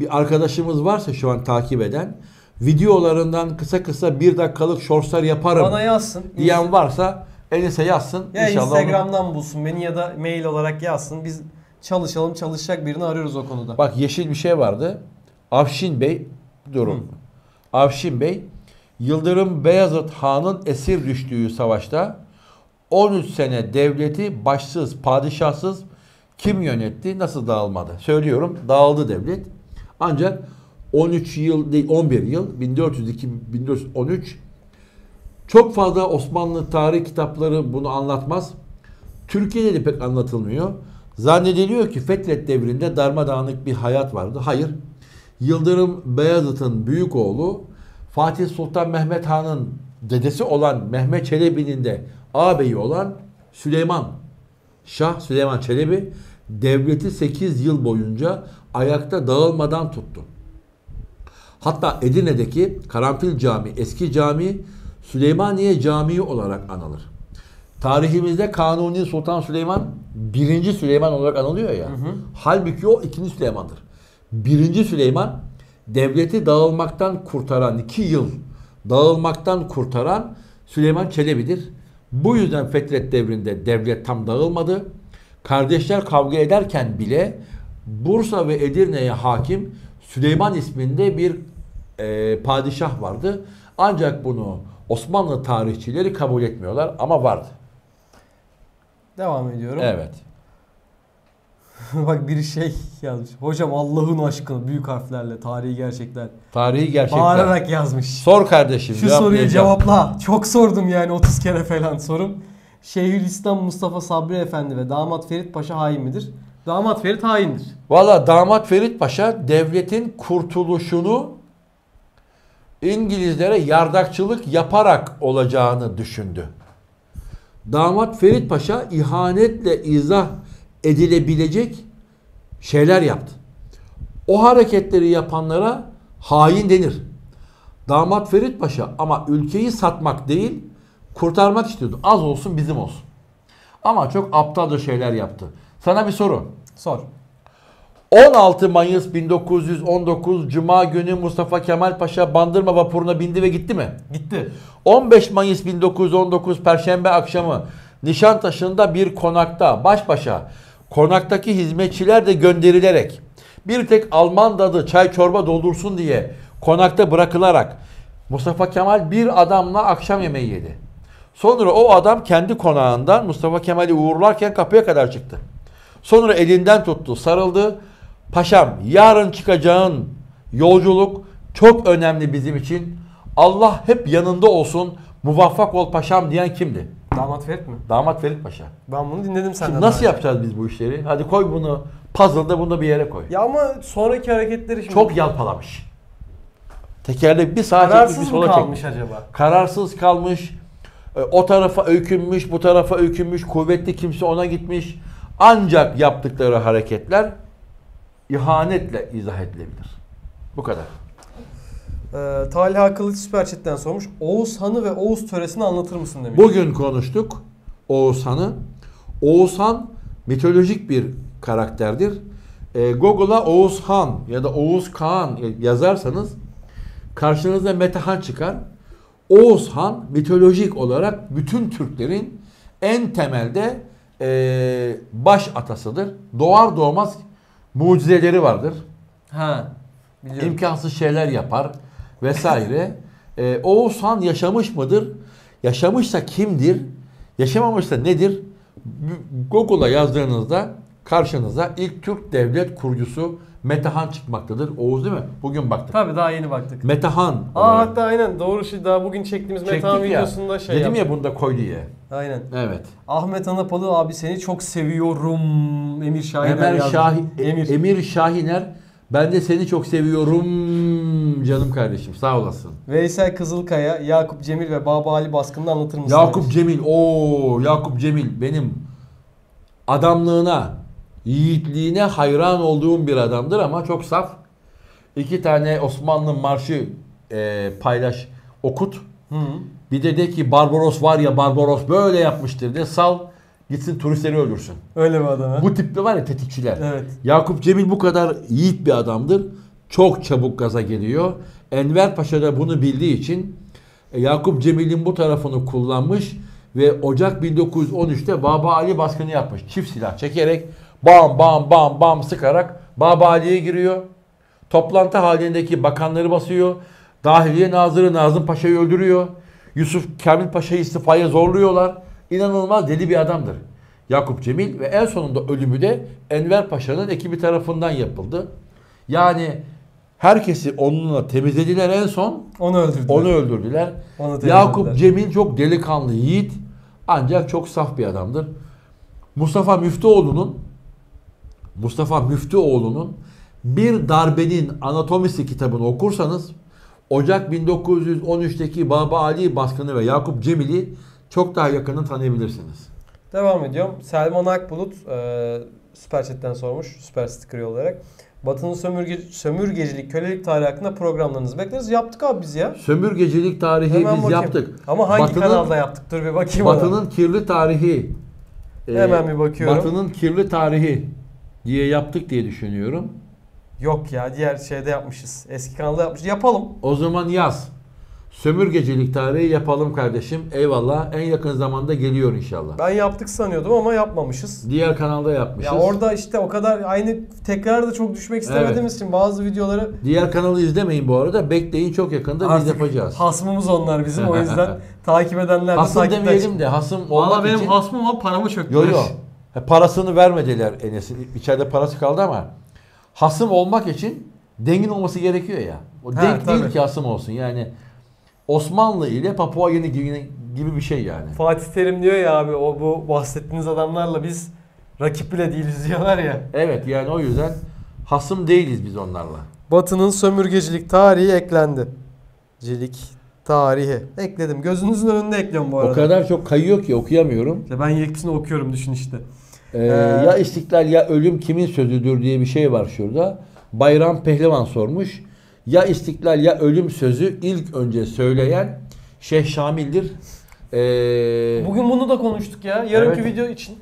bir arkadaşımız varsa şu an takip eden videolarından kısa kısa bir dakikalık shortslar yaparım bana yazsın diyen varsa Enis'e yazsın. Ya inşallah Instagram'dan onu bulsun beni ya da mail olarak yazsın. Biz çalışalım, çalışacak birini arıyoruz o konuda. Bak yeşil bir şey vardı. Afşin Bey durum. Afşin Bey, Yıldırım Beyazıt Han'ın esir düştüğü savaşta 13 sene devleti başsız, padişahsız kim yönetti, nasıl dağılmadı? Söylüyorum, dağıldı devlet. Ancak 13 yıl değil 11 yıl 1402-1413 çok fazla Osmanlı tarih kitapları bunu anlatmaz. Türkiye'de de pek anlatılmıyor. Zannediliyor ki Fetret devrinde darmadağınık bir hayat vardı. Hayır. Yıldırım Beyazıt'ın büyük oğlu Fatih Sultan Mehmet Han'ın dedesi olan Mehmet Çelebi'nin de ağabeyi olan Süleyman Şah, Süleyman Çelebi devleti 8 yıl boyunca ayakta dağılmadan tuttu. Hatta Edirne'deki Karanfil Camii, eski cami Süleymaniye Camii olarak anılır. Tarihimizde Kanuni Sultan Süleyman 1. Süleyman olarak anılıyor ya. Hı hı. Halbuki o 2. Süleyman'dır. 1. Süleyman devleti dağılmaktan kurtaran, 2 yıl dağılmaktan kurtaran Süleyman Çelebi'dir. Bu yüzden Fetret devrinde devlet tam dağılmadı. Kardeşler kavga ederken bile Bursa ve Edirne'ye hakim Süleyman isminde bir padişah vardı. Ancak bunu Osmanlı tarihçileri kabul etmiyorlar ama vardı. Devam ediyorum. Evet. Bak bir şey yazmış. Hocam Allah'ın aşkına büyük harflerle tarihi gerçekler. Tarihi gerçekler. Bağırarak yazmış. Sor kardeşim. Şu soruyu cevapla. Çok sordum yani 30 kere falan sorum. Şeyhülislam Mustafa Sabri Efendi ve damat Ferit Paşa hain midir? Damat Ferit haindir. Valla damat Ferit Paşa devletin kurtuluşunu İngilizlere yardakçılık yaparak olacağını düşündü. Damat Ferit Paşa ihanetle izah edilebilecek şeyler yaptı. O hareketleri yapanlara hain denir. Damat Ferit Paşa ama ülkeyi satmak değil, kurtarmak istiyordu. Az olsun bizim olsun. Ama çok aptalca şeyler yaptı. Sana bir soru. Sor. 16 Mayıs 1919 Cuma günü Mustafa Kemal Paşa Bandırma vapuruna bindi ve gitti mi? Gitti. 15 Mayıs 1919 Perşembe akşamı Nişantaşı'nda bir konakta baş başa konaktaki hizmetçiler de gönderilerek bir tek Alman dadı çay çorba doldursun diye konakta bırakılarak Mustafa Kemal bir adamla akşam yemeği yedi. Sonra o adam kendi konağından Mustafa Kemal'i uğurlarken kapıya kadar çıktı. Sonra elinden tuttu, sarıldı. Paşam, yarın çıkacağın yolculuk çok önemli bizim için. Allah hep yanında olsun. Muvaffak ol paşam diyen kimdi? Damat Ferit mi? Damat Ferit Paşa. Ben bunu dinledim senden. Şimdi nasıl yapacağız biz bu işleri? Hadi koy bunu puzzle'da, bunu da bir yere koy. Ya ama sonraki hareketleri şimdi çok yalpalamış. Tekerlek bir sağa çekmiş, bir sola çekmiş. Kararsız mı kalmış acaba? Kararsız kalmış. O tarafa öykünmüş, bu tarafa öykünmüş. Kuvvetli kimse ona gitmiş. Ancak yaptıkları hareketler ihanetle izah edilebilir. Bu kadar. Talha Kılıç Süper Chat'ten sormuş. Oğuz Han'ı ve Oğuz töresini anlatır mısın demiş. Bugün konuştuk Oğuz Han'ı. Oğuz Han mitolojik bir karakterdir. Google'a Oğuz Han ya da Oğuz Kağan yazarsanız karşınıza Mete Han çıkar. Oğuz Han mitolojik olarak bütün Türklerin en temelde baş atasıdır. Doğar doğmaz mucizeleri vardır. Ha, biliyorum. İmkansız şeyler yapar vesaire. Oğuz Han yaşamış mıdır? Yaşamışsa kimdir? Yaşamamışsa nedir? Google'a yazdığınızda karşınıza ilk Türk devlet kurucusu Mete Han çıkmaktadır. Oğuz değil mi? Bugün baktık. Tabii daha yeni baktık. Mete Han. Hatta aynen doğru şey, daha bugün çektiğimiz Mete Han videosunda ya, şey dedim yaptım ya, bunu da koy diye. Aynen. Evet. Ahmet Anapalı abi seni çok seviyorum. Emir Şahiner yazdı. Emir Şahiner, ben de seni çok seviyorum canım kardeşim, sağ olasın. Veysel Kızılkaya, Yakup Cemil ve Baba Ali baskınını anlatır mısın? Yakup Cemil, Yakup Cemil benim adamlığına, yiğitliğine hayran olduğum bir adamdır ama çok saf. 2 tane Osmanlı marşı paylaş, okut. Hı. Bir de ki Barbaros var ya, Barbaros böyle yapmıştır de sal gitsin, turistleri öldürsün. Öyle bir adam ha? Bu tipli var ya tetikçiler. Evet. Yakup Cemil bu kadar yiğit bir adamdır. çok çabuk gaza geliyor. Enver Paşa da bunu bildiği için Yakup Cemil'in bu tarafını kullanmış ve Ocak 1913'te Baba Ali baskını yapmış. Çift silah çekerek bam bam bam bam sıkarak Baba Ali'ye giriyor. Toplantı halindeki bakanları basıyor. Dahiliye Nazırı Nazım Paşa'yı öldürüyor. Yusuf Kamil Paşa'yı istifaya zorluyorlar. İnanılmaz deli bir adamdır Yakup Cemil ve en sonunda ölümü de Enver Paşa'nın ekibi tarafından yapıldı. Yani herkesi onunla temizlediler en son. Onu öldürdüler. Yakup Cemil çok delikanlı yiğit ancak çok saf bir adamdır. Mustafa Müftüoğlu'nun Bir Darbenin Anatomisi kitabını okursanız Ocak 1913'teki Baba Ali baskını ve Yakup Cemil'i çok daha yakından tanıyabilirsiniz. Devam ediyorum. Selman Akbulut Süper Chat'ten sormuş. Süper sticker olarak. Batı'nın sömürgecilik, kölelik tarihi hakkında programlarınızı bekleriz. Yaptık abi biz ya. Sömürgecilik tarihi hemen biz bakayım. Yaptık. Ama hangi kanalda yaptık? Dur bir bakayım. Batı'nın kirli tarihi. Hemen bir bakıyorum. Batı'nın kirli tarihi diye yaptık diye düşünüyorum. Yok ya, diğer şeyde yapmışız. Eski kanalda yapmışız. Yapalım. O zaman yaz. Sömürgecilik tarihi yapalım kardeşim. Eyvallah. En yakın zamanda geliyor inşallah. Ben yaptık sanıyordum ama yapmamışız. Diğer kanalda yapmışız. Ya orada işte o kadar aynı tekrarda çok düşmek istemediğimiz için bazı videoları... Diğer kanalı izlemeyin bu arada. Bekleyin, çok yakında artık biz yapacağız. Hasmımız onlar bizim. O yüzden takip edenler de takip edecek. Demeyelim de hasım olmak için... Valla benim hasmım o, paramı çöktüler. Yok yok. Parasını vermediler Enes'in. İçeride parası kaldı ama... Hasım olmak için dengin olması gerekiyor ya. O denk değil ki hasım olsun. Yani Osmanlı ile Papua Yeni gibi bir şey yani. Fatih Terim diyor ya abi, o bu bahsettiğiniz adamlarla biz rakip bile değiliz diyorlar ya. Evet, yani o yüzden hasım değiliz biz onlarla. Batı'nın sömürgecilik tarihi eklendi. Cilik tarihi. Ekledim. Gözünüzün önünde ekliyorum bu arada. O kadar çok kayıyor ki okuyamıyorum. İşte ben hepsini okuyorum, düşün işte. Ya istiklal ya ölüm kimin sözüdür diye bir şey var şurada. Bayram Pehlivan sormuş. Ya istiklal ya ölüm sözü ilk önce söyleyen Şeyh Şamil'dir. Bugün bunu da konuştuk ya. Yarınki video için.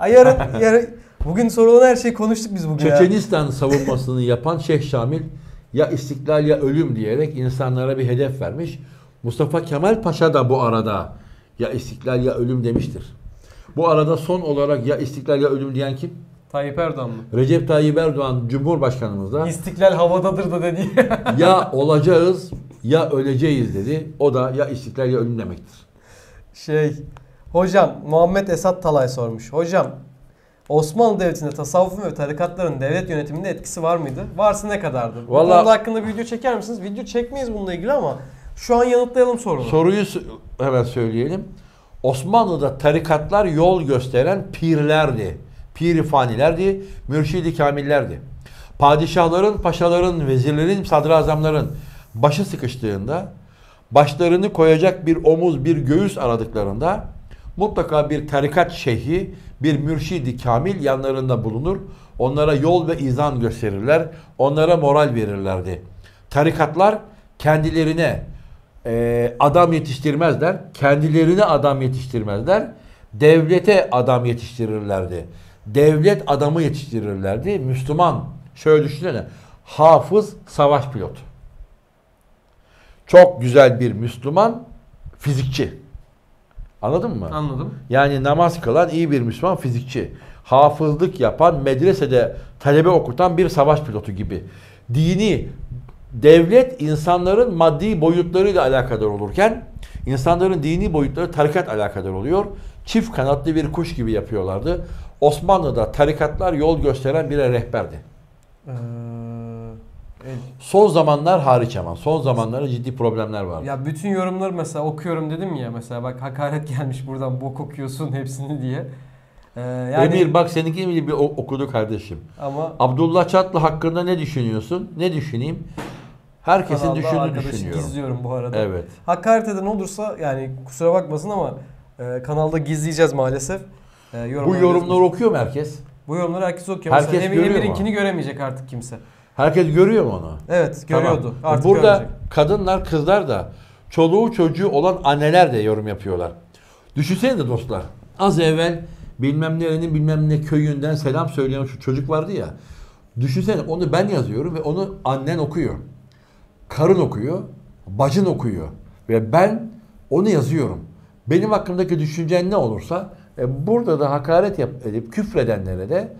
Yarın bugün sorulan her şeyi konuştuk biz bugün. Çeçenistan savunmasını yapan Şeyh Şamil ya istiklal ya ölüm diyerek insanlara bir hedef vermiş. Mustafa Kemal Paşa da bu arada ya istiklal ya ölüm demiştir. Bu arada son olarak ya istiklal ya ölüm diyen kim? Tayyip Erdoğan mı? Recep Tayyip Erdoğan Cumhurbaşkanımız da İstiklal havadadır da dedi. Ya olacağız ya öleceğiz dedi. O da ya istiklal ya ölüm demektir. Hocam Muhammed Esat Talay sormuş. Hocam Osmanlı Devleti'nde tasavvufun ve tarikatların devlet yönetiminde etkisi var mıydı? Varsa ne kadardır? Vallahi... Bunun hakkında bir video çeker misiniz? Video çekmeyiz bununla ilgili ama şu an yanıtlayalım soruyu. Soruyu hemen söyleyelim. Osmanlı'da tarikatlar yol gösteren pirlerdi. Pir-i fanilerdi, mürşid-i kamillerdi. Padişahların, paşaların, vezirlerin, sadrazamların başı sıkıştığında, başlarını koyacak bir omuz, bir göğüs aradıklarında mutlaka bir tarikat şeyhi, bir mürşid-i kamil yanlarında bulunur. Onlara yol ve izan gösterirler, onlara moral verirlerdi. Tarikatlar kendilerine adam yetiştirmezler. Kendilerine adam yetiştirmezler. Devlete adam yetiştirirlerdi. Devlet adamı yetiştirirlerdi. Müslüman, şöyle düşünene, hafız, savaş pilotu. Çok güzel bir Müslüman fizikçi. Anladın mı? Anladım. Yani namaz kılan iyi bir Müslüman fizikçi. Hafızlık yapan, medresede talebe okutan bir savaş pilotu gibi. Dini devlet insanların maddi boyutlarıyla alakadar olurken insanların dini boyutları tarikat alakadar oluyor. Çift kanatlı bir kuş gibi yapıyorlardı. Osmanlı'da tarikatlar yol gösteren bir rehberdi. Son zamanlar hariç ama. Son zamanlarda ciddi problemler var. Ya bütün yorumları mesela okuyorum dedim ya, mesela bak hakaret gelmiş buradan, bok okuyorsun hepsini diye. Yani... Emir bak seninkini bir okudu kardeşim. Ama... Abdullah Çatlı hakkında ne düşünüyorsun? Ne düşüneyim? Herkesin düşündüğünü düşünüyorum. İzliyorum bu arada. Evet. Hakaret eden olursa yani kusura bakmasın ama kanalda gizleyeceğiz maalesef. Bu yorumları okuyor mu herkes? Bu yorumları herkes okuyor. Herkes Emir'inkini göremeyecek artık kimse. Herkes görüyor mu onu? Evet, görüyordu. Tamam. Artık burada görecek. Kadınlar, kızlar da, çoluğu çocuğu olan anneler de yorum yapıyorlar. Düşünsenize dostlar. Az evvel bilmem nerenin bilmem ne köyünden selam söyleyen şu çocuk vardı ya. Düşünsene onu ben yazıyorum ve onu annen okuyor. Karın okuyor, bacın okuyor ve ben onu yazıyorum. Benim hakkımdaki düşüncen ne olursa burada da hakaret edip küfredenlere de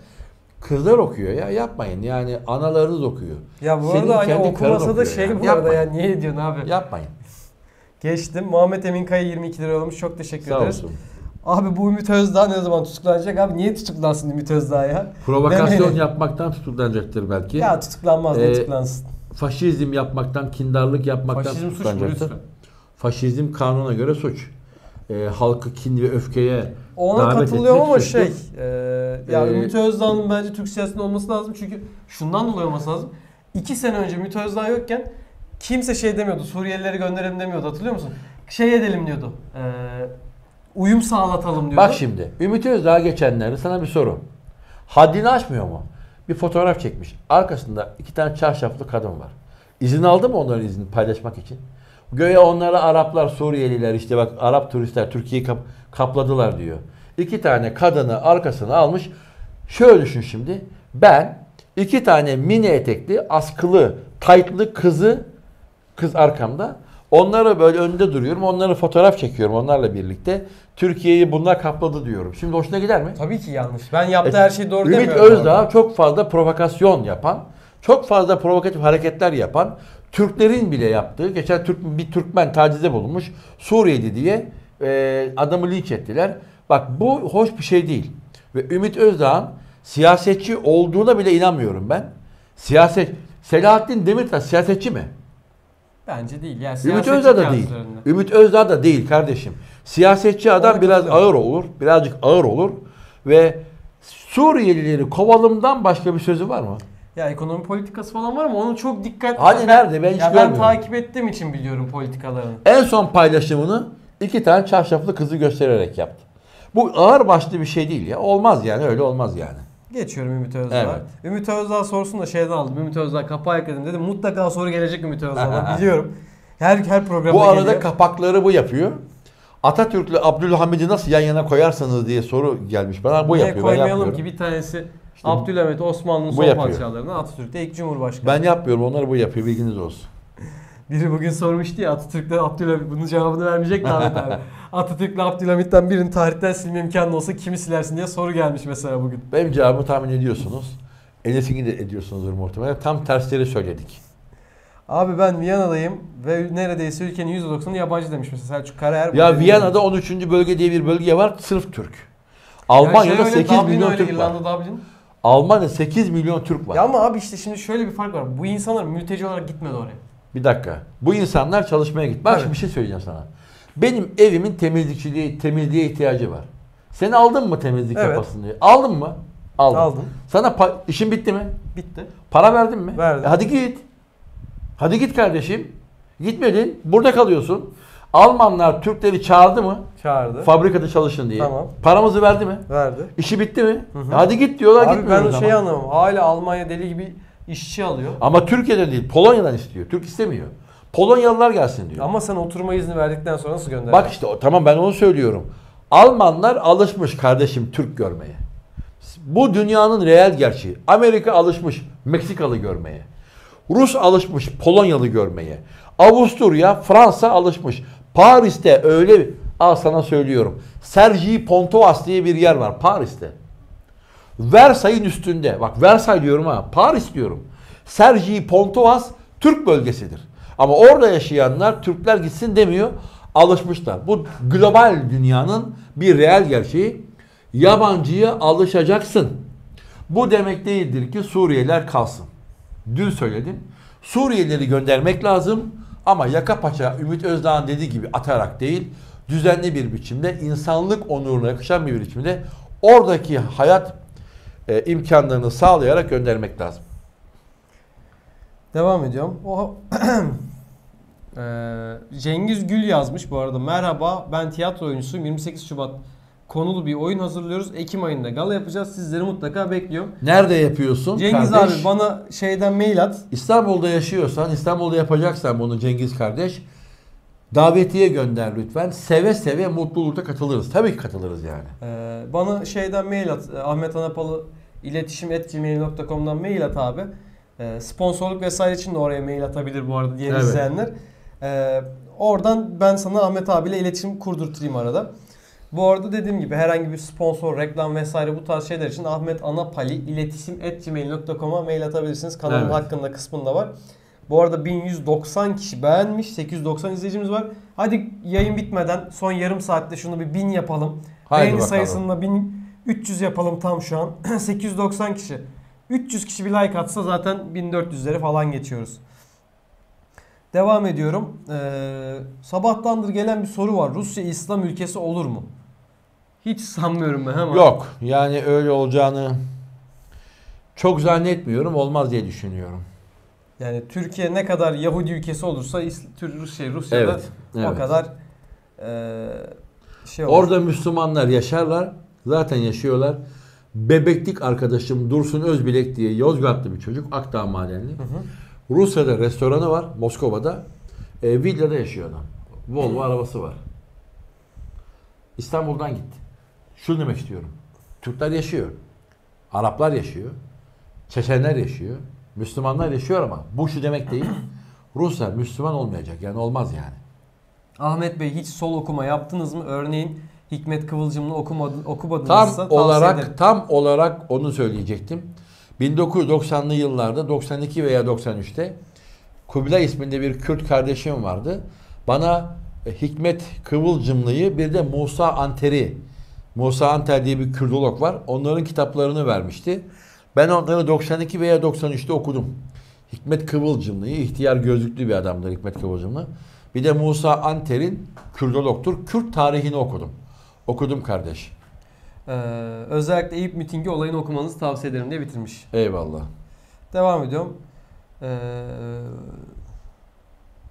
kızlar okuyor ya, yapmayın yani, analarınız okuyor. Ya bu arada hani okumasa da şey yani. Bu arada ya, niye diyorsun abi? Yapmayın. Geçtim. Muhammed Emin Kaya 22 lira olmuş. Çok teşekkür ederiz. Sağ olsun. Abi bu Ümit Özdağ ne zaman tutuklanacak? Abi niye tutuklansın Ümit Özdağ ya? Provokasyon yapmaktan tutuklanacaktır belki. Ya tutuklanmaz, ne tutuklansın? Faşizm yapmaktan, kindarlık yapmaktan tutuklanacaktır. Faşizm kanuna göre suç. Halkı kin ve öfkeye ona katılıyorum ama suçtur. Ümit Özdağ'ın bence Türk siyasetinde olması lazım. Çünkü şundan dolayı olması lazım. 2 sene önce Ümit Özdağ yokken kimse şey demiyordu. Suriyelileri gönderelim demiyordu. Hatırlıyor musun? Şey edelim diyordu. Uyum sağlatalım diyordu. Bak şimdi Ümit Özdağ geçenlerde sana bir soru. Haddini aşmıyor mu? Bir fotoğraf çekmiş. Arkasında 2 tane çarşaflı kadın var. İzin aldı mı onların izni paylaşmak için? Göğe onlara Araplar, Suriyeliler işte bak Arap turistler Türkiye'yi kapladılar diyor. 2 tane kadını arkasına almış. Şöyle düşün şimdi. Ben 2 tane mini etekli, askılı, taytlı kız arkamda. Onlara böyle önde duruyorum. Onlara fotoğraf çekiyorum onlarla birlikte. Türkiye'yi bunlar kapladı diyorum. Şimdi hoşuna gider mi? Tabii ki yanlış. Ben yaptığı her şeyi doğru demiyorum. Ümit Özdağ çok fazla provokasyon yapan, çok fazla provokatif hareketler yapan, Türklerin bile yaptığı, geçen bir Türkmen tacize bulunmuş, Suriyeli diye adamı linç ettiler. Bak bu hoş bir şey değil. Ve Ümit Özdağ'ın siyasetçi olduğuna bile inanmıyorum ben. Selahattin Demirtaş siyasetçi mi? Bence değil. Yani Ümit Özdağ da değil. Ümit Özdağ da değil kardeşim. Siyasetçi adam birazcık ağır olur ve Suriyelileri kovalımdan başka bir sözü var mı? Ya ekonomi politikası falan var ama onu çok dikkatli... Hani nerede? Ben hiç görmüyorum. Ben takip ettiğim için biliyorum politikalarını. En son paylaşımını 2 tane çarşaflı kızı göstererek yaptı. Bu ağır başlı bir şey değil ya. Olmaz yani, öyle olmaz yani. Geçiyorum Ümit Özdağ. Evet. Ümit Özdağ sorusunu da şeyden aldım. Ümit Özdağ kapağı ekledim dedim. Mutlaka soru gelecek Ümit Özdağ'dan. Biliyorum. Her programda geliyor. Bu arada geliyor. Kapakları bu yapıyor. Atatürk'le Abdülhamid'i nasıl yan yana koyarsanız diye soru gelmiş bana. Bu yapıyor. Ben koymayalım ki bir tanesi... İşte Abdülhamid Osmanlı'nın son padişahlarından, Atatürk'te ilk cumhurbaşkanı. Ben yapmıyorum, onlar bu yapıyor, bilginiz olsun. Biri bugün sormuştu ya Atatürk'le Abdülhamid, bunun cevabını vermeyecek mi Ahmet abi? Atatürk'le Abdülhamid'den birini tarihten silme imkanı olsa kimi silersin diye soru gelmiş mesela bugün. Benim cevabımı tahmin ediyorsunuz. Enes'inki de ediyorsunuzdur muhtemelen. Tam tersleri söyledik. Abi ben Viyana'dayım ve neredeyse ülkenin %90'ı yabancı demiş mesela Selçuk Karaer. Ya Viyana'da 13. bölge diye bir bölge var, sırf Türk. Almanya'da 8 milyon Türk var. Almanya'da 8 milyon Türk var. Ya ama abi işte şimdi şöyle bir fark var. Bu insanlar mülteci olarak gitmedi oraya. Bir dakika. Bu insanlar çalışmaya gitti. Bak şimdi bir şey söyleyeceğim sana. Benim evimin temizliğe ihtiyacı var. Sen aldın mı temizlik yapasını diye? Aldın mı? Aldım. Sana işin bitti mi? Bitti. Para verdin mi? Verdim. Hadi git. Hadi git kardeşim. Gitmedin. Burada kalıyorsun. Almanlar Türkleri çağırdı mı? Çağırdı. Fabrikada çalışın diye. Tamam. Paramızı verdi mi? Verdi. İşi bitti mi? Hı-hı. Hadi git diyorlar, gitmiyoruz ama. Abi ben o şeyi anlamam. Hala Almanya deli gibi işçi alıyor. Ama Türkiye'den değil, Polonya'dan istiyor. Türk istemiyor. Polonyalılar gelsin diyor. Ama sen oturma izni verdikten sonra nasıl gönderir? Bak işte tamam, ben onu söylüyorum. Almanlar alışmış kardeşim Türk görmeye. Bu dünyanın reel gerçeği. Amerika alışmış Meksikalı görmeye. Rus alışmış Polonyalı görmeye. Avusturya, Fransa alışmış. Paris'te öyle al sana söylüyorum. Sergi Pontoise diye bir yer var Paris'te. Versay'ın üstünde. Bak Versay diyorum ha. Paris diyorum. Sergi Pontoise Türk bölgesidir. Ama orada yaşayanlar Türkler gitsin demiyor. Alışmışlar. Bu global dünyanın bir reel gerçeği. Yabancıya alışacaksın. Bu demek değildir ki Suriyeliler kalsın. Dün söyledim. Suriyelileri göndermek lazım. Ama yaka paça Ümit Özdağ'ın dediği gibi atarak değil, düzenli bir biçimde, insanlık onuruna yakışan bir biçimde oradaki hayat imkanlarını sağlayarak göndermek lazım. Devam ediyorum. Cengiz Gül yazmış bu arada. Merhaba, ben tiyatro oyuncusuyum. 28 Şubat konulu bir oyun hazırlıyoruz. Ekim ayında gala yapacağız. Sizleri mutlaka bekliyorum. Nerede yapıyorsun? Cengiz kardeş, abi bana şeyden mail at. İstanbul'da yaşıyorsan, İstanbul'da yapacaksan bunu Cengiz kardeş, davetiye gönder lütfen. Seve seve mutlulukla katılırız. Tabii ki katılırız yani. Bana şeyden mail at. Ahmet Anapalı iletişim@gmail.com'dan mail at abi. Sponsorluk vesaire için de oraya mail atabilir bu arada diğer izleyenler. Oradan ben sana Ahmet abiyle iletişim kurdurtayım arada. Bu arada dediğim gibi herhangi bir sponsor, reklam vesaire bu tarz şeyler için ahmetanapali@iletişim@gmail.com'a mail atabilirsiniz. Kanalın hakkında kısmında var. Bu arada 1190 kişi beğenmiş, 890 izleyicimiz var. Hadi yayın bitmeden son yarım saatte şunu bir 1000 yapalım. Beğeni sayısında 1300 yapalım tam şu an. 890 kişi. 300 kişi bir like atsa zaten 1400'leri falan geçiyoruz. Devam ediyorum. Sabahtandır gelen bir soru var. Rusya İslam ülkesi olur mu? Hiç sanmıyorum ben ama. Yok. Yani öyle olacağını çok zannetmiyorum. Olmaz diye düşünüyorum. Yani Türkiye ne kadar Yahudi ülkesi olursa Rusya'da o kadar şey olur. Orada Müslümanlar yaşarlar. Zaten yaşıyorlar. Bebeklik arkadaşım Dursun Özbilek diye Yozgatlı bir çocuk. Akdağ madenli. Rusya'da restoranı var. Moskova'da. Villa'da yaşıyor adam. Volvo arabası var. İstanbul'dan gitti. Şunu demek istiyorum. Türkler yaşıyor. Araplar yaşıyor. Çeçenler yaşıyor. Müslümanlar yaşıyor ama bu şu demek değil. Ruslar Müslüman olmayacak. Yani olmaz yani. Ahmet Bey hiç sol okuma yaptınız mı? Örneğin Hikmet Kıvılcım'la okumadınızsa tavsiye ederim. Tam olarak onu söyleyecektim. 1990'lı yıllarda 92 veya 93'te Kubilay isminde bir Kürt kardeşim vardı. Bana Hikmet Kıvılcımlı'yı bir de Musa Anter diye bir Kürdolog var. Onların kitaplarını vermişti. Ben onları 92 veya 93'te okudum. Hikmet Kıvılcımlı'yı, ihtiyar gözlüklü bir adamdır Hikmet Kıvılcımlı. Bir de Musa Anter'in Kürdologtur. Kürt tarihini okudum. Okudum kardeş. Özellikle Eyüp mitingi olayını okumanızı tavsiye ederim diye bitirmiş. Eyvallah. Devam ediyorum.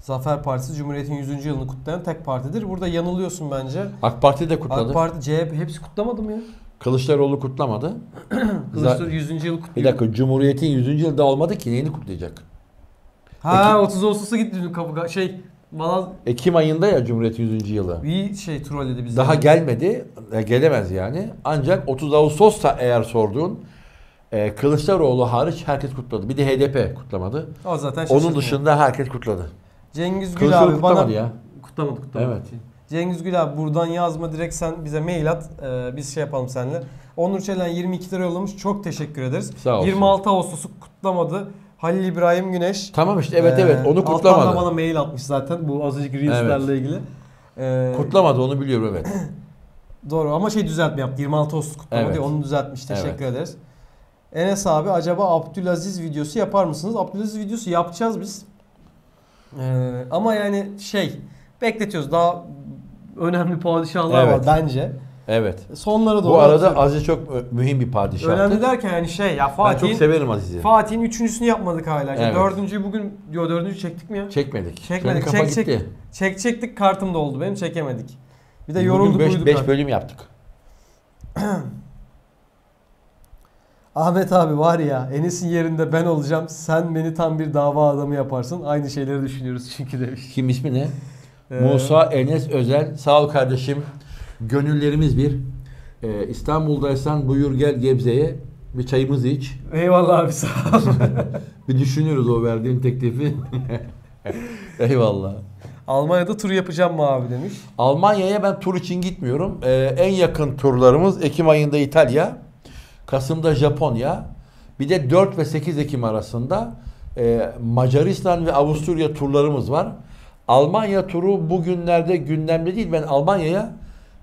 Zafer Partisi Cumhuriyet'in 100. yılını kutlayan tek partidir. Burada yanılıyorsun bence. AK Parti de kutladı. AK Parti, CHP hepsi kutlamadı mı ya? Kılıçdaroğlu kutlamadı. Kılıçdaroğlu 100. yıl kutluyor. Bir dakika, Cumhuriyet'in 100. yılı da olmadı ki, neyini kutlayacak? Ha, 30 Ağustos'a gitti kapı şey. Bana... Ekim ayında ya Cumhuriyet'in 100. yılı. Bir şey trolledi bizi. Daha gelmedi. Gelemez yani. Ancak 30 Ağustos'ta eğer sorduğun Kılıçdaroğlu hariç herkes kutladı. Bir de HDP kutlamadı. O zaten onun dışında herkes kutladı. Cengiz Gül abi bana... Ya. Kutlamadı. Evet. Cengiz Gül abi buradan yazma, direkt sen bize mail at. Biz şey yapalım seninle. Onur Çelen 22 lira yollamış. Çok teşekkür ederiz. 26 Ağustos'u kutlamadı. Halil İbrahim Güneş. Tamam işte evet onu kutlamadı. Alttan da bana mail atmış zaten bu azıcık Reels'lerle ilgili. Kutlamadı, onu biliyorum evet. Doğru ama şey düzeltme yaptı. 26 Ağustos kutlamadı diye onu düzeltmiş. Teşekkür ederiz. Enes abi acaba Abdülaziz videosu yapar mısınız? Abdülaziz videosu yapacağız biz. Ama yani şey bekletiyoruz, daha önemli padişahlar var bence. Evet. Sonlara doğru. Bu arada atacağım. Aziz çok mühim bir padişahtı. Önemli derken yani şey ya Fatih'in... Ben çok severim Aziz'i. Fatih'in 3.'sünü yapmadık hala. Evet. Dördüncüyü bugün... Yo, 4.'ü çektik mi ya? Çekmedik. Çekecektik, kartım da oldu benim, çekemedik. Bir de yorulduk, uyuduk. 5 bölüm yaptık. Ahmet abi var ya, Enes'in yerinde ben olacağım. Sen beni tam bir dava adamı yaparsın. Aynı şeyleri düşünüyoruz çünkü demiş. Kim, ismi ne? Musa Enes Özel. Sağ ol kardeşim. Gönüllerimiz bir. İstanbul'daysan buyur gel Gebze'ye. Bir çayımızı iç. Eyvallah abi, sağ ol. Bir düşünürüz o verdiğin teklifi. Eyvallah. Almanya'da tur yapacağım mı abi demiş. Almanya'ya ben tur için gitmiyorum. En yakın turlarımız Ekim ayında İtalya. Kasım'da Japonya. Bir de 4 ve 8 Ekim arasında Macaristan ve Avusturya turlarımız var. Almanya turu bugünlerde gündemde değil. Ben Almanya'ya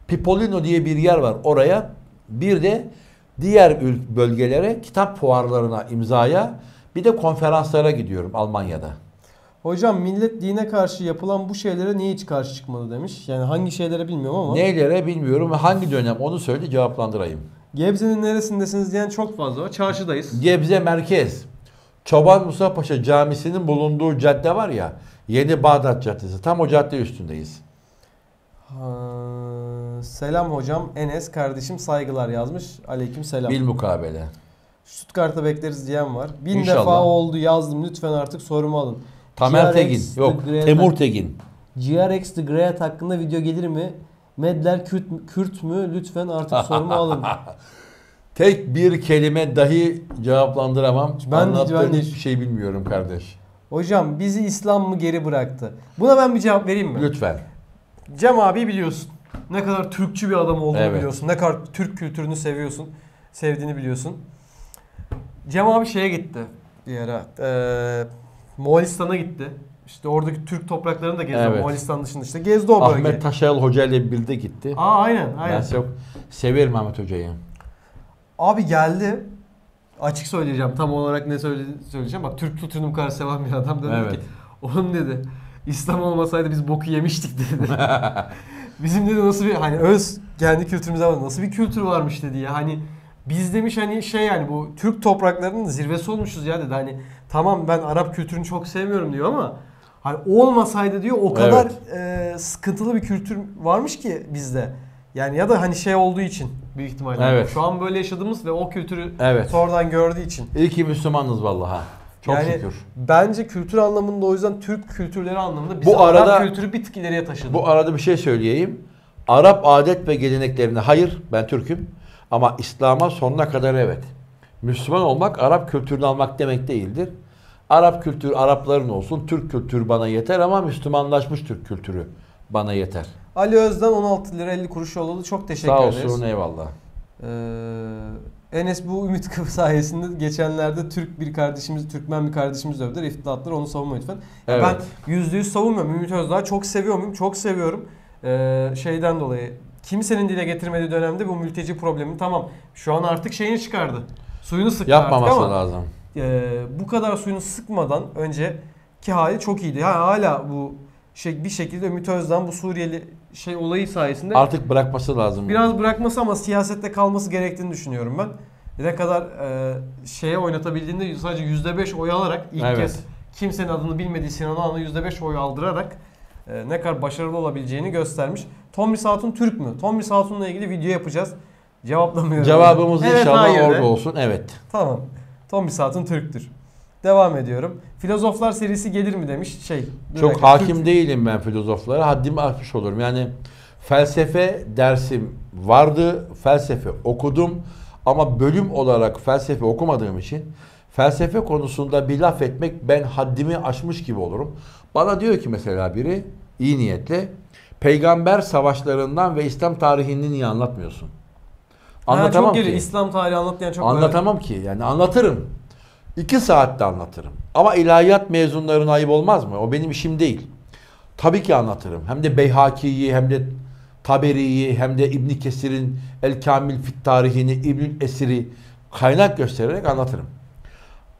Pipolino diye bir yer var. Oraya, bir de diğer bölgelere, kitap fuarlarına, imzaya, bir de konferanslara gidiyorum Almanya'da. Hocam millet dine karşı yapılan bu şeylere niye hiç karşı çıkmadı demiş. Yani hangi şeylere bilmiyorum ama. Neylere bilmiyorum ve hangi dönem, onu söyle cevaplandırayım. Gebze'nin neresindesiniz diyen çok fazla var. Çarşıdayız. Gebze merkez. Çoban Musa Paşa Camisi'nin bulunduğu cadde var ya. Yeni Bağdat Caddesi. Tam o cadde üstündeyiz. Selam hocam, Enes kardeşim saygılar yazmış. Aleyküm selam. Bilmukabele. Stuttgart'ta bekleriz diyen var. 1000 İnşallah. Defa oldu yazdım, lütfen artık sorumu alın. Tamer Tegin, Temur Tegin. GRX The Great hakkında video gelir mi? Medler Kürt mü? Lütfen artık sorumu alın. Tek bir kelime dahi cevaplandıramam. Anlattığın hiçbir şey bilmiyorum kardeş. Hocam bizi İslam mı geri bıraktı? Buna ben bir cevap vereyim mi? Lütfen. Cem abi biliyorsun. Ne kadar Türkçü bir adam olduğunu biliyorsun. Ne kadar Türk kültürünü seviyorsun. Sevdiğini biliyorsun. Cem abi şeye gitti. Bir ara. Moğolistan'a gitti. İşte oradaki Türk topraklarını da gezdi. Evet. Moğolistan dışında işte gezdi o bölgeyi. Ahmet Taşayal Hoca ile birlikte gitti. Aa aynen. Ben çok severim Ahmet Hoca'yı. Abi geldi. Açık söyleyeceğim. Tam olarak ne söyleyeceğim. Bak Türk kültürünü bu kadar seven bir adam dedi ki. Onun dedi. İslam olmasaydı biz boku yemiştik dedi. Bizim dedi nasıl bir hani öz kendi kültürümüze var. Nasıl bir kültür varmış dedi ya. Hani biz demiş hani şey yani bu Türk topraklarının zirvesi olmuşuz ya dedi. Hani tamam ben Arap kültürünü çok sevmiyorum diyor ama hani olmasaydı diyor o kadar sıkıntılı bir kültür varmış ki bizde. Yani ya da hani şey olduğu için büyük ihtimalle. Evet. Şu an böyle yaşadığımız ve o kültürü sonradan gördüğü için. İyi ki Müslümanız vallahi. Çok yani şükür. Bence kültür anlamında o yüzden Türk kültürleri anlamında bizi Arap kültürü bir tık ileriye taşıdı. Bu arada bir şey söyleyeyim. Arap adet ve geleneklerine hayır ben Türk'üm ama İslam'a sonuna kadar evet. Müslüman olmak Arap kültürünü almak demek değildir. Arap kültürü Arapların olsun, Türk kültürü bana yeter ama Müslümanlaşmış Türk kültürü bana yeter. Ali Özden 16 lira 50 kuruş olalı çok teşekkür ederiz. Sağ olsun eyvallah. Enes bu Ümit Kıvı sayesinde geçenlerde Türkmen bir kardeşimiz övdüler. İftira attılar. Onu savunma lütfen. Evet. Ben %100 savunmuyorum. Ümit Özdağ'ı çok seviyor muyum? Çok seviyorum. Şeyden dolayı. Kimsenin dile getirmediği dönemde bu mülteci problemi tamam. Şu an artık şeyini çıkardı. Suyunu sıktı yapmaması ama lazım. Bu kadar suyunu sıkmadan önceki hali çok iyiydi. Yani hala bu bir şekilde Ümit Özdağ'ın bu Suriyeli olayı sayesinde artık bırakması lazım. Biraz bırakması ama siyasette kalması gerektiğini düşünüyorum ben. Ne kadar şeye oynatabildiğinde sadece %5 oy alarak ilk kez kimsenin adını bilmediği Sinan Oğan'a %5 oy aldırarak ne kadar başarılı olabileceğini göstermiş. Tomris Hatun Türk mü? Tomris Hatun'la ilgili video yapacağız. Cevaplamıyorum. Cevabımız inşallah orada olsun. Evet. Tamam. Tomris Hatun Türk'tür. Devam ediyorum. Filozoflar serisi gelir mi demiş. Çok hakim değilim ben filozoflara. Haddimi aşmış olurum. Yani felsefe dersim vardı. Felsefe okudum. Ama bölüm olarak felsefe okumadığım için felsefe konusunda bir laf etmek ben haddimi aşmış gibi olurum. Bana diyor ki mesela biri iyi niyetle peygamber savaşlarından ve İslam tarihini niye anlatmıyorsun? Anlatamam ki. İslam tarihi anlatmayan çok anlatamam ki. Yani anlatırım. 2 saatte anlatırım. Ama ilahiyat mezunlarına ayıp olmaz mı? O benim işim değil. Tabii ki anlatırım. Hem de Beyhaki'yi, hem de Taberi'yi, hem de İbn Kesir'in El Kamil Fit Tarihini, İbnül Esir'i kaynak göstererek anlatırım.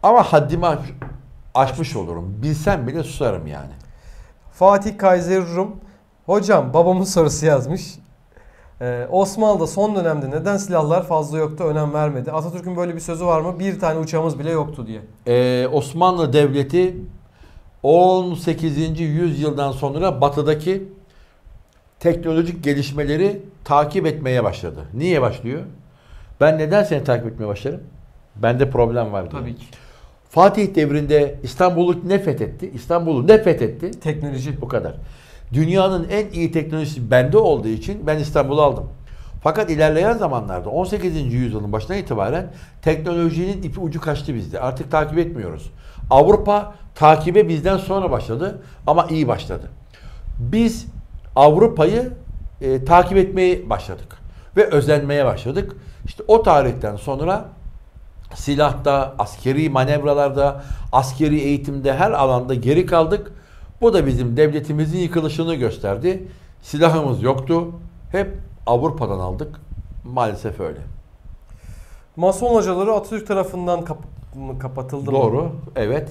Ama haddimi aşmış olurum. Bilsem bile susarım yani. Fatih Kayser Rum, hocam babamın sorusu yazmış. Osmanlı'da son dönemde neden silahlar fazla yoktu, önem vermedi? Atatürk'ün böyle bir sözü var mı? Bir tane uçağımız bile yoktu diye. Osmanlı Devleti 18. yüzyıldan sonra batıdaki teknolojik gelişmeleri takip etmeye başladı. Niye başlıyor? Ben neden seni takip etmeye başlarım? Bende problem var. Tabii ki. Fatih devrinde İstanbul'u ne fethetti? İstanbul'u ne fethetti? Teknoloji. Bu kadar. Dünyanın en iyi teknolojisi bende olduğu için ben İstanbul'u aldım. Fakat ilerleyen zamanlarda 18. yüzyılın başından itibaren teknolojinin ipi ucu kaçtı bizde. Artık takip etmiyoruz. Avrupa takibe bizden sonra başladı ama iyi başladı. Biz Avrupa'yı takip etmeye başladık ve özenmeye başladık. İşte o tarihten sonra silahta, askeri manevralarda, askeri eğitimde her alanda geri kaldık. Bu da bizim devletimizin yıkılışını gösterdi. Silahımız yoktu. Hep Avrupa'dan aldık. Maalesef öyle. Mason hocaları Atatürk tarafından kapatıldı mı? Doğru. Evet.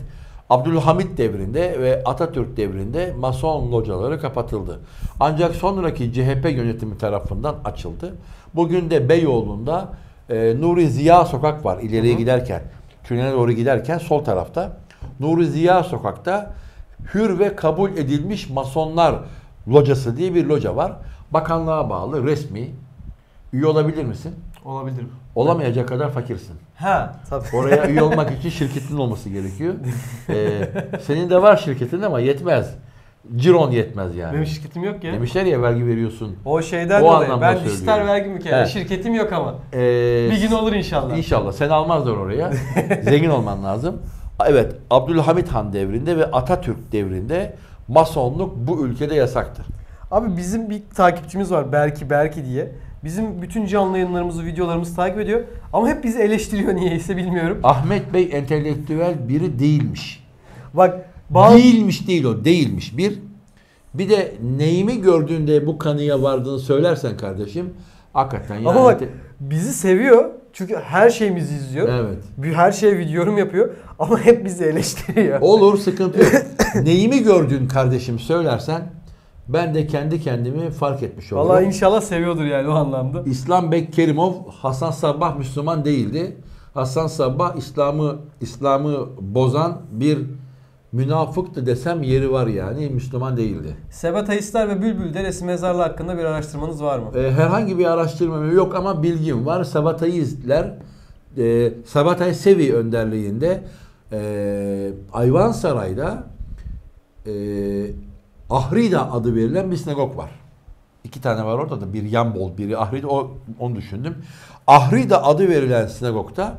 Abdülhamit devrinde ve Atatürk devrinde Mason hocaları kapatıldı. Ancak sonraki CHP yönetimi tarafından açıldı. Bugün de Beyoğlu'nda Nuri Ziya Sokak var. İleriye giderken, tünele doğru giderken sol tarafta. Nuri Ziya Sokak'ta Hür ve kabul edilmiş masonlar locası diye bir loca var. Bakanlığa bağlı resmi. Üye olabilir misin? Olabilirim. Olamayacak kadar fakirsin. Ha, tabii. Oraya üye olmak için şirketin olması gerekiyor. Senin de var şirketin ama yetmez. Ciron yetmez yani. Benim şirketim yok ya. Demişler ya vergi veriyorsun. O şeyden o dolayı. Ben dijital vergi mükemmel. Evet. Şirketim yok ama. Bir gün olur inşallah. İnşallah. Seni almazlar oraya. Zengin olman lazım. Evet. Abdülhamit Han devrinde ve Atatürk devrinde masonluk bu ülkede yasaktı. Abi bizim bir takipçimiz var. Berki diye. Bizim bütün canlı yayınlarımızı, videolarımızı takip ediyor. Ama hep bizi eleştiriyor niyeyse bilmiyorum. Ahmet Bey entelektüel biri değilmiş. Bak. Değilmiş değil o. Değilmiş. Bir de neyimi gördüğünde bu kanıya vardığını söylersen kardeşim hakikaten yani. Ama bak bizi seviyor. Çünkü her şeyimizi izliyor. Evet. Her şeye video yorum yapıyor. Ama hep bizi eleştiriyor. Olur, sıkıntı yok. Neyimi gördün kardeşim söylersen ben de kendi kendimi fark etmiş olurum. Vallahi inşallah seviyordur yani o anlamda. İslam Bek Kerimov, Hasan Sabbah Müslüman değildi. Hasan Sabbah İslam'ı bozan bir münafıktı desem yeri var yani. Müslüman değildi. Sebatayistler ve Bülbül Deresi mezarlığı hakkında bir araştırmanız var mı? Herhangi bir araştırmam yok ama bilgim var. Sebatayistler Sabatay Sevi önderliğinde Ayvansaray'da Ahrida adı verilen bir sinagog var. İki tane var orada da. Bir Yambol, biri Ahrida. Onu düşündüm. Ahrida adı verilen sinagogda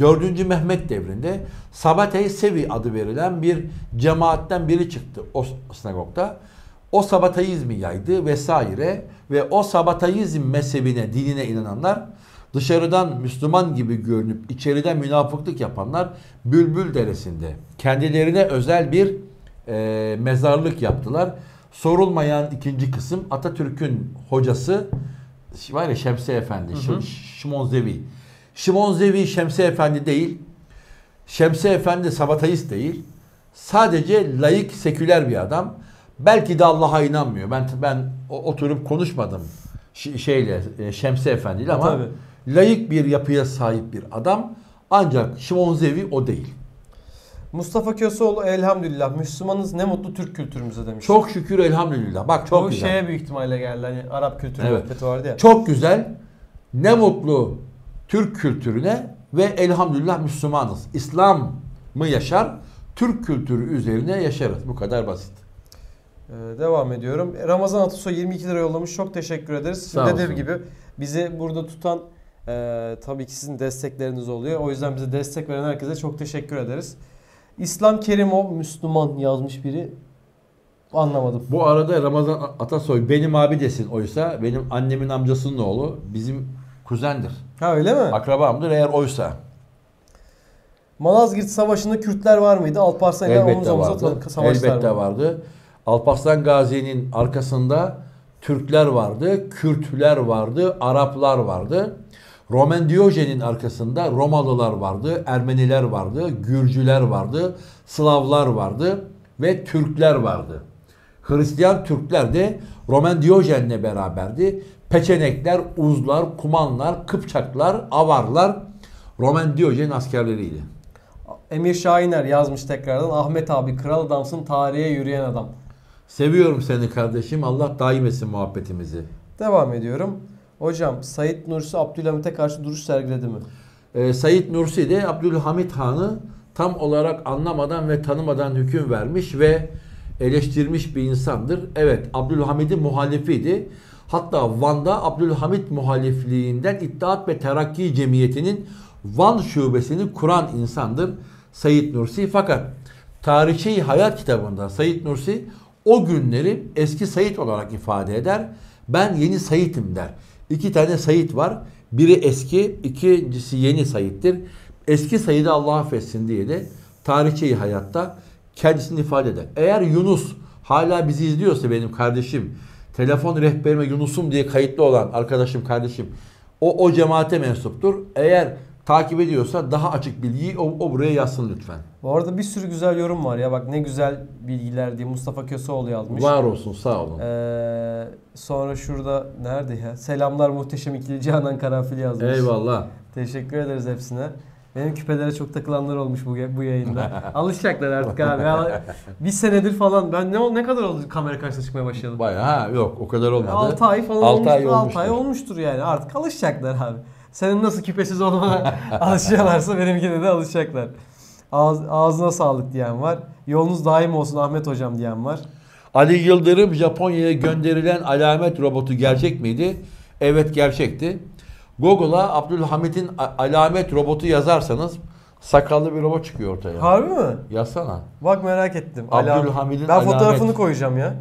4. Mehmet devrinde Sabatay Sevi adı verilen bir cemaatten biri çıktı o sinagogda. O Sabatayizmi yaydı vesaire ve o Sabatayizm mezhebine, dinine inananlar, dışarıdan Müslüman gibi görünüp içeriden münafıklık yapanlar Bülbül Deresi'nde kendilerine özel bir mezarlık yaptılar. Sorulmayan ikinci kısım Atatürk'ün hocası var ya Şemsi Efendi, Şimonzevi. Şimonzevi Şemsi Efendi değil. Şemsi Efendi Sabatayist değil. Sadece laik, seküler bir adam. Belki de Allah'a inanmıyor. Ben oturup konuşmadım Şemsi Efendi'yle ama tabii. Laik bir yapıya sahip bir adam. Ancak Şimonzevi o değil. Mustafa Köseoğlu elhamdülillah Müslümanız ne mutlu Türk kültürümüze demiş. Çok şükür elhamdülillah. Bak çok bu güzel. Şeye büyük ihtimalle geldi hani Arap kültürü muhabbeti vardı ya. Çok güzel. Ne mutlu Türk kültürüne ve elhamdülillah Müslümanız. İslam'ı yaşar, Türk kültürü üzerine yaşarız. Bu kadar basit. Devam ediyorum. Ramazan Atasoy 22 lira yollamış. Çok teşekkür ederiz. Dediğim gibi bizi burada tutan tabii ki sizin destekleriniz oluyor. O yüzden bize destek veren herkese çok teşekkür ederiz. İslam Kerimov Müslüman yazmış biri. Anlamadım. Bu arada Ramazan Atasoy benim abi desin oysa. Benim annemin amcasının oğlu. Bizim kuzendir. Ha öyle mi? Akrabamdır eğer oysa. Malazgirt Savaşı'nda Kürtler var mıydı? Alparslan ile omuz omuza savaşlar elbette vardı. Alparslan Gazi'nin arkasında Türkler vardı, Kürtler vardı, Araplar vardı. Roman Diyojen'in arkasında Romalılar vardı, Ermeniler vardı, Gürcüler vardı, Slavlar vardı ve Türkler vardı. Hristiyan Türkler de Roman Diyojen'le beraberdi. Peçenekler, Uzlar, Kumanlar, Kıpçaklar, Avarlar Roman Diyojen'in askerleriydi. Emir Şahiner yazmış tekrardan. Ahmet abi kral adamsın, tarihe yürüyen adam. Seviyorum seni kardeşim. Allah daim etsin muhabbetimizi. Devam ediyorum. Hocam Said Nursi Abdülhamit'e karşı duruş sergiledi mi? Said Nursi de Abdülhamit Han'ı tam olarak anlamadan ve tanımadan hüküm vermiş ve eleştirmiş bir insandır. Evet, Abdülhamid'in muhalifiydi. Hatta Van'da Abdülhamit muhalifliğinden İttihat ve Terakki Cemiyeti'nin Van şubesini kuran insandır Said Nursi. Fakat Tarihçi Hayat kitabında Said Nursi o günleri eski Said olarak ifade eder. Ben yeni Said'im der. İki tane Said var. Biri eski, ikincisi yeni Said'tir. Eski Said'i Allah affetsin diye de Tarihçi Hayat'ta kendisini ifade eder. Eğer Yunus hala bizi izliyorsa benim kardeşim, telefon rehberime Yunus'um diye kayıtlı olan arkadaşım, kardeşim o cemaate mensuptur. Eğer takip ediyorsa daha açık bilgiyi o buraya yazsın lütfen. Bu arada bir sürü güzel yorum var ya. Bak ne güzel bilgiler diye Mustafa Köseoğlu yazmış. Var olsun, sağ olun. Sonra şurada nerede ya? Selamlar muhteşem ikili Canan Karanfili yazmış. Eyvallah. Teşekkür ederiz hepsine. Benim küpelere çok takılanlar olmuş bu yayında. Alışacaklar artık abi. Bir senedir falan. Ben ne kadar oldu kamera karşısına çıkmaya başladım? Bayağı yok, o kadar olmadı. 6 ay falan olmuştur. 6 ay olmuştur yani. Artık alışacaklar abi. Senin nasıl küpesiz olmana alışıyorlarsa benimkine de alışacaklar. Ağzına sağlık diyen var. Yolunuz daim olsun Ahmet hocam diyen var. Ali Yıldırım Japonya'ya gönderilen alamet robotu gerçek miydi? Evet, gerçekti. Google'a Abdülhamit'in alamet robotu yazarsanız sakallı bir robot çıkıyor ortaya. Harbi mi? Yazsana. Bak, merak ettim. Abdülhamit'in alamet. Ben fotoğrafını koyacağım ya.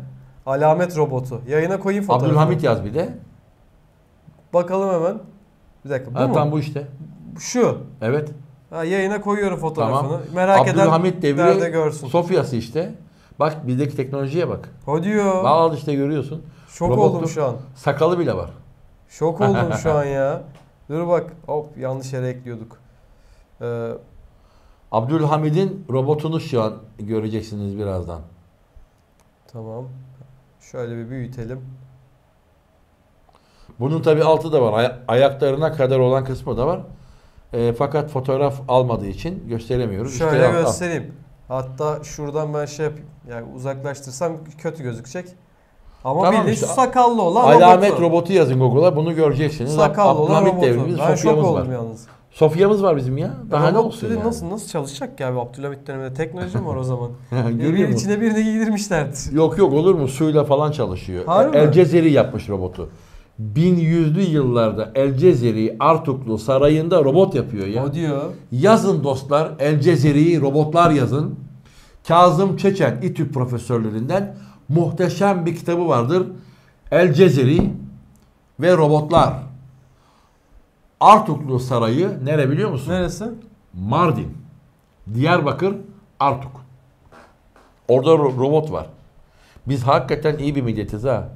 Alamet robotu. Yayına koyayım fotoğrafını. Abdülhamit yaz bir de. Bakalım hemen. Bir dakika. Bu mu? Tam bu işte. Şu. Evet. Ha, yayına koyuyorum fotoğrafını. Tamam. Merak eden Abdülhamit devri görsün. Sofya'sı işte. Bak, bizdeki teknolojiye bak. O diyor. Al işte, görüyorsun. Şok robotlu oldum şu an. Sakalı bile var. Şok oldum şu an ya. Dur bak. Hop, yanlış yere ekliyorduk. Abdülhamid'in robotunu şu an göreceksiniz birazdan. Tamam. Şöyle bir büyütelim. Bunun tabi altı da var. Ayaklarına kadar olan kısmı da var. Fakat fotoğraf almadığı için gösteremiyoruz. Şöyle işte göstereyim. Hatta şuradan ben şey yapayım. Yani uzaklaştırsam kötü gözükecek. Ama tamam, bildiğin işte, sakallı olan alamet robotu yazın Google'a. Bunu göreceksiniz. Sakallı olan robotu. Ben şok oldum yalnız. Sofya'mız var bizim ya. Daha ya ne olsun ya? Nasıl çalışacak ya? Abdülhamit döneminde teknoloji mi var o zaman? Görüyor musun? İçine birini giydirmişlerdi. Yok yok, olur mu? Suyla falan çalışıyor. El Cezeri yapmış robotu. 1100'lü yıllarda El Cezeri Artuklu sarayında robot yapıyor ya. O diyor. Yazın dostlar, El Cezeri'yi robotlar yazın. Kazım Çeçen İTÜ profesörlerinden muhteşem bir kitabı vardır. El Cezeri ve robotlar. Artuklu sarayı nere biliyor musun? Neresi? Mardin. Diyarbakır, Artuk. Orada robot var. Biz hakikaten iyi bir milletiz ha.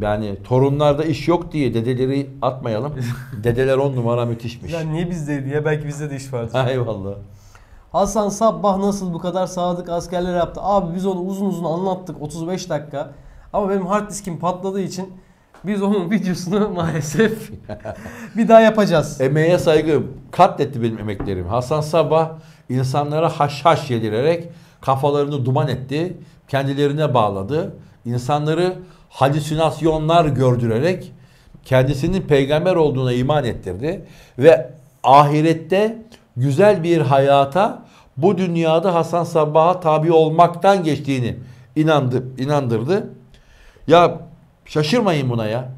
Yani torunlarda iş yok diye dedeleri atmayalım. Dedeler 10 numara müthişmiş. Yani niye bizde diye, belki bizde de iş vardır. Eyvallah. Hasan Sabbah nasıl bu kadar sadık askerler yaptı? Abi biz onu uzun uzun anlattık, 35 dakika. Ama benim hard diskim patladığı için biz onun videosunu maalesef bir daha yapacağız. Emeğe saygı, katletti benim emeklerim. Hasan Sabbah insanlara haşhaş yedirerek kafalarını duman etti. Kendilerine bağladı. İnsanları halüsinasyonlar gördürerek kendisinin peygamber olduğuna iman ettirdi. Ve ahirette güzel bir hayata bu dünyada Hasan Sabbah'a tabi olmaktan geçtiğini inandırdı. Ya şaşırmayın buna ya.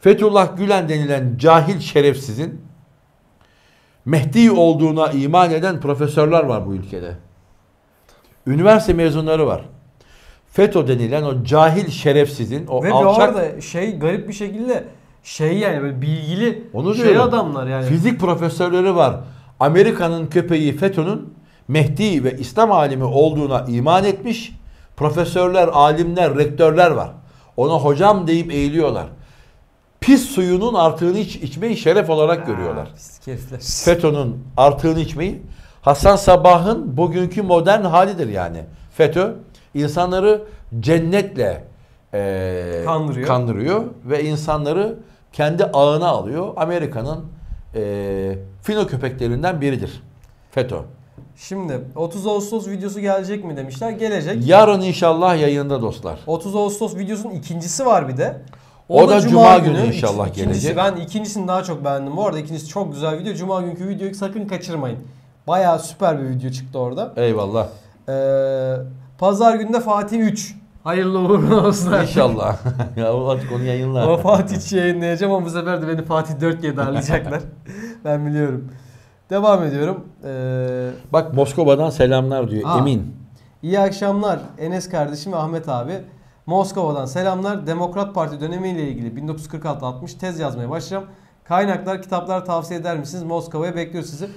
Fethullah Gülen denilen cahil şerefsizin Mehdi olduğuna iman eden profesörler var bu ülkede. Üniversite mezunları var. FETÖ denilen o cahil şerefsizin o ve alçak... Ve orada şey, garip bir şekilde şey, yani böyle bilgili adamlar yani. Fizik profesörleri var. Amerika'nın köpeği FETÖ'nün Mehdi ve İslam alimi olduğuna iman etmiş. Profesörler, alimler, rektörler var. Ona hocam deyip eğiliyorlar. Pis suyunun artığını içmeyi şeref olarak görüyorlar. FETÖ'nün artığını içmeyi. Hasan Sabbah'ın bugünkü modern halidir yani. FETÖ İnsanları cennetle kandırıyor ve insanları kendi ağına alıyor. Amerika'nın fino köpeklerinden biridir FETÖ. Şimdi 30 Ağustos videosu gelecek mi demişler. Gelecek. Yarın inşallah yayında dostlar. 30 Ağustos videosunun ikincisi var bir de. O da Cuma günü inşallah gelecek. Ben ikincisini daha çok beğendim. Bu arada ikincisi çok güzel video. Cuma günkü videoyu sakın kaçırmayın. Bayağı süper bir video çıktı orada. Eyvallah. Pazar günde Fatih 3. Hayırlı uğurlu olsun. İnşallah. Ya artık onu yayınlar. O Fatih 3 yayınlayacağım ama bu sefer de beni Fatih 4 diye darlayacaklar. Ben biliyorum. Devam ediyorum. Bak, Moskova'dan selamlar diyor Emin. İyi akşamlar Enes kardeşim ve Ahmet abi. Moskova'dan selamlar. Demokrat Parti dönemiyle ilgili 1946-60 tez yazmaya başlayacağım. Kaynaklar, kitaplar tavsiye eder misiniz? Moskova'ya bekliyoruz sizi.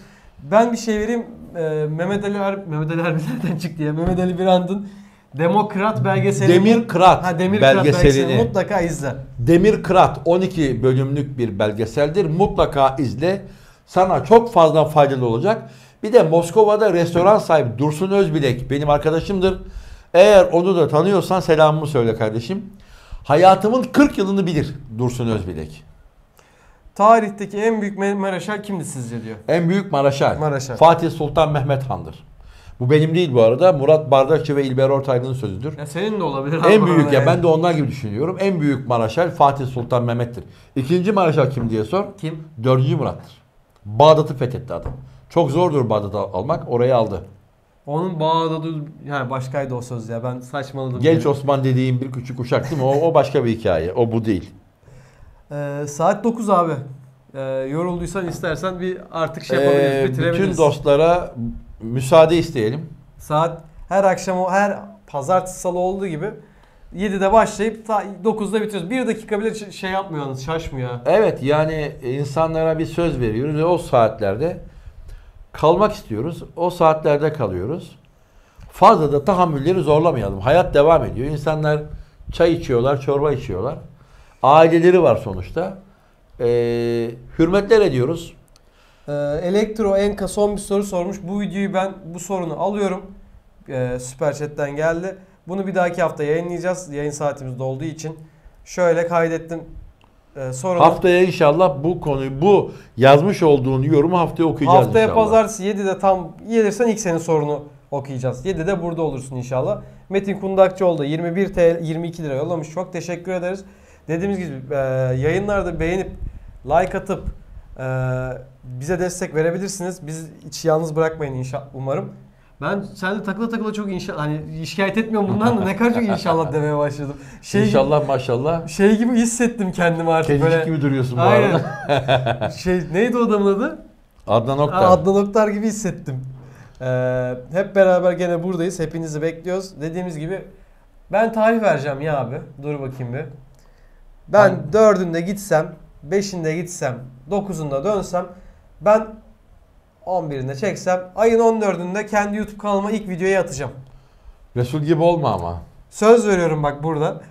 Ben bir şey vereyim. Mehmet Ali nereden çıktı ya? Mehmet Ali Birand'ın Demokrat belgeselini... Demirkırat belgeselini mutlaka izle. Demirkırat 12 bölümlük bir belgeseldir. Mutlaka izle. Sana çok fazla faydalı olacak. Bir de Moskova'da restoran sahibi Dursun Özbilek benim arkadaşımdır. Eğer onu da tanıyorsan selamımı söyle kardeşim. Hayatımın 40 yılını bilir Dursun Özbilek. Tarihteki en büyük Maraşal kimdi sizce diyor. En büyük Maraşal. Fatih Sultan Mehmet Han'dır. Bu benim değil bu arada. Murat Bardakçı ve İlber Ortaylı'nın sözüdür. Ya senin de olabilir. En büyük ya yani. Ben de onlar gibi düşünüyorum. En büyük Maraşal Fatih Sultan Mehmet'tir. İkinci Maraşal kim diye sor. Kim? 4. Murat'tır. Bağdat'ı fethetti adam. Çok zordur Bağdat'ı almak. Orayı aldı. Onun bağladığı yani başkaydı o söz ya. Ben saçmaladım. Genç diye. Osman dediğim bir küçük uşak değil mi? O başka bir hikaye. O bu değil. Saat 9 abi. Yorulduysan istersen bir artık şey yapabiliriz. Bitirebiliriz. Bütün dostlara müsaade isteyelim. Saat her akşam, her pazartesi salı olduğu gibi 7'de başlayıp 9'da bitiriyoruz. Bir dakika bile şey yapmıyorsunuz, şaşmıyor. Evet yani insanlara bir söz veriyoruz ve o saatlerde kalmak istiyoruz. O saatlerde kalıyoruz. Fazla da tahammülleri zorlamayalım. Hayat devam ediyor. İnsanlar çay içiyorlar, çorba içiyorlar. Aileleri var sonuçta. Hürmetler ediyoruz. Elektro Enka son bir soru sormuş. Bu videoyu ben bu sorunu alıyorum. Süper Chat'ten geldi. Bunu bir dahaki hafta yayınlayacağız. Yayın saatimiz dolduğu için. Şöyle kaydettim. Sorunu. Haftaya inşallah bu konuyu, bu yazmış olduğun yorumu haftaya okuyacağız. Haftaya inşallah. Pazartesi 7'de tam gelirsen ilk senin sorunu okuyacağız. 7'de burada olursun inşallah. Metin Kundakçıoğlu 21 TL 22 lira yollamış. Çok teşekkür ederiz. Dediğimiz gibi yayınlarda beğenip like atıp bize destek verebilirsiniz. Biz hiç yalnız bırakmayın inşallah umarım. Ben sen de takıla takıla çok inşallah hani şikayet etmiyorum bundan da ne kadar çok inşallah demeye başladım. Şey inşallah gibi, maşallah. Şey gibi hissettim kendimi artık. Kedicik böyle. Gibi duruyorsun bu aynen. Arada. Şey neydi o adamın adı? Adnan Oktar. Adnan Oktar gibi hissettim. Hep beraber gene buradayız. Hepinizi bekliyoruz. Dediğimiz gibi ben tarih vereceğim ya abi. Dur bakayım bir. Ben 4'ünde gitsem, 5'inde gitsem, 9'unda dönsem, ben 11'inde çeksem, ayın 14'ünde kendi YouTube kanalıma ilk videoyu atacağım. Resul gibi olma ama. Söz veriyorum bak burada.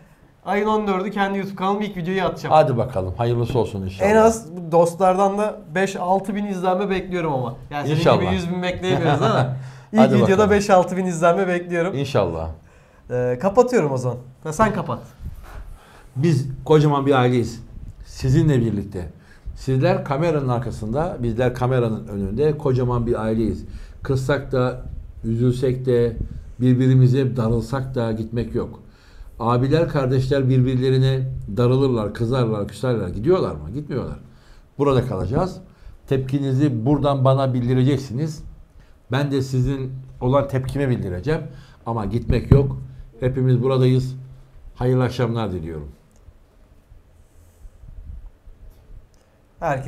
Ayın 14'ü kendi YouTube kanalıma ilk videoyu atacağım. Hadi bakalım hayırlısı olsun inşallah. En az dostlardan da 5-6 bin izlenme bekliyorum ama. Yani inşallah. Senin gibi 100 bin bekleyemiyoruz ama. İlk videoda 5-6 bin izlenme bekliyorum. İnşallah. Kapatıyorum o zaman. Sen kapat. Biz kocaman bir aileyiz. Sizinle birlikte. Sizler kameranın arkasında, bizler kameranın önünde kocaman bir aileyiz. Kızsak da, üzülsek de, birbirimize darılsak da gitmek yok. Abiler, kardeşler birbirlerine darılırlar, kızarlar, küserler. Gidiyorlar mı? Gitmiyorlar. Burada kalacağız. Tepkinizi buradan bana bildireceksiniz. Ben de sizin olan tepkime bildireceğim. Ama gitmek yok. Hepimiz buradayız. Hayırlı akşamlar diliyorum. Herkes